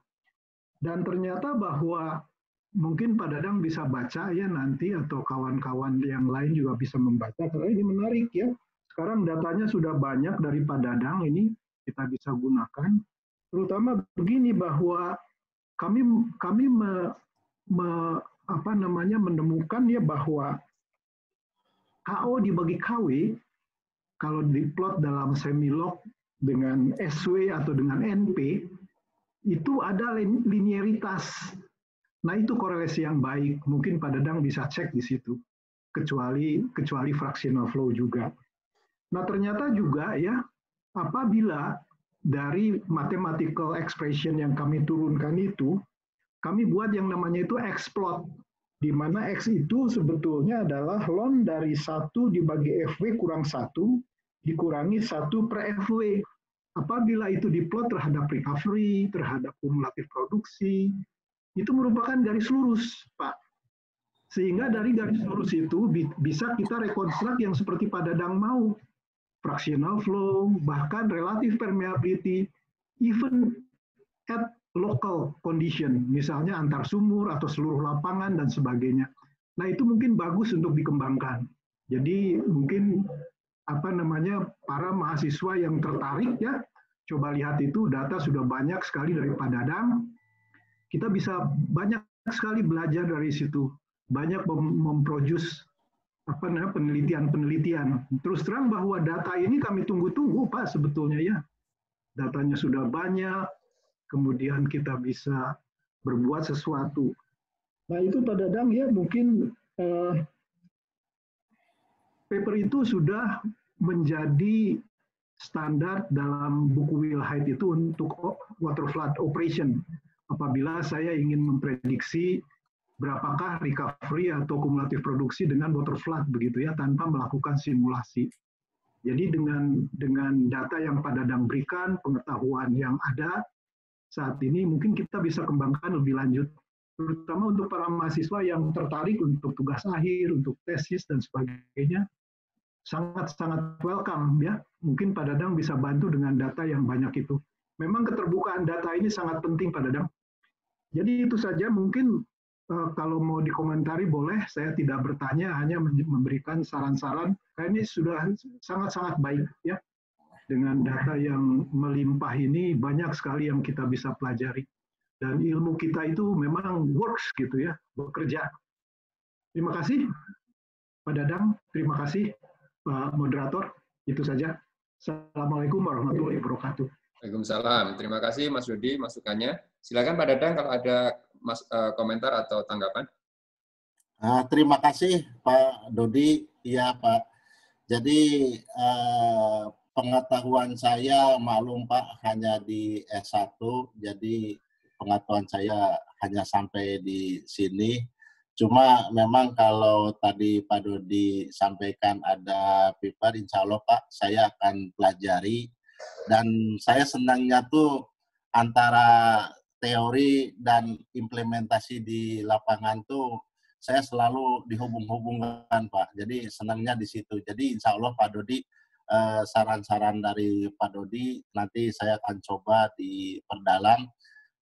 Dan ternyata bahwa mungkin Pak Dadang bisa baca ya nanti, atau kawan-kawan yang lain juga bisa membaca, karena ini menarik ya. Sekarang datanya sudah banyak dari Pak Dadang ini, kita bisa gunakan. Terutama begini bahwa kami menemukan ya bahwa KO dibagi KW, kalau diplot dalam semilog dengan SW atau dengan NP, itu ada linearitas. Nah, itu korelasi yang baik. Mungkin Pak Dadang bisa cek di situ. Kecuali fractional flow juga. Nah, ternyata juga ya, apabila dari mathematical expression yang kami turunkan itu, kami buat yang namanya itu X-plot. di mana X itu sebetulnya adalah ln dari 1 dibagi FW kurang 1 dikurangi 1 per FW. Apabila itu diplot terhadap recovery, terhadap kumulatif produksi, itu merupakan garis lurus, Pak. Sehingga dari garis lurus itu bisa kita rekonstruk yang seperti Pak Dadang mau. Fractional flow, bahkan relative permeability, even at local condition, misalnya antar sumur atau seluruh lapangan dan sebagainya. Nah, itu mungkin bagus untuk dikembangkan. Jadi mungkin para mahasiswa yang tertarik ya, coba lihat itu data sudah banyak sekali dari Pak Dadang. Kita bisa banyak sekali belajar dari situ, banyak memproduce penelitian-penelitian. Terus terang bahwa data ini kami tunggu-tunggu Pak sebetulnya ya. Datanya sudah banyak, kemudian kita bisa berbuat sesuatu. Nah itu Pak Dadang ya mungkin paper itu sudah menjadi standar dalam buku Wilhite itu untuk Waterflood Operation. Apabila saya ingin memprediksi berapakah recovery atau kumulatif produksi dengan Waterflood begitu ya, tanpa melakukan simulasi. Jadi dengan data yang Pak Dadang berikan, pengetahuan yang ada saat ini, mungkin kita bisa kembangkan lebih lanjut. Terutama untuk para mahasiswa yang tertarik untuk tugas akhir, untuk tesis, dan sebagainya, sangat-sangat welcome ya. Mungkin Pak Dadang bisa bantu dengan data yang banyak itu. Memang keterbukaan data ini sangat penting Pak Dadang. Jadi itu saja, mungkin kalau mau dikomentari boleh, saya tidak bertanya, hanya memberikan saran-saran. Ini sudah sangat-sangat baik ya. Dengan data yang melimpah ini, banyak sekali yang kita bisa pelajari. Dan ilmu kita itu memang works gitu ya, bekerja. Terima kasih Pak Dadang, terima kasih Pak Moderator, itu saja. Assalamualaikum warahmatullahi wabarakatuh. Waalaikumsalam, terima kasih Mas Dodi masukannya. Silakan Pak Dadang kalau ada komentar atau tanggapan. Terima kasih Pak Dodi, iya Pak. Jadi pengetahuan saya maklum Pak hanya di S1, jadi pengetahuan saya hanya sampai di sini. Cuma memang kalau tadi Pak Dodi sampaikan ada paper, insya Allah Pak, saya akan pelajari. Dan saya senangnya tuh antara teori dan implementasi di lapangan tuh saya selalu dihubung-hubungkan Pak. Jadi senangnya di situ. Jadi insya Allah Pak Dodi, saran-saran dari Pak Dodi nanti saya akan coba diperdalam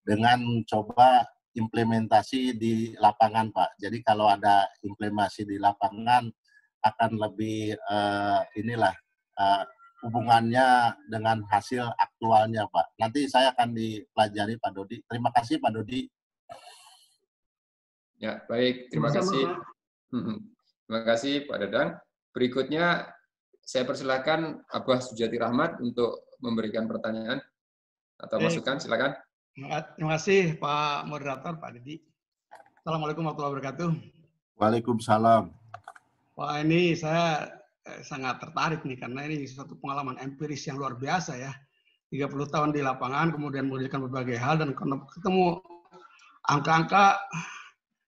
dengan coba implementasi di lapangan, Pak. Jadi kalau ada implementasi di lapangan akan lebih hubungannya dengan hasil aktualnya, Pak. Nanti saya akan dipelajari, Pak Dodi. Terima kasih, Pak Dodi. Ya, baik. Terima kasih. Terima kasih, Pak Dadang. Berikutnya, saya persilakan Abah Sudjati Rachmat untuk memberikan pertanyaan atau masukan. Silakan. Terima kasih Pak Moderator, Pak Deddy. Assalamualaikum warahmatullahi wabarakatuh. Waalaikumsalam. Wah ini saya sangat tertarik nih, karena ini suatu pengalaman empiris yang luar biasa ya. 30 tahun di lapangan, kemudian mengerjakan berbagai hal, dan ketemu angka-angka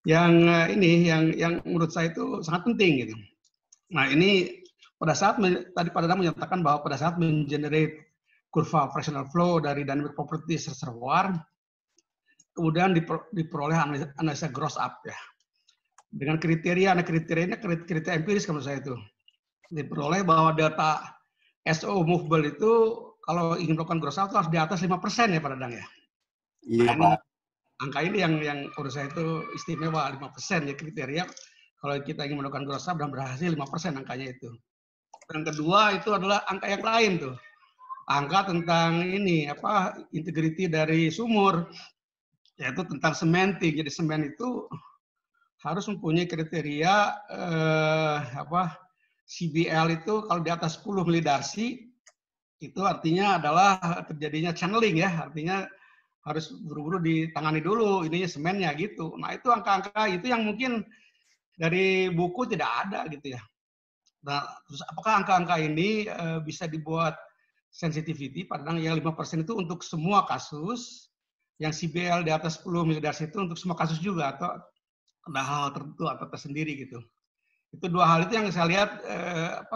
yang ini, yang menurut saya itu sangat penting gitu. Nah ini pada saat, tadi Pak Dadang menyatakan bahwa pada saat men-generate kurva fractional flow dari dynamic properties reservoir, kemudian diperoleh analisa gross up ya. Dengan kriteria empiris kalau saya itu. Diperoleh bahwa data SO movable itu kalau ingin melakukan gross up itu harus di atas 5% ya Pak Dadang ya. Iya, Pak. Angka ini yang menurut saya itu istimewa, 5% ya kriteria kalau kita ingin melakukan gross up dan berhasil 5% angkanya itu. Dan kedua itu adalah angka yang lain tuh. Angka tentang ini integriti dari sumur, yaitu tentang sementing. Jadi semen itu harus mempunyai kriteria CBL itu kalau di atas 10 mili darcy itu artinya adalah terjadinya channeling ya, artinya harus buru-buru ditangani dulu ininya semennya gitu. Nah itu angka-angka itu yang mungkin dari buku tidak ada gitu ya. Nah terus apakah angka-angka ini bisa dibuat sensitivity, padahal yang 5% itu untuk semua kasus, yang CBL di atas 10 mili darcy itu untuk semua kasus juga, atau ada hal-hal tertentu atau tersendiri gitu. Itu dua hal itu yang saya lihat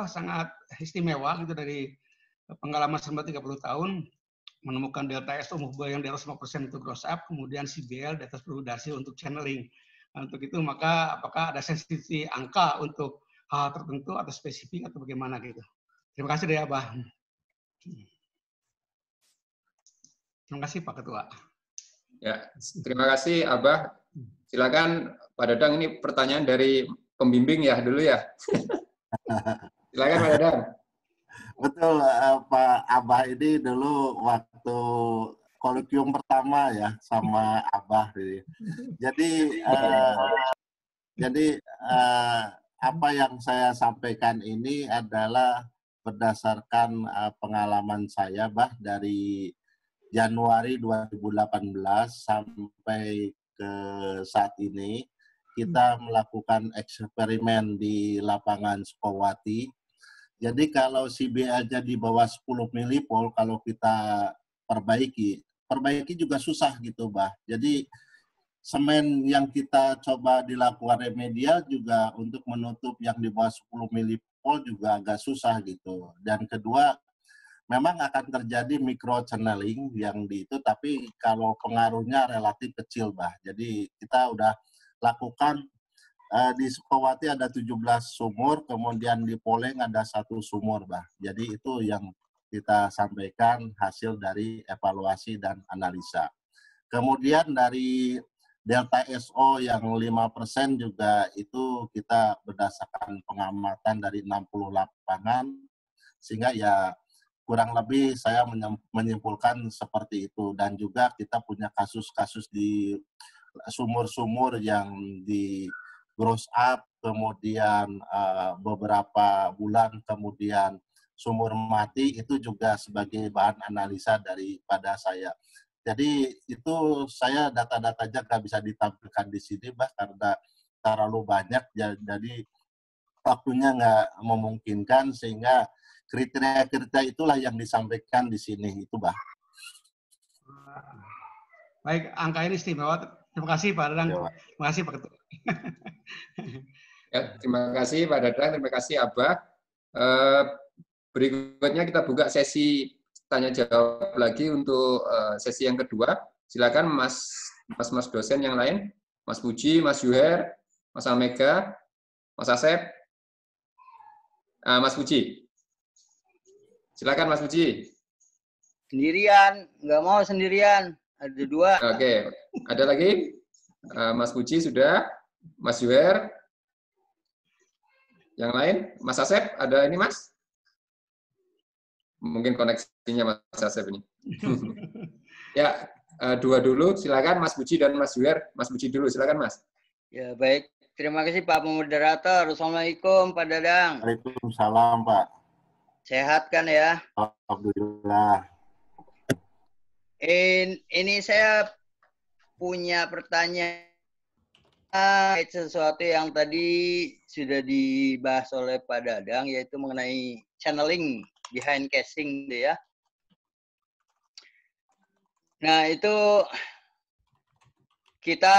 sangat istimewa gitu dari pengalaman selama 30 tahun menemukan delta S umum yang di atas 50% untuk gross up, kemudian CBL di atas produksi untuk channeling. Nah, untuk itu maka apakah ada sensitivity angka untuk hal tertentu atau spesifik atau bagaimana gitu. Terima kasih deh Abah. Terima kasih Pak Ketua. Ya, terima kasih Abah. Silakan Pak Dadang, ini pertanyaan dari pembimbing ya dulu ya. Silakan Pak Dadang. Betul, Pak Abah ini dulu waktu kolokium pertama ya sama Abah. Jadi apa yang saya sampaikan ini adalah berdasarkan pengalaman saya, Bah, dari Januari 2018 sampai ke saat ini kita melakukan eksperimen di lapangan Sukowati. Jadi kalau CBA-nya di bawah 10 milipol, kalau kita perbaiki juga susah gitu, Bah. Jadi semen yang kita coba dilakukan remedial juga untuk menutup yang di bawah 10 milipol juga agak susah gitu. Dan kedua, memang akan terjadi micro channeling yang di itu, tapi kalau pengaruhnya relatif kecil, Bah. Jadi kita udah lakukan di Sukowati ada 17 sumur, kemudian di Poleng ada 1 sumur, Bah. Jadi itu yang kita sampaikan hasil dari evaluasi dan analisa. Kemudian dari delta SO yang 5% juga itu kita berdasarkan pengamatan dari 60 lapangan, sehingga ya kurang lebih saya menyimpulkan seperti itu. Dan juga kita punya kasus-kasus di sumur-sumur yang di gross up, kemudian beberapa bulan kemudian sumur mati, itu juga sebagai bahan analisa daripada saya. Jadi itu saya data-datanya nggak bisa ditampilkan di sini, Bah, karena terlalu banyak, jadi waktunya nggak memungkinkan, sehingga kriteria-kriteria itulah yang disampaikan di sini, itu, Bah. Baik, angka ini istimewa. Terima kasih Pak Dadang. Terima kasih Pak Ketua. Ya, terima kasih Pak Dadang. Terima kasih Abah. Berikutnya kita buka sesi tanya jawab lagi untuk sesi yang kedua. Silakan mas dosen yang lain, Mas Pudji, Mas Zuher, Mas Amega, Mas Asep, Mas Pudji. Silakan Mas Pudji. Sendirian, nggak mau sendirian. Ada 2. Oke, ada lagi? Mas Pudji sudah, Mas Zuher. Yang lain, Mas Asep, ada ini Mas? Mungkin koneksinya Mas Asep ini. Ya, 2 dulu, silakan Mas Pudji dan Mas Zuher. Mas Pudji dulu, silakan Mas. Ya, baik. Terima kasih Pak Moderator. Assalamualaikum Pak Dadang. Waalaikumsalam Pak. Sehat kan ya? Alhamdulillah. Ini saya punya pertanyaan sesuatu yang tadi sudah dibahas oleh Pak Dadang, yaitu mengenai channeling behind casing ya. Nah, itu kita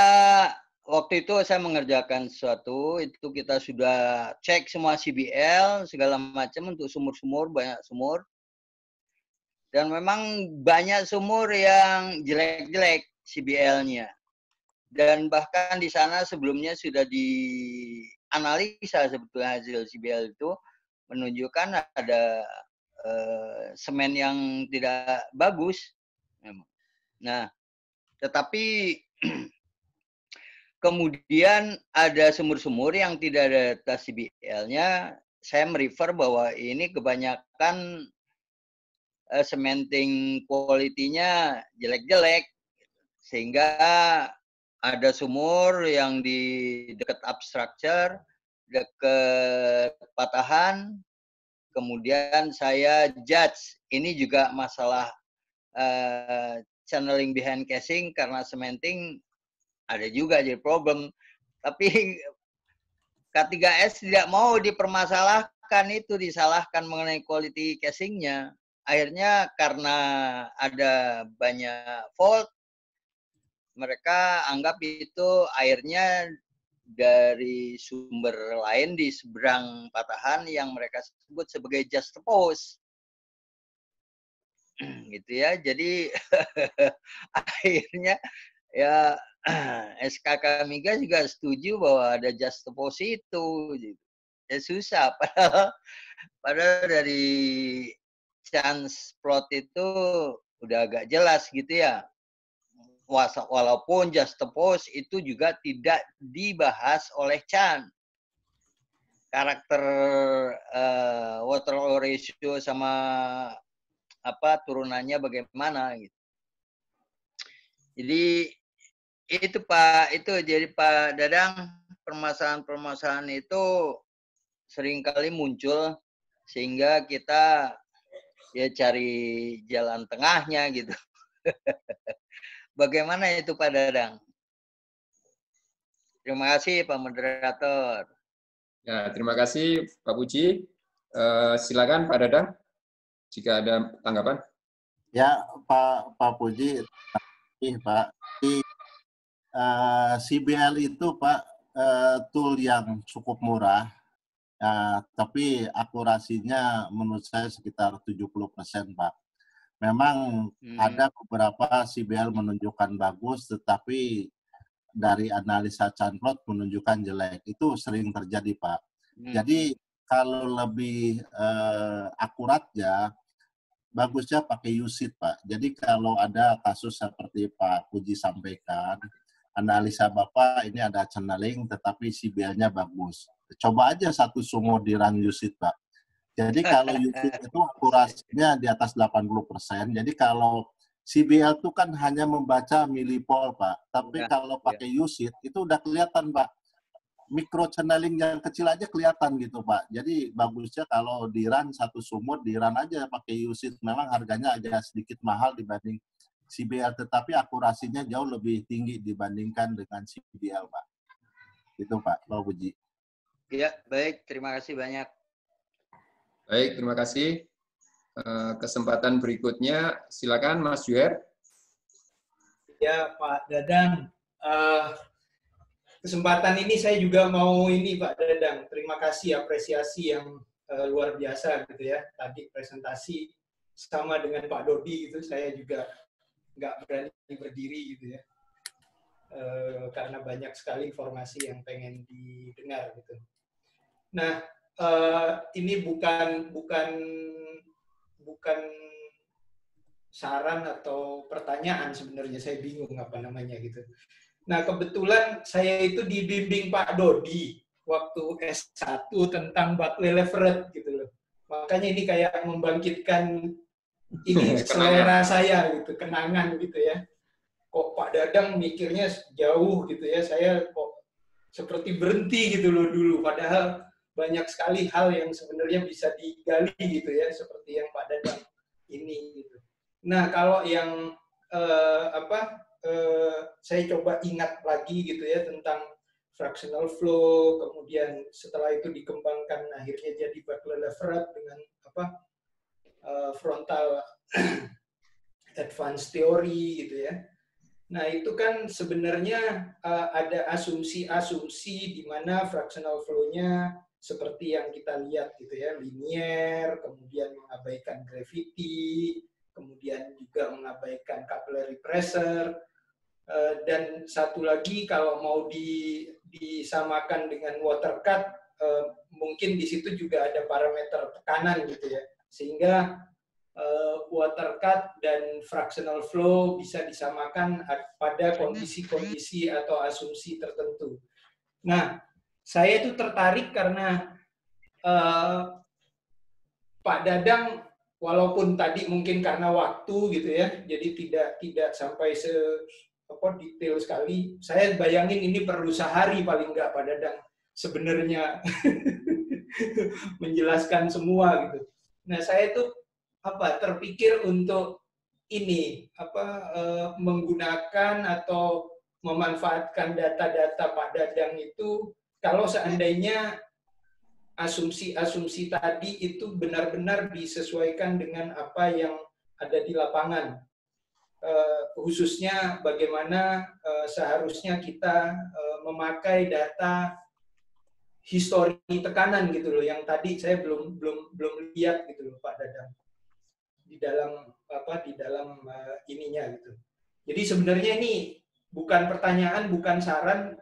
waktu itu saya mengerjakan sesuatu, itu kita sudah cek semua CBL segala macam untuk sumur-sumur, banyak sumur. Dan memang banyak sumur yang jelek-jelek CBL-nya. Dan bahkan di sana sebelumnya sudah dianalisa sebetulnya hasil CBL itu menunjukkan ada semen yang tidak bagus. Nah, tetapi kemudian ada sumur-sumur yang tidak ada data CBL-nya. Saya merefer bahwa ini kebanyakan cementing quality-nya jelek-jelek, sehingga ada sumur yang di dekat upstructure, dekat patahan. Kemudian saya judge ini juga masalah channeling behind casing, karena cementing ada juga jadi problem. Tapi K3S tidak mau dipermasalahkan itu, disalahkan mengenai quality casingnya. Akhirnya karena ada banyak fault, mereka anggap itu airnya dari sumber lain di seberang patahan yang mereka sebut sebagai just post. Gitu ya. Jadi akhirnya ya SKK Migas juga setuju bahwa ada just post itu gitu. Ya susah, padahal dari chance plot itu udah agak jelas gitu ya. Walaupun just post itu juga tidak dibahas oleh Chan. Karakter water oil ratio sama apa turunannya bagaimana gitu. Jadi itu Pak, itu jadi Pak Dadang, permasalahan-permasalahan itu seringkali muncul sehingga kita ya cari jalan tengahnya gitu. Bagaimana itu Pak Dadang? Terima kasih Pak Moderator. Ya, terima kasih Pak Pudji. Silakan Pak Dadang, jika ada tanggapan. Ya Pak Pudji, Pak. CBL itu Pak tool yang cukup murah, tapi akurasinya menurut saya sekitar 70% Pak. Memang ada beberapa CBL menunjukkan bagus, tetapi dari analisa Chanplot menunjukkan jelek. Itu sering terjadi, Pak. Jadi kalau lebih akuratnya, bagusnya pakai USIT, Pak. Jadi kalau ada kasus seperti Pak Pudji sampaikan, analisa Bapak ini ada channeling, tetapi CBL-nya bagus. Coba aja satu sumur di run USIT, Pak. Jadi kalau USIT itu akurasinya di atas 80%. Jadi kalau CBL itu kan hanya membaca milipol, Pak. Tapi kalau pakai USIT itu udah kelihatan, Pak. Mikro channeling yang kecil aja kelihatan gitu, Pak. Jadi bagusnya kalau di run satu sumur, di run aja pakai USIT. Memang harganya agak sedikit mahal dibanding CBL, tetapi akurasinya jauh lebih tinggi dibandingkan dengan CBL, Pak. Itu, Pak. Pak Pudji. Iya, baik. Terima kasih banyak. Baik, terima kasih. Kesempatan berikutnya, silakan Mas Zuher. Ya, Pak Dadang. Kesempatan ini saya juga mau ini, Pak Dadang. Terima kasih apresiasi yang luar biasa gitu ya. Tadi presentasi sama dengan Pak Dodi itu saya juga nggak berani berdiri gitu ya. Karena banyak sekali informasi yang pengen didengar gitu. Nah, ini bukan saran atau pertanyaan sebenarnya, saya bingung apa namanya gitu. Nah, kebetulan saya itu dibimbing Pak Dodi waktu S1 tentang Buckley Leverett gitu loh. Makanya ini kayak membangkitkan ini selera saya gitu, kenangan gitu ya. Kok Pak Dadang mikirnya jauh gitu ya, saya kok seperti berhenti gitu loh dulu, padahal banyak sekali hal yang sebenarnya bisa digali gitu ya, seperti yang Pak Dadang ini gitu. Nah, kalau yang saya coba ingat lagi gitu ya tentang fractional flow, kemudian setelah itu dikembangkan akhirnya jadi Buckley Leverett dengan frontal advanced theory gitu ya. Nah, itu kan sebenarnya ada asumsi-asumsi di mana fractional flow-nya seperti yang kita lihat gitu ya, linier, kemudian mengabaikan gravity, kemudian juga mengabaikan capillary pressure, dan satu lagi kalau mau disamakan dengan water cut, mungkin di situ juga ada parameter tekanan gitu ya, sehingga water cut dan fractional flow bisa disamakan pada kondisi-kondisi atau asumsi tertentu. Nah, saya itu tertarik karena Pak Dadang, walaupun tadi mungkin karena waktu gitu ya, jadi tidak sampai detail sekali. Saya bayangin ini perlu sehari paling nggak Pak Dadang sebenarnya menjelaskan semua gitu. Nah, saya itu terpikir untuk ini menggunakan atau memanfaatkan data-data Pak Dadang itu. Kalau seandainya asumsi-asumsi tadi itu benar-benar disesuaikan dengan apa yang ada di lapangan. khususnya bagaimana seharusnya kita memakai data histori tekanan gitu loh, yang tadi saya belum lihat gitu loh Pak Dadang di dalam apa di dalam ininya gitu. Jadi sebenarnya ini bukan pertanyaan, bukan saran,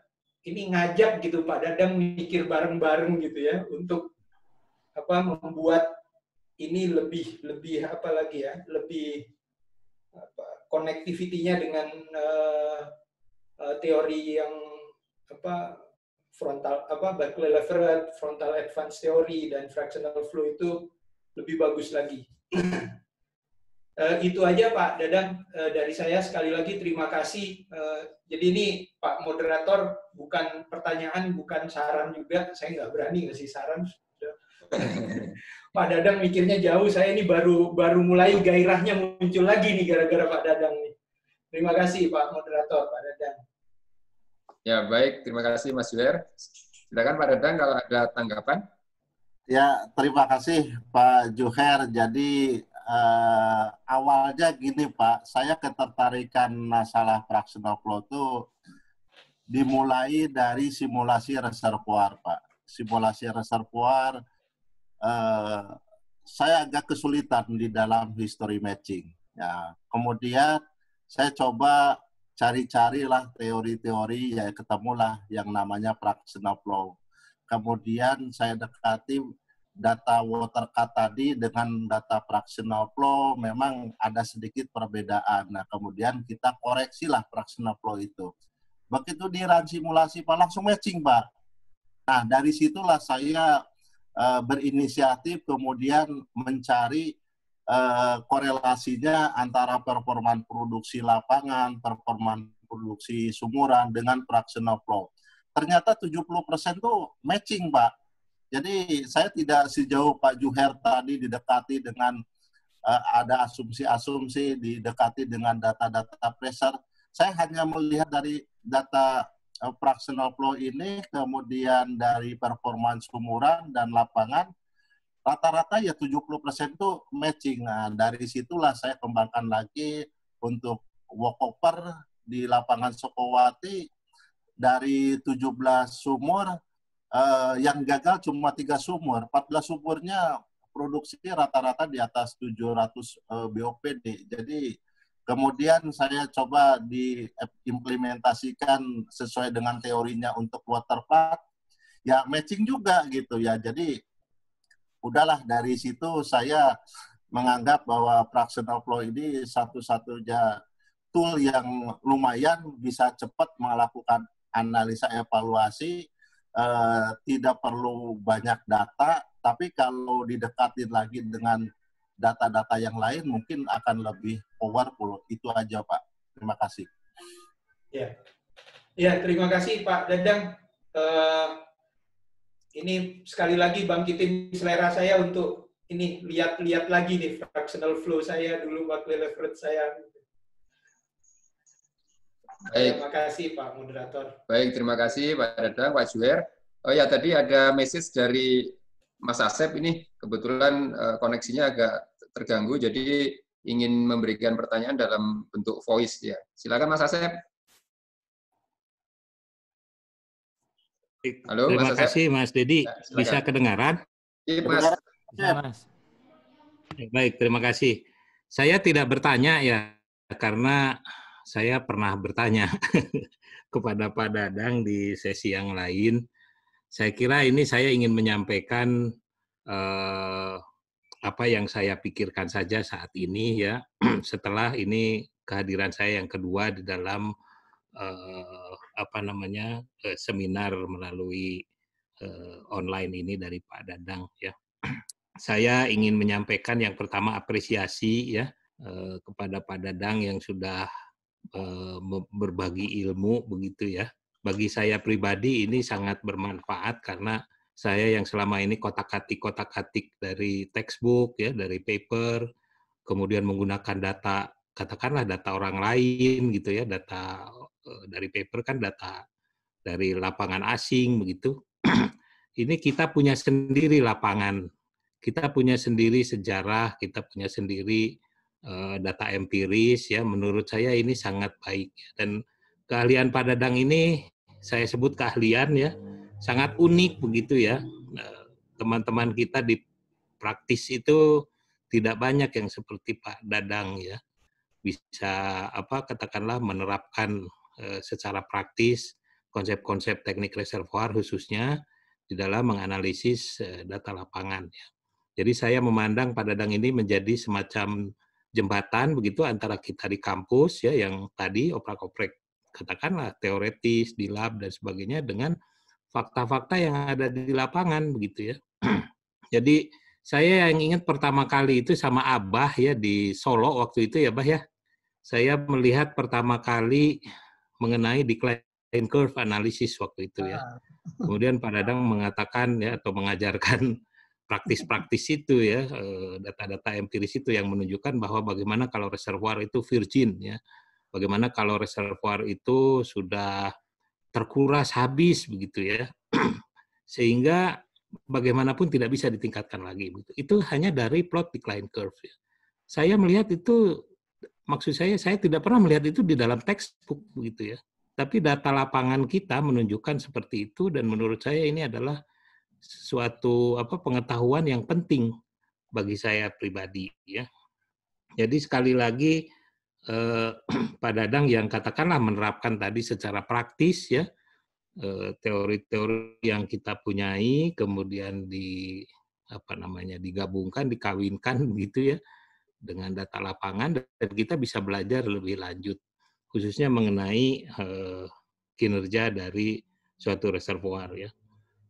ini ngajak gitu Pak Dadang mikir bareng-bareng gitu ya untuk apa membuat ini lebih apa lagi ya, lebih apa konektivitinya dengan teori yang apa frontal apa Buckley Leverett, frontal advance theory dan fractional flow itu lebih bagus lagi. Itu aja Pak Dadang dari saya, sekali lagi terima kasih. Jadi ini Pak Moderator bukan pertanyaan, bukan saran juga, saya nggak berani ngasih saran. Pak Dadang mikirnya jauh, saya ini baru mulai gairahnya muncul lagi nih gara-gara Pak Dadang nih. Terima kasih Pak Moderator, Pak Dadang. Ya baik, terima kasih Mas Zuher. Silakan Pak Dadang kalau ada tanggapan. Ya terima kasih Pak Zuher. Jadi awalnya gini Pak, saya ketertarikan masalah fractional flow itu dimulai dari simulasi reservoir Pak. Simulasi reservoir, saya agak kesulitan di dalam history matching. Ya. Kemudian saya coba cari-carilah teori-teori, ya ketemulah yang namanya fractional flow. Kemudian saya dekati data Waterflood tadi dengan data fractional flow memang ada sedikit perbedaan. Nah, kemudian kita koreksilah fractional flow itu. Begitu di run simulasi, Pak, langsung matching, Pak. Nah, dari situlah saya berinisiatif kemudian mencari korelasinya antara performan produksi lapangan, performan produksi sumuran dengan fractional flow. Ternyata 70% tuh matching, Pak. Jadi saya tidak sejauh Pak Zuher tadi didekati dengan ada asumsi-asumsi, didekati dengan data-data pressure. Saya hanya melihat dari data fractional flow ini, kemudian dari performance sumuran dan lapangan, rata-rata ya 70% itu matching. Nah, dari situlah saya kembangkan lagi untuk walkover di lapangan Sukowati dari 17 sumur, yang gagal cuma 3 sumur, 14 sumurnya produksi rata-rata di atas 700 BOPD. Jadi kemudian saya coba diimplementasikan sesuai dengan teorinya untuk Waterflood, ya matching juga gitu ya. Jadi udahlah dari situ saya menganggap bahwa fractional flow ini satu-satunya tool yang lumayan bisa cepat melakukan analisa evaluasi. Tidak perlu banyak data, tapi kalau didekatin lagi dengan data-data yang lain mungkin akan lebih powerful. Itu aja Pak. Terima kasih. Ya, ya terima kasih Pak Dadang. Ini sekali lagi bangkitin selera saya untuk ini lihat-lihat lagi nih fractional flow saya dulu Buckley Leverett saya. Baik. Terima kasih Pak Moderator. Baik, terima kasih Pak Dadang, Pak Zuher. Oh ya, tadi ada message dari Mas Asep ini, kebetulan koneksinya agak terganggu, jadi ingin memberikan pertanyaan dalam bentuk voice ya. Silakan Mas Asep. Halo, terima kasih Mas Deddy. Silakan. Bisa kedengaran? Iya Mas. Ya, Mas. Baik, terima kasih. Saya tidak bertanya ya, karena saya pernah bertanya kepada Pak Dadang di sesi yang lain. Saya kira ini saya ingin menyampaikan apa yang saya pikirkan saja saat ini ya, setelah ini kehadiran saya yang kedua di dalam seminar melalui online ini dari Pak Dadang ya. Saya ingin menyampaikan yang pertama apresiasi ya kepada Pak Dadang yang sudah berbagi ilmu begitu ya. Bagi saya pribadi ini sangat bermanfaat karena saya yang selama ini kotak-atik dari textbook ya, dari paper, kemudian menggunakan data, katakanlah data orang lain gitu ya, data dari paper kan data dari lapangan asing begitu. Ini kita punya sendiri lapangan, kita punya sendiri sejarah, kita punya sendiri data empiris ya, menurut saya ini sangat baik. Dan keahlian Pak Dadang ini saya sebut keahlian ya, sangat unik begitu ya. Teman-teman kita di praktis itu tidak banyak yang seperti Pak Dadang ya. Bisa apa katakanlah menerapkan secara praktis konsep-konsep teknik reservoir khususnya di dalam menganalisis data lapangan ya. Jadi saya memandang Pak Dadang ini menjadi semacam jembatan begitu antara kita di kampus ya yang tadi oprak-oprek katakanlah teoretis di lab dan sebagainya dengan fakta-fakta yang ada di lapangan begitu ya. Jadi saya yang ingat pertama kali itu sama Abah ya di Solo waktu itu ya Abah ya. Saya melihat pertama kali mengenai decline curve analysis waktu itu ya. Kemudian Pak Dadang mengatakan ya atau mengajarkan praktis-praktis itu ya, data-data empiris itu yang menunjukkan bahwa bagaimana kalau reservoir itu virgin ya, bagaimana kalau reservoir itu sudah terkuras habis begitu ya, sehingga bagaimanapun tidak bisa ditingkatkan lagi. Itu hanya dari plot decline curve. Saya melihat itu, maksud saya tidak pernah melihat itu di dalam textbook begitu ya, tapi data lapangan kita menunjukkan seperti itu dan menurut saya ini adalah suatu apa pengetahuan yang penting bagi saya pribadi ya. Jadi sekali lagi Pak Dadang yang katakanlah menerapkan tadi secara praktis ya teori-teori yang kita punyai kemudian di apa namanya digabungkan, dikawinkan gitu ya dengan data lapangan dan kita bisa belajar lebih lanjut khususnya mengenai kinerja dari suatu reservoir ya.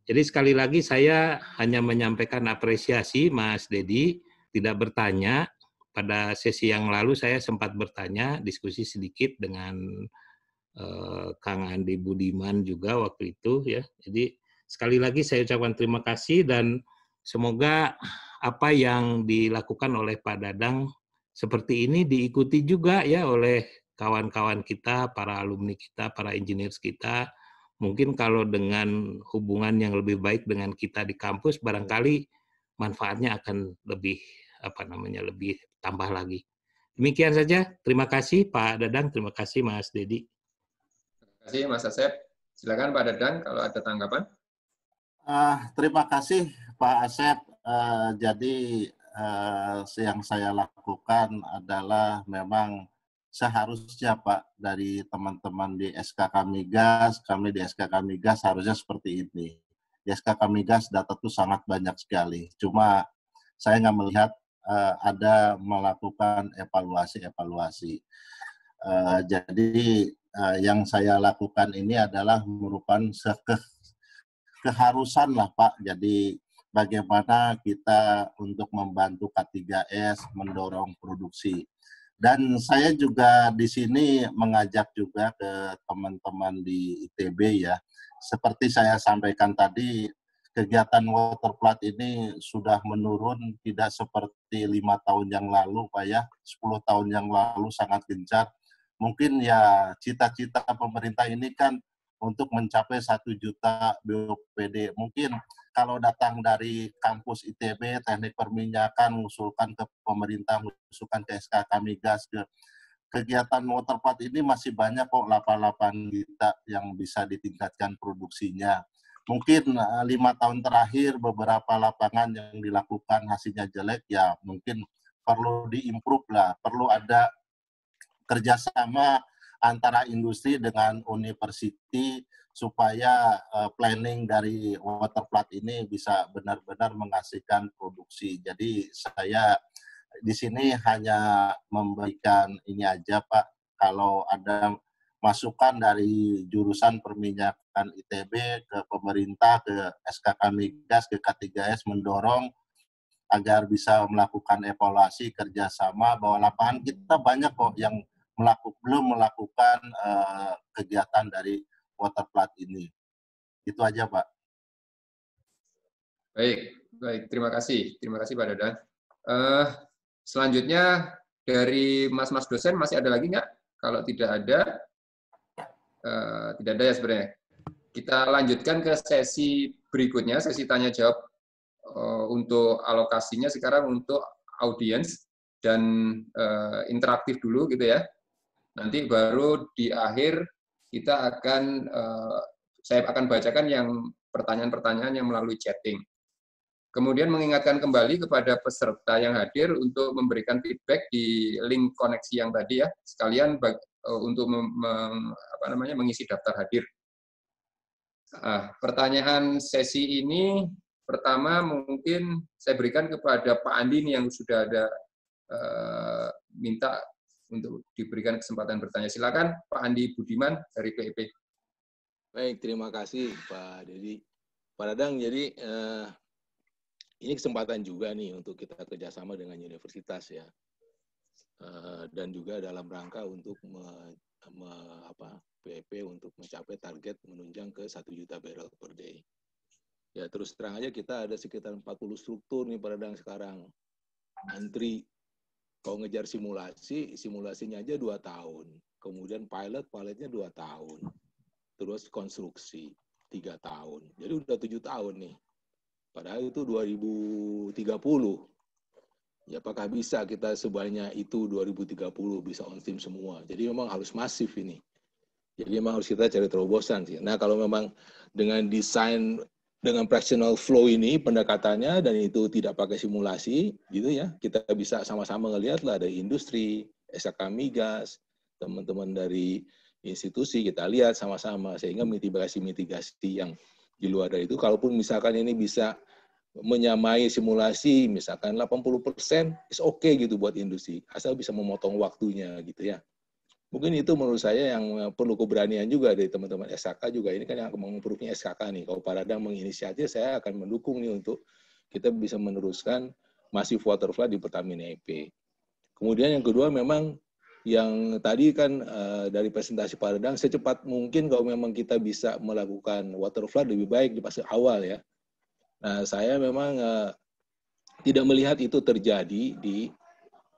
Jadi sekali lagi saya hanya menyampaikan apresiasi Mas Deddy, tidak bertanya. Pada sesi yang lalu saya sempat bertanya, diskusi sedikit dengan Kang Andi Budiman juga waktu itu ya. Jadi sekali lagi saya ucapkan terima kasih dan semoga apa yang dilakukan oleh Pak Dadang seperti ini diikuti juga ya oleh kawan-kawan kita, para alumni kita, para engineers kita. Mungkin kalau dengan hubungan yang lebih baik dengan kita di kampus, barangkali manfaatnya akan lebih, lebih tambah lagi. Demikian saja. Terima kasih Pak Dadang, terima kasih Mas Deddy. Terima kasih Mas Asep. Silakan Pak Dadang kalau ada tanggapan. Terima kasih Pak Asep. Jadi yang saya lakukan adalah memang seharusnya Pak dari teman-teman di SKK Migas, kami di SKK Migas harusnya seperti ini. Di SKK Migas data itu sangat banyak sekali. Cuma saya nggak melihat ada melakukan evaluasi. Jadi yang saya lakukan ini adalah merupakan keharusan lah Pak. Jadi bagaimana kita untuk membantu K3S mendorong produksi. Dan saya juga di sini mengajak juga ke teman-teman di ITB ya. Seperti saya sampaikan tadi, kegiatan Waterflood ini sudah menurun tidak seperti 5 tahun yang lalu Pak ya. 10 tahun yang lalu sangat gencar. Mungkin ya cita-cita pemerintah ini kan untuk mencapai 1 juta BOPD. Mungkin kalau datang dari kampus ITB, teknik perminyakan, mengusulkan ke pemerintah, mengusulkan ke SKK Migas, ke kegiatan Waterflood ini masih banyak kok lapangan kita yang bisa ditingkatkan produksinya. Mungkin 5 tahun terakhir beberapa lapangan yang dilakukan hasilnya jelek, ya mungkin perlu diimprove lah, perlu ada kerjasama antara industri dengan universiti supaya planning dari Waterflood ini bisa benar-benar menghasilkan produksi. Jadi saya di sini hanya memberikan ini aja Pak, kalau ada masukan dari jurusan perminyakan ITB ke pemerintah, ke SKK Migas, ke K3S mendorong agar bisa melakukan evaluasi kerjasama bahwa lapangan kita banyak kok yang belum melakukan kegiatan dari Waterflood ini. Itu aja Pak. Baik, terima kasih Pak Dadang. Selanjutnya dari mas-mas dosen masih ada lagi nggak? Kalau tidak ada ya sebenarnya. Kita lanjutkan ke sesi berikutnya, sesi tanya jawab untuk alokasinya sekarang untuk audiens. dan interaktif dulu gitu ya. Nanti baru di akhir kita akan saya akan bacakan yang pertanyaan-pertanyaan yang melalui chatting. Kemudian mengingatkan kembali kepada peserta yang hadir untuk memberikan feedback di link koneksi yang tadi ya, sekalian untuk mengisi daftar hadir. Pertanyaan sesi ini pertama mungkin saya berikan kepada Pak Andi yang sudah ada minta untuk diberikan kesempatan bertanya. Silakan Pak Andi Budiman dari PEP. Baik, terima kasih Pak Deddy. Pak Dadang, jadi ini kesempatan juga nih untuk kita kerjasama dengan universitas ya, dan juga dalam rangka untuk PEP untuk mencapai target menunjang ke 1 juta barrel per day. Ya terus terang aja kita ada sekitar 40 struktur nih Pak Dadang sekarang antri. Kalau ngejar simulasi, simulasinya aja 2 tahun. Kemudian pilotnya 2 tahun. Terus konstruksi 3 tahun. Jadi udah 7 tahun nih. Padahal itu 2030. Ya apakah bisa kita sebanyak itu 2030 bisa on team semua. Jadi memang harus masif ini. Jadi memang harus kita cari terobosan sih. Nah, kalau memang dengan desain dengan fractional flow ini pendekatannya dan itu tidak pakai simulasi gitu ya. Kita bisa sama-sama ngelihat lah dari industri, SKK Migas, teman-teman dari institusi kita lihat sama-sama sehingga mitigasi-mitigasi yang di luar dari itu, kalaupun misalkan ini bisa menyamai simulasi, misalkan 80% is okay gitu buat industri, asal bisa memotong waktunya gitu ya. Mungkin itu menurut saya yang perlu keberanian juga dari teman-teman SKK juga, ini kan yang mengimprove-nya SKK nih, kalau Pak Dadang menginisiatif, saya akan mendukung nih untuk kita bisa meneruskan masif waterflood di Pertamina EP. Kemudian yang kedua memang yang tadi kan dari presentasi Pak Dadang, secepat mungkin kalau memang kita bisa melakukan waterflood lebih baik di fase awal ya. Nah, saya memang tidak melihat itu terjadi di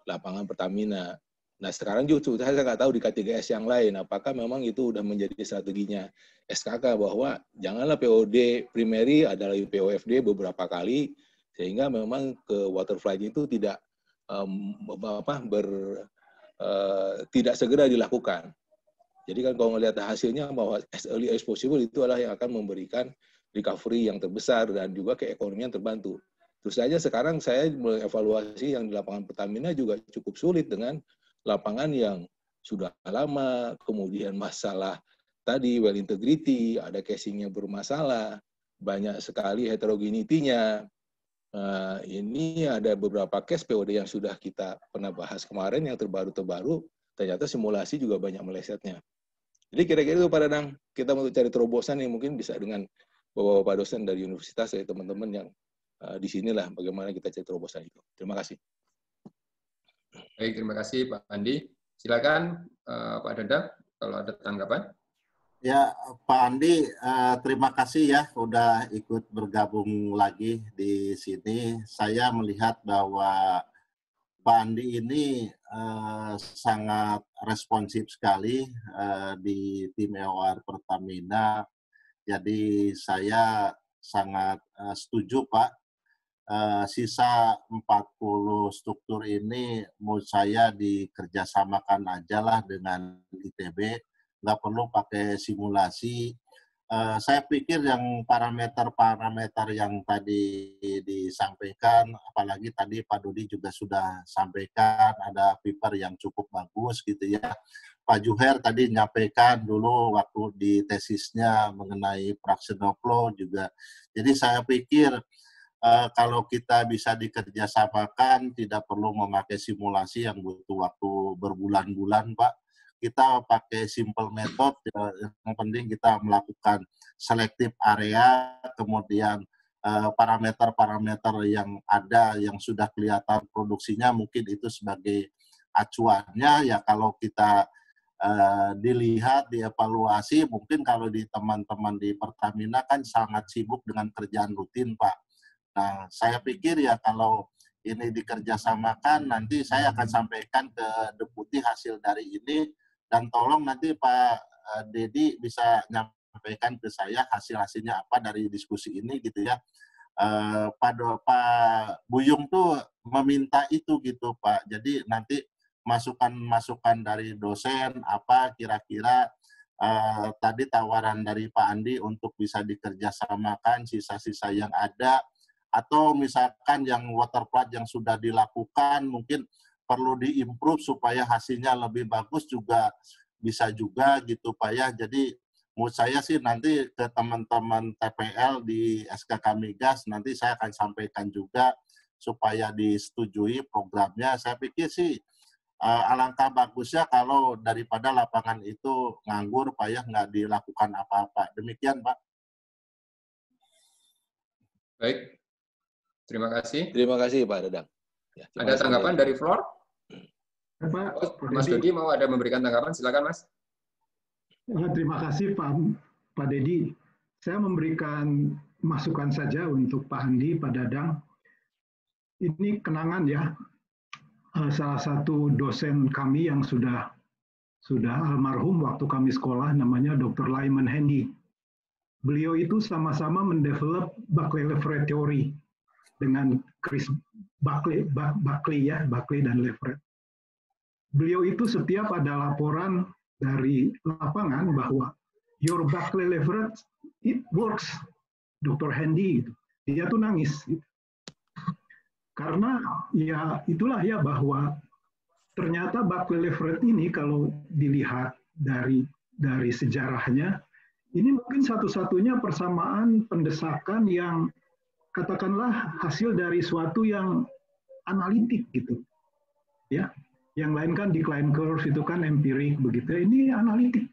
lapangan Pertamina. Nah, sekarang juga saya nggak tahu di K3S yang lain, apakah memang itu udah menjadi strateginya SKK bahwa janganlah POD primary adalah POFD beberapa kali, sehingga memang ke waterflood itu tidak tidak segera dilakukan. Jadi kan kalau melihat hasilnya bahwa as early as possible itu adalah yang akan memberikan recovery yang terbesar dan juga keekonomian terbantu. Terus saja sekarang saya mengevaluasi yang di lapangan Pertamina juga cukup sulit dengan lapangan yang sudah lama, kemudian masalah tadi well integrity, ada casingnya bermasalah, banyak sekali heterogenitinya. Ini ada beberapa case POD yang sudah kita pernah bahas kemarin, yang terbaru-terbaru, ternyata simulasi juga banyak melesetnya. Jadi kira-kira itu Pak Dadang, kita mau cari terobosan yang mungkin bisa dengan Bapak-Bapak dosen dari universitas, dari teman-teman yang di sinilah bagaimana kita cari terobosan itu. Terima kasih. Baik, terima kasih Pak Andi. Silakan Pak Dadang, kalau ada tanggapan. Ya, Pak Andi, terima kasih ya udah ikut bergabung lagi di sini. Saya melihat bahwa Pak Andi ini sangat responsif sekali di tim EOR Pertamina. Jadi saya sangat setuju Pak. Sisa 40 struktur ini menurut saya dikerjasamakan aja lah dengan ITB. Nggak perlu pakai simulasi. Saya pikir yang parameter-parameter yang tadi disampaikan, apalagi tadi Pak Dodi juga sudah sampaikan, ada paper yang cukup bagus gitu ya. Pak Zuher tadi nyampaikan dulu waktu di tesisnya mengenai fractional flow juga. Jadi saya pikir kalau kita bisa dikerjasamakan, tidak perlu memakai simulasi yang butuh waktu berbulan-bulan, Pak. Kita pakai simple method, yang penting kita melakukan selektif area, kemudian parameter-parameter yang ada, yang sudah kelihatan produksinya, mungkin itu sebagai acuannya, ya kalau kita dilihat, dievaluasi, mungkin kalau di teman-teman di Pertamina kan sangat sibuk dengan kerjaan rutin, Pak. Nah, saya pikir ya kalau ini dikerjasamakan, nanti saya akan sampaikan ke Deputi hasil dari ini, dan tolong nanti Pak Deddy bisa nyampaikan ke saya hasil-hasilnya apa dari diskusi ini gitu ya. Pak Buyung tuh meminta itu gitu Pak. Jadi nanti masukan-masukan dari dosen apa kira-kira tadi tawaran dari Pak Andi untuk bisa dikerjasamakan sisa-sisa yang ada, atau misalkan yang waterflood yang sudah dilakukan mungkin perlu diimprove supaya hasilnya lebih bagus juga bisa juga gitu Pak ya. Jadi menurut saya sih nanti ke teman-teman TPL di SKK Migas nanti saya akan sampaikan juga supaya disetujui programnya. Saya pikir sih alangkah bagusnya kalau daripada lapangan itu nganggur Pak ya, nggak dilakukan apa-apa. Demikian Pak. Baik, terima kasih. Terima kasih Pak Dadang. Ya, ada tanggapan dari floor? Ya, Pak, Mas Dodi mau ada memberikan tanggapan, silakan Mas. Terima kasih Pak Deddy. Saya memberikan masukan saja untuk Pak Andi, Pak Dadang. Ini kenangan ya, salah satu dosen kami yang sudah almarhum waktu kami sekolah, namanya Dr. Lyman Handy. Beliau itu sama-sama mendevelop Buckley Leverett teori dengan Chris Buckley ya, Buckley dan Leverett. Beliau itu setiap ada laporan dari lapangan bahwa your Buckley Leverett it works, Dr. Handy, dia tuh nangis. Karena ya itulah ya, bahwa ternyata Buckley Leverett ini kalau dilihat dari sejarahnya, ini mungkin satu-satunya persamaan pendesakan yang katakanlah hasil dari suatu yang analitik gitu. Ya. Yang lain kan decline curve itu kan empirik begitu, ini analitik.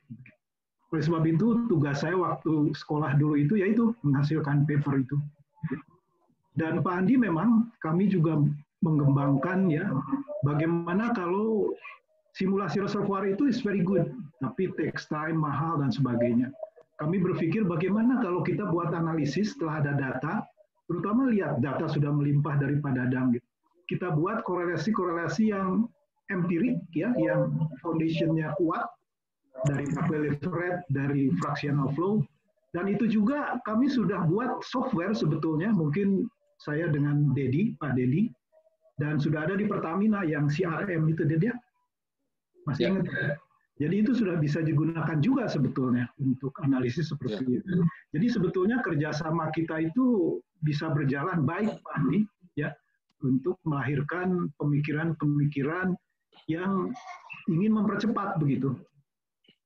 Oleh sebab itu tugas saya waktu sekolah dulu itu yaitu menghasilkan paper itu. Dan Pak Andi memang kami juga mengembangkan ya, bagaimana kalau simulasi reservoir itu is very good, tapi takes time, mahal dan sebagainya. Kami berpikir bagaimana kalau kita buat analisis setelah ada data, terutama lihat data sudah melimpah daripada Dadang gitu. Kita buat korelasi-korelasi yang empirik ya, yang foundation-nya kuat dari Buckley Leverett, dari fractional flow, dan itu juga kami sudah buat software sebetulnya, mungkin saya dengan Deddy, Pak Deddy, dan sudah ada di Pertamina yang CRM itu Deddy ya? Masih ingat ya? Jadi itu sudah bisa digunakan juga sebetulnya untuk analisis seperti ya. Itu. Jadi sebetulnya kerjasama kita itu bisa berjalan baik Pak Andi ya, untuk melahirkan pemikiran-pemikiran yang ingin mempercepat begitu.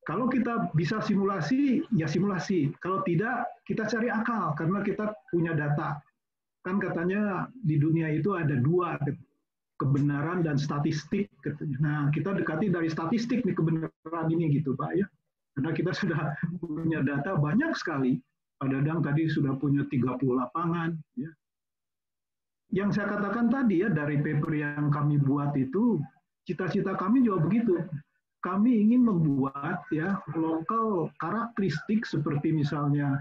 Kalau kita bisa simulasi, ya simulasi. Kalau tidak, kita cari akal karena kita punya data. Kan katanya di dunia itu ada dua, kebenaran dan statistik. Nah, kita dekati dari statistik nih kebenaran ini gitu, Pak ya. Karena kita sudah punya data banyak sekali. Pak Dadang tadi sudah punya 30 lapangan ya. Yang saya katakan tadi ya, dari paper yang kami buat itu, cita-cita kami juga begitu. Kami ingin membuat ya lokal karakteristik seperti misalnya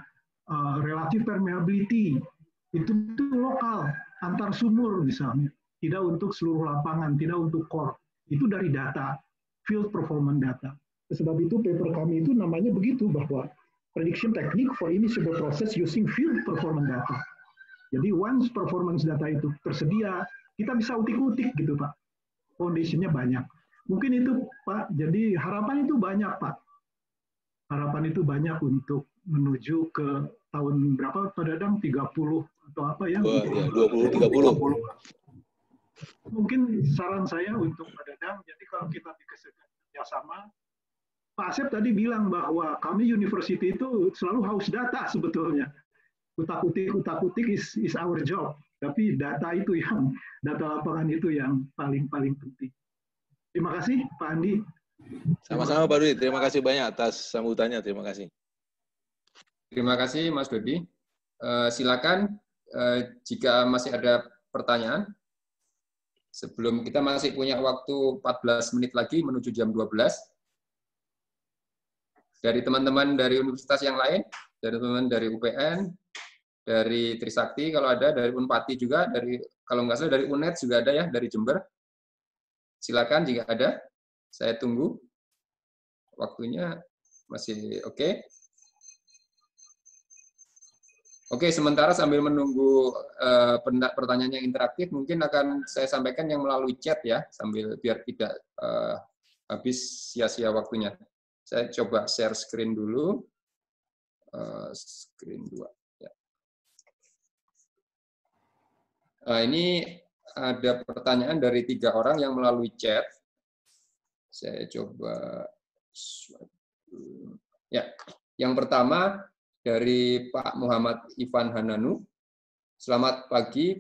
relative permeability, itu lokal antar sumur misalnya, tidak untuk seluruh lapangan, tidak untuk core, itu dari data, field performance data. Sebab itu paper kami itu namanya begitu, bahwa prediction technique for immiscible process using field performance data. Jadi once performance data itu tersedia, kita bisa utik-utik gitu Pak. Foundation-nya banyak. Mungkin itu Pak, jadi harapan itu banyak Pak. Harapan itu banyak untuk menuju ke tahun berapa Pak Dadang, 30 atau apa ya? 20, 30. Mungkin saran saya untuk Pak Dadang, jadi kalau kita bekerjasama, Pak Asep tadi bilang bahwa kami university itu selalu haus data sebetulnya. Utak-utik is our job. Tapi data itu yang, data lapangan itu yang paling penting. Terima kasih Pak Andi. Sama-sama Pak Dwi, terima kasih banyak atas sambutannya, terima kasih. Terima kasih Mas Dodi. Silakan jika masih ada pertanyaan. Sebelum kita masih punya waktu 14 menit lagi menuju jam 12. Dari teman-teman dari universitas yang lain, dari teman-teman dari UPN, dari Trisakti kalau ada, dari Unpati juga, dari kalau nggak salah dari UNED juga ada ya, dari Jember. Silakan jika ada, saya tunggu. Waktunya masih oke. Oke, sementara sambil menunggu pertanyaan yang interaktif, mungkin akan saya sampaikan yang melalui chat ya, sambil biar tidak habis sia-sia waktunya. Saya coba share screen dulu, screen 2. Ya. Ini ada pertanyaan dari 3 orang yang melalui chat. Saya coba ya. Yang pertama dari Pak Muhammad Ivan Hananu. Selamat pagi,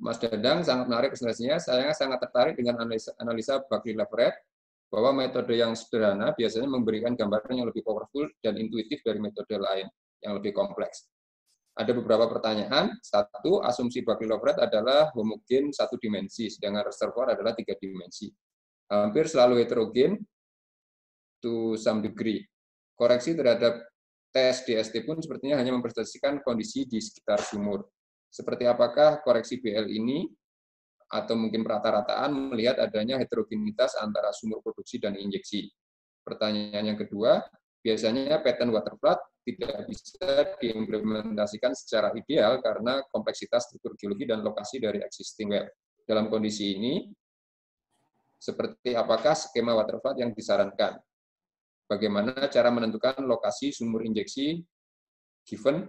Mas Dadang. Sangat menarik presentasinya. Saya sangat tertarik dengan analisa Buckley Leverett bahwa metode yang sederhana biasanya memberikan gambaran yang lebih powerful dan intuitif dari metode lain yang lebih kompleks. Ada beberapa pertanyaan. 1, asumsi Buckley Leverett adalah homogen 1 dimensi, sedangkan reservoir adalah 3 dimensi. Hampir selalu heterogen to some degree. Koreksi terhadap tes DST pun sepertinya hanya mempresentasikan kondisi di sekitar sumur. Seperti apakah koreksi BL ini, atau mungkin perata-rataan, melihat adanya heterogenitas antara sumur produksi dan injeksi? Pertanyaan yang kedua, biasanya pattern waterflood tidak bisa diimplementasikan secara ideal karena kompleksitas struktur geologi dan lokasi dari existing well. Dalam kondisi ini, seperti apakah skema waterflood yang disarankan? Bagaimana cara menentukan lokasi sumur injeksi given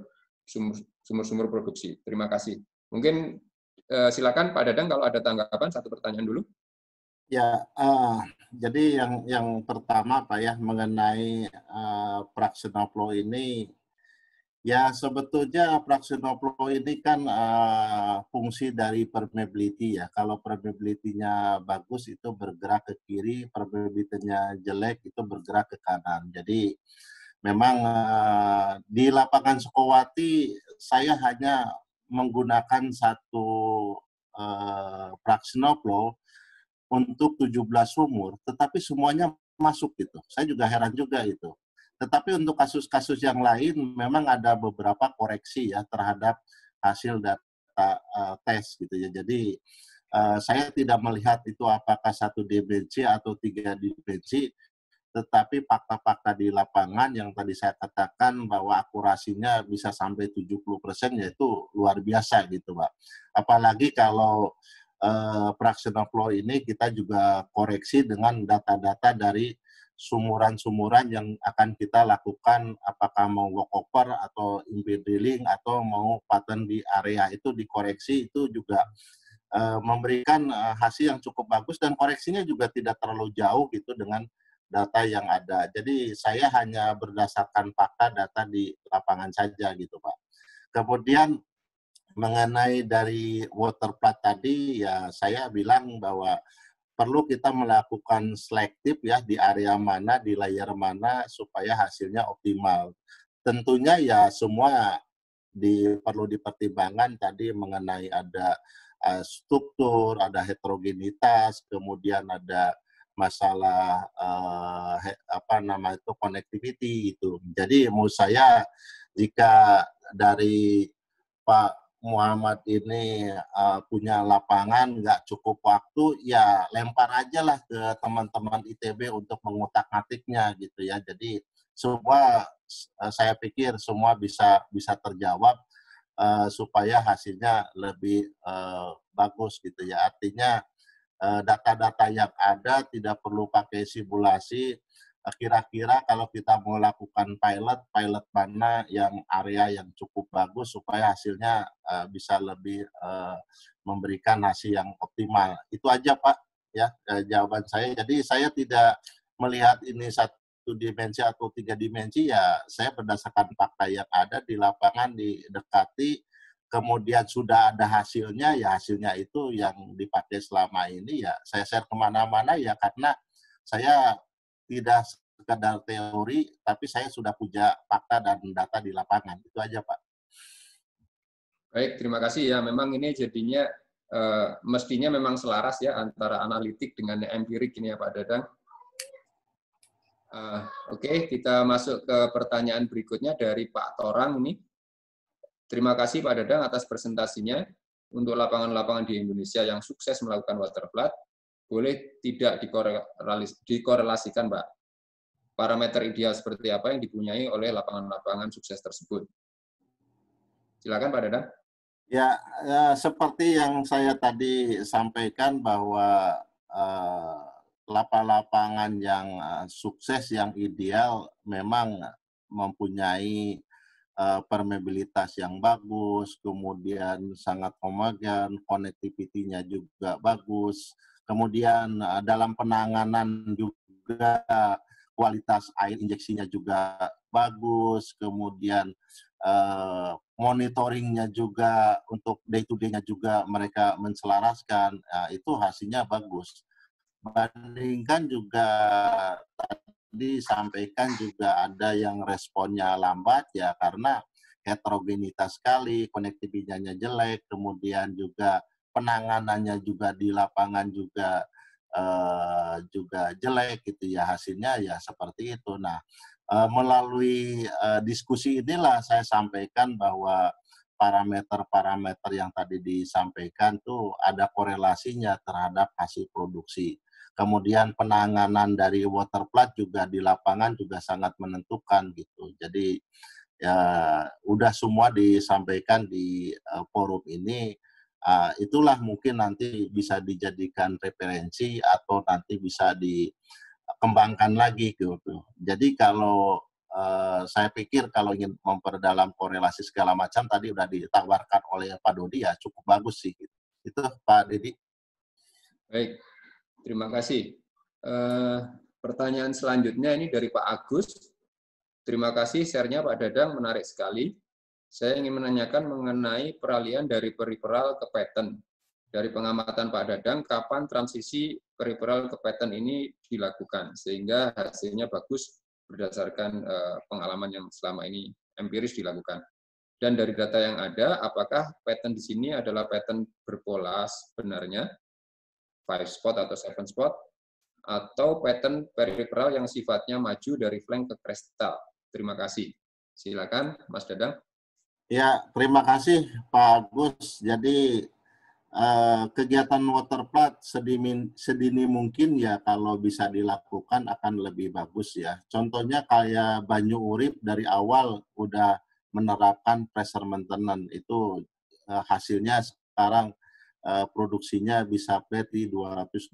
sumur-sumur produksi? Terima kasih. Mungkin silakan Pak Dadang kalau ada tanggapan, satu pertanyaan dulu. Ya, jadi yang pertama Pak ya, mengenai fractional flow ini, ya sebetulnya fractional flow ini kan fungsi dari permeability ya. Kalau permeability-nya bagus itu bergerak ke kiri, permeability-nya jelek itu bergerak ke kanan. Jadi memang di lapangan Sukowati saya hanya menggunakan satu fractional flow untuk 17 sumur, tetapi semuanya masuk gitu. Saya juga heran juga itu. Tetapi untuk kasus-kasus yang lain memang ada beberapa koreksi ya terhadap hasil data tes gitu ya. Jadi saya tidak melihat itu apakah 1 dimensi atau 3 dimensi, tetapi fakta-fakta di lapangan yang tadi saya katakan bahwa akurasinya bisa sampai 70% yaitu luar biasa gitu Pak. Apalagi kalau fractional flow ini kita juga koreksi dengan data-data dari sumuran-sumuran yang akan kita lakukan, apakah mau walkover atau infill drilling atau mau pattern di area itu dikoreksi, itu juga memberikan hasil yang cukup bagus dan koreksinya juga tidak terlalu jauh gitu dengan data yang ada. Jadi saya hanya berdasarkan fakta data di lapangan saja gitu Pak. Kemudian mengenai dari waterflood tadi ya saya bilang bahwa perlu kita melakukan selektif ya di area mana, di layer mana supaya hasilnya optimal. Tentunya ya semua perlu dipertimbangkan tadi mengenai ada struktur, ada heterogenitas, kemudian ada masalah connectivity gitu. Jadi menurut saya jika dari Pak Muhammad ini punya lapangan nggak cukup waktu, ya lempar aja lah ke teman-teman ITB untuk mengutak-atiknya gitu ya. Jadi semua saya pikir semua bisa terjawab supaya hasilnya lebih bagus gitu ya. Artinya data-data yang ada tidak perlu pakai simulasi. Kira-kira kalau kita mau lakukan pilot mana yang area yang cukup bagus supaya hasilnya bisa lebih memberikan hasil yang optimal. Itu aja Pak ya jawaban saya. Jadi saya tidak melihat ini 1 dimensi atau 3 dimensi ya, saya berdasarkan fakta yang ada di lapangan didekati, kemudian sudah ada hasilnya ya hasilnya itu yang dipakai selama ini ya saya share kemana-mana ya karena saya tidak sekedar teori, tapi saya sudah punya fakta dan data di lapangan. Itu aja, Pak. Baik, terima kasih ya. Memang ini jadinya mestinya memang selaras ya antara analitik dengan empirik ini ya Pak Dadang. Oke, kita masuk ke pertanyaan berikutnya dari Pak Torang ini. Terima kasih Pak Dadang atas presentasinya. Untuk lapangan-lapangan di Indonesia yang sukses melakukan waterflood, boleh tidak dikorelasikan, Pak? Parameter ideal seperti apa yang dipunyai oleh lapangan-lapangan sukses tersebut? Silakan Pak Dadang. Ya, seperti yang saya tadi sampaikan bahwa lapangan yang sukses, yang ideal memang mempunyai permeabilitas yang bagus, kemudian sangat homogen, konektivitinya juga bagus, kemudian dalam penanganan juga kualitas air injeksinya juga bagus, kemudian monitoringnya juga untuk day-to-day-nya juga mereka menselaraskan, itu hasilnya bagus. Bandingkan juga tadi sampaikan juga ada yang responnya lambat ya karena heterogenitas sekali, konektivitasnya jelek, kemudian juga penanganannya juga di lapangan juga jelek gitu ya, hasilnya ya seperti itu. Nah, melalui diskusi inilah saya sampaikan bahwa parameter-parameter yang tadi disampaikan tuh ada korelasinya terhadap hasil produksi. Kemudian penanganan dari Waterflood juga di lapangan juga sangat menentukan gitu. Jadi ya udah semua disampaikan di forum ini, itulah mungkin nanti bisa dijadikan referensi atau nanti bisa di kembangkan lagi gitu. Jadi kalau saya pikir kalau ingin memperdalam korelasi segala macam tadi udah ditawarkan oleh Pak Dodi ya cukup bagus sih. Gitu. Itu Pak Deddy. Baik, terima kasih. Pertanyaan selanjutnya ini dari Pak Agus. Terima kasih share-nya Pak Dadang, menarik sekali. Saya ingin menanyakan mengenai peralihan dari peripheral ke pattern. Dari pengamatan Pak Dadang, kapan transisi peripheral ke pattern ini dilakukan sehingga hasilnya bagus berdasarkan pengalaman yang selama ini empiris dilakukan. Dan dari data yang ada, apakah pattern di sini adalah pattern berpola sebenarnya, 5 spot atau 7 spot, atau pattern peripheral yang sifatnya maju dari flank ke krestal? Terima kasih. Silakan, Mas Dadang. Ya, terima kasih Pak Agus. Jadi kegiatan Waterflood sedini mungkin ya kalau bisa dilakukan akan lebih bagus ya. Contohnya kayak Banyu Urip dari awal udah menerapkan pressure maintenance, itu hasilnya sekarang produksinya bisa PET 220.000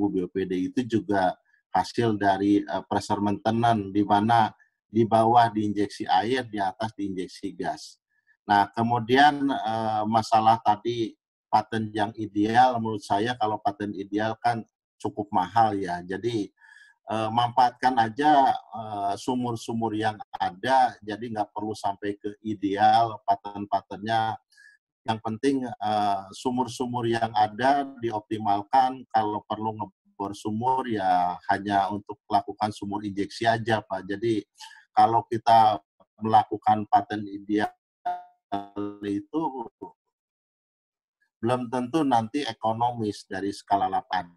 BPD. Itu juga hasil dari pressure maintenance di mana di bawah diinjeksi air, di atas diinjeksi gas. Nah kemudian masalah tadi paten yang ideal, menurut saya kalau paten ideal kan cukup mahal ya. Jadi manfaatkan aja sumur-sumur yang ada, jadi nggak perlu sampai ke ideal paten-patennya. Yang penting sumur-sumur yang ada dioptimalkan, kalau perlu ngebor sumur ya hanya untuk melakukan sumur injeksi aja Pak. Jadi kalau kita melakukan paten ideal itu, belum tentu nanti ekonomis dari skala lapangan.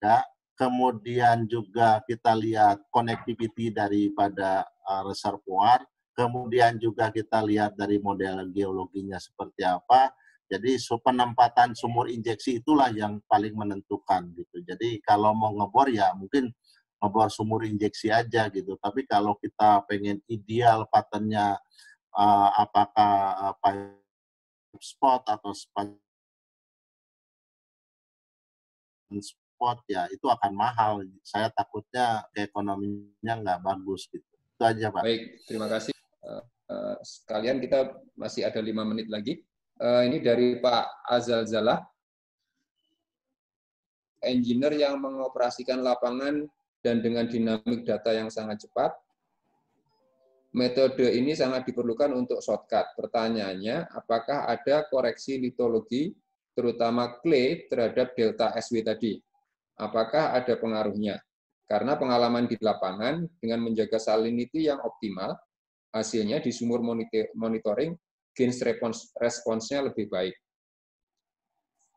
Ya, kemudian juga kita lihat connectivity daripada reservoir, kemudian juga kita lihat dari model geologinya seperti apa. Jadi penempatan sumur injeksi itulah yang paling menentukan gitu. Jadi kalau mau ngebor ya mungkin ngebor sumur injeksi aja gitu. Tapi kalau kita pengen ideal patternnya apakah spot atau spot ya itu akan mahal. Saya takutnya ekonominya nggak bagus gitu. Itu aja Pak. Baik, terima kasih. Sekalian kita masih ada 5 menit lagi. Ini dari Pak Azalzalah, engineer yang mengoperasikan lapangan dan dengan dinamik data yang sangat cepat. Metode ini sangat diperlukan untuk shortcut. Pertanyaannya, apakah ada koreksi litologi, terutama clay terhadap delta SW tadi? Apakah ada pengaruhnya? Karena pengalaman di lapangan, dengan menjaga salinity yang optimal, hasilnya di sumur monitoring, gain response-nya lebih baik.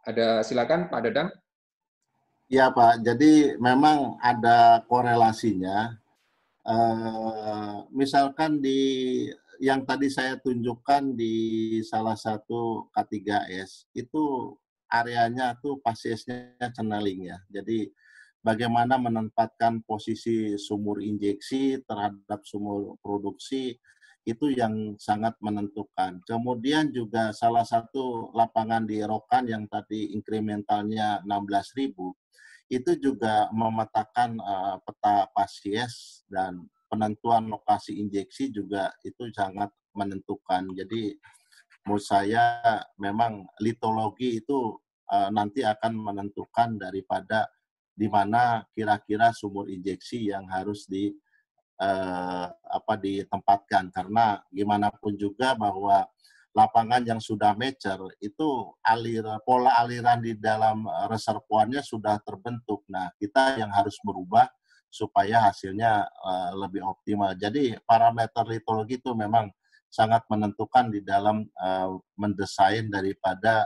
Ada, silakan Pak Dadang. Ya Pak, jadi memang ada korelasinya. Misalkan di yang tadi saya tunjukkan di salah satu K3S itu areanya tuh pasiesnya channeling ya. Jadi bagaimana menempatkan posisi sumur injeksi terhadap sumur produksi itu yang sangat menentukan. Kemudian juga salah satu lapangan di Rokan yang tadi inkrementalnya 16.000, itu juga memetakan peta pasies dan penentuan lokasi injeksi juga itu sangat menentukan. Jadi menurut saya memang litologi itu nanti akan menentukan daripada di mana kira-kira sumur injeksi yang harus ditempatkan, karena gimana pun juga bahwa lapangan yang sudah mecer itu pola aliran di dalam reservoirnya sudah terbentuk. Nah, kita yang harus berubah supaya hasilnya lebih optimal. Jadi parameter litologi itu memang sangat menentukan di dalam mendesain daripada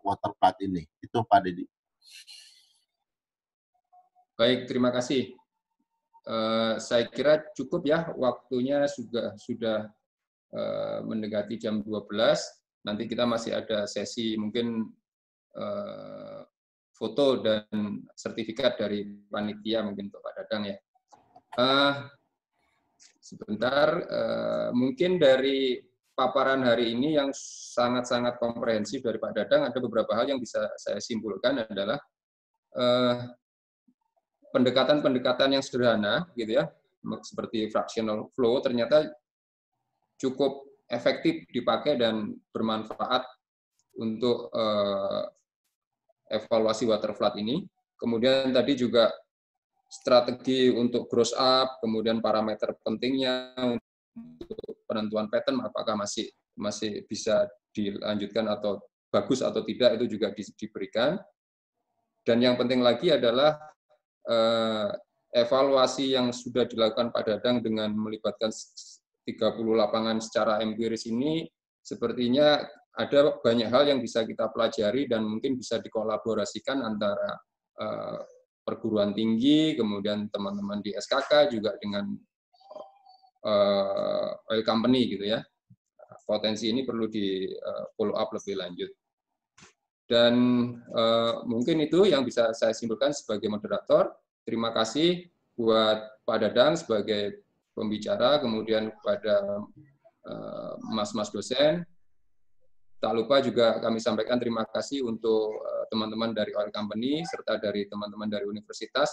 waterflood ini. Itu Pak Deddy. Baik, terima kasih. Saya kira cukup ya, waktunya sudah mendekati jam 12. Nanti kita masih ada sesi mungkin foto dan sertifikat dari panitia mungkin untuk Pak Dadang ya. Sebentar, mungkin dari paparan hari ini yang sangat-sangat komprehensif dari Pak Dadang, ada beberapa hal yang bisa saya simpulkan adalah pendekatan-pendekatan yang sederhana, gitu ya, seperti fractional flow, ternyata cukup efektif dipakai dan bermanfaat untuk evaluasi waterflood ini. Kemudian tadi juga strategi untuk gross up, kemudian parameter pentingnya untuk penentuan pattern, apakah masih bisa dilanjutkan atau bagus atau tidak, itu juga diberikan. Dan yang penting lagi adalah evaluasi yang sudah dilakukan Pak Dadang dengan melibatkan 30 lapangan secara empiris ini, sepertinya ada banyak hal yang bisa kita pelajari dan mungkin bisa dikolaborasikan antara perguruan tinggi, kemudian teman-teman di SKK juga dengan oil company gitu ya. Potensi ini perlu di follow up lebih lanjut. Dan mungkin itu yang bisa saya simpulkan sebagai moderator. Terima kasih buat Pak Dadang sebagai pembicara, kemudian kepada mas-mas dosen. Tak lupa juga kami sampaikan terima kasih untuk teman-teman dari oil company, serta dari teman-teman dari universitas.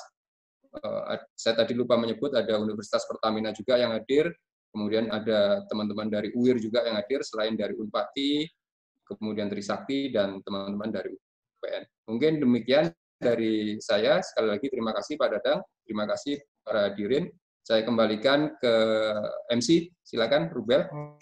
Saya tadi lupa menyebut ada Universitas Pertamina juga yang hadir, kemudian ada teman-teman dari UIR juga yang hadir, selain dari Unpati, kemudian Trisakti, dan teman-teman dari UPN. Mungkin demikian dari saya. Sekali lagi terima kasih Pak Dadang, terima kasih para hadirin. Saya kembalikan ke MC. Silakan Rubel.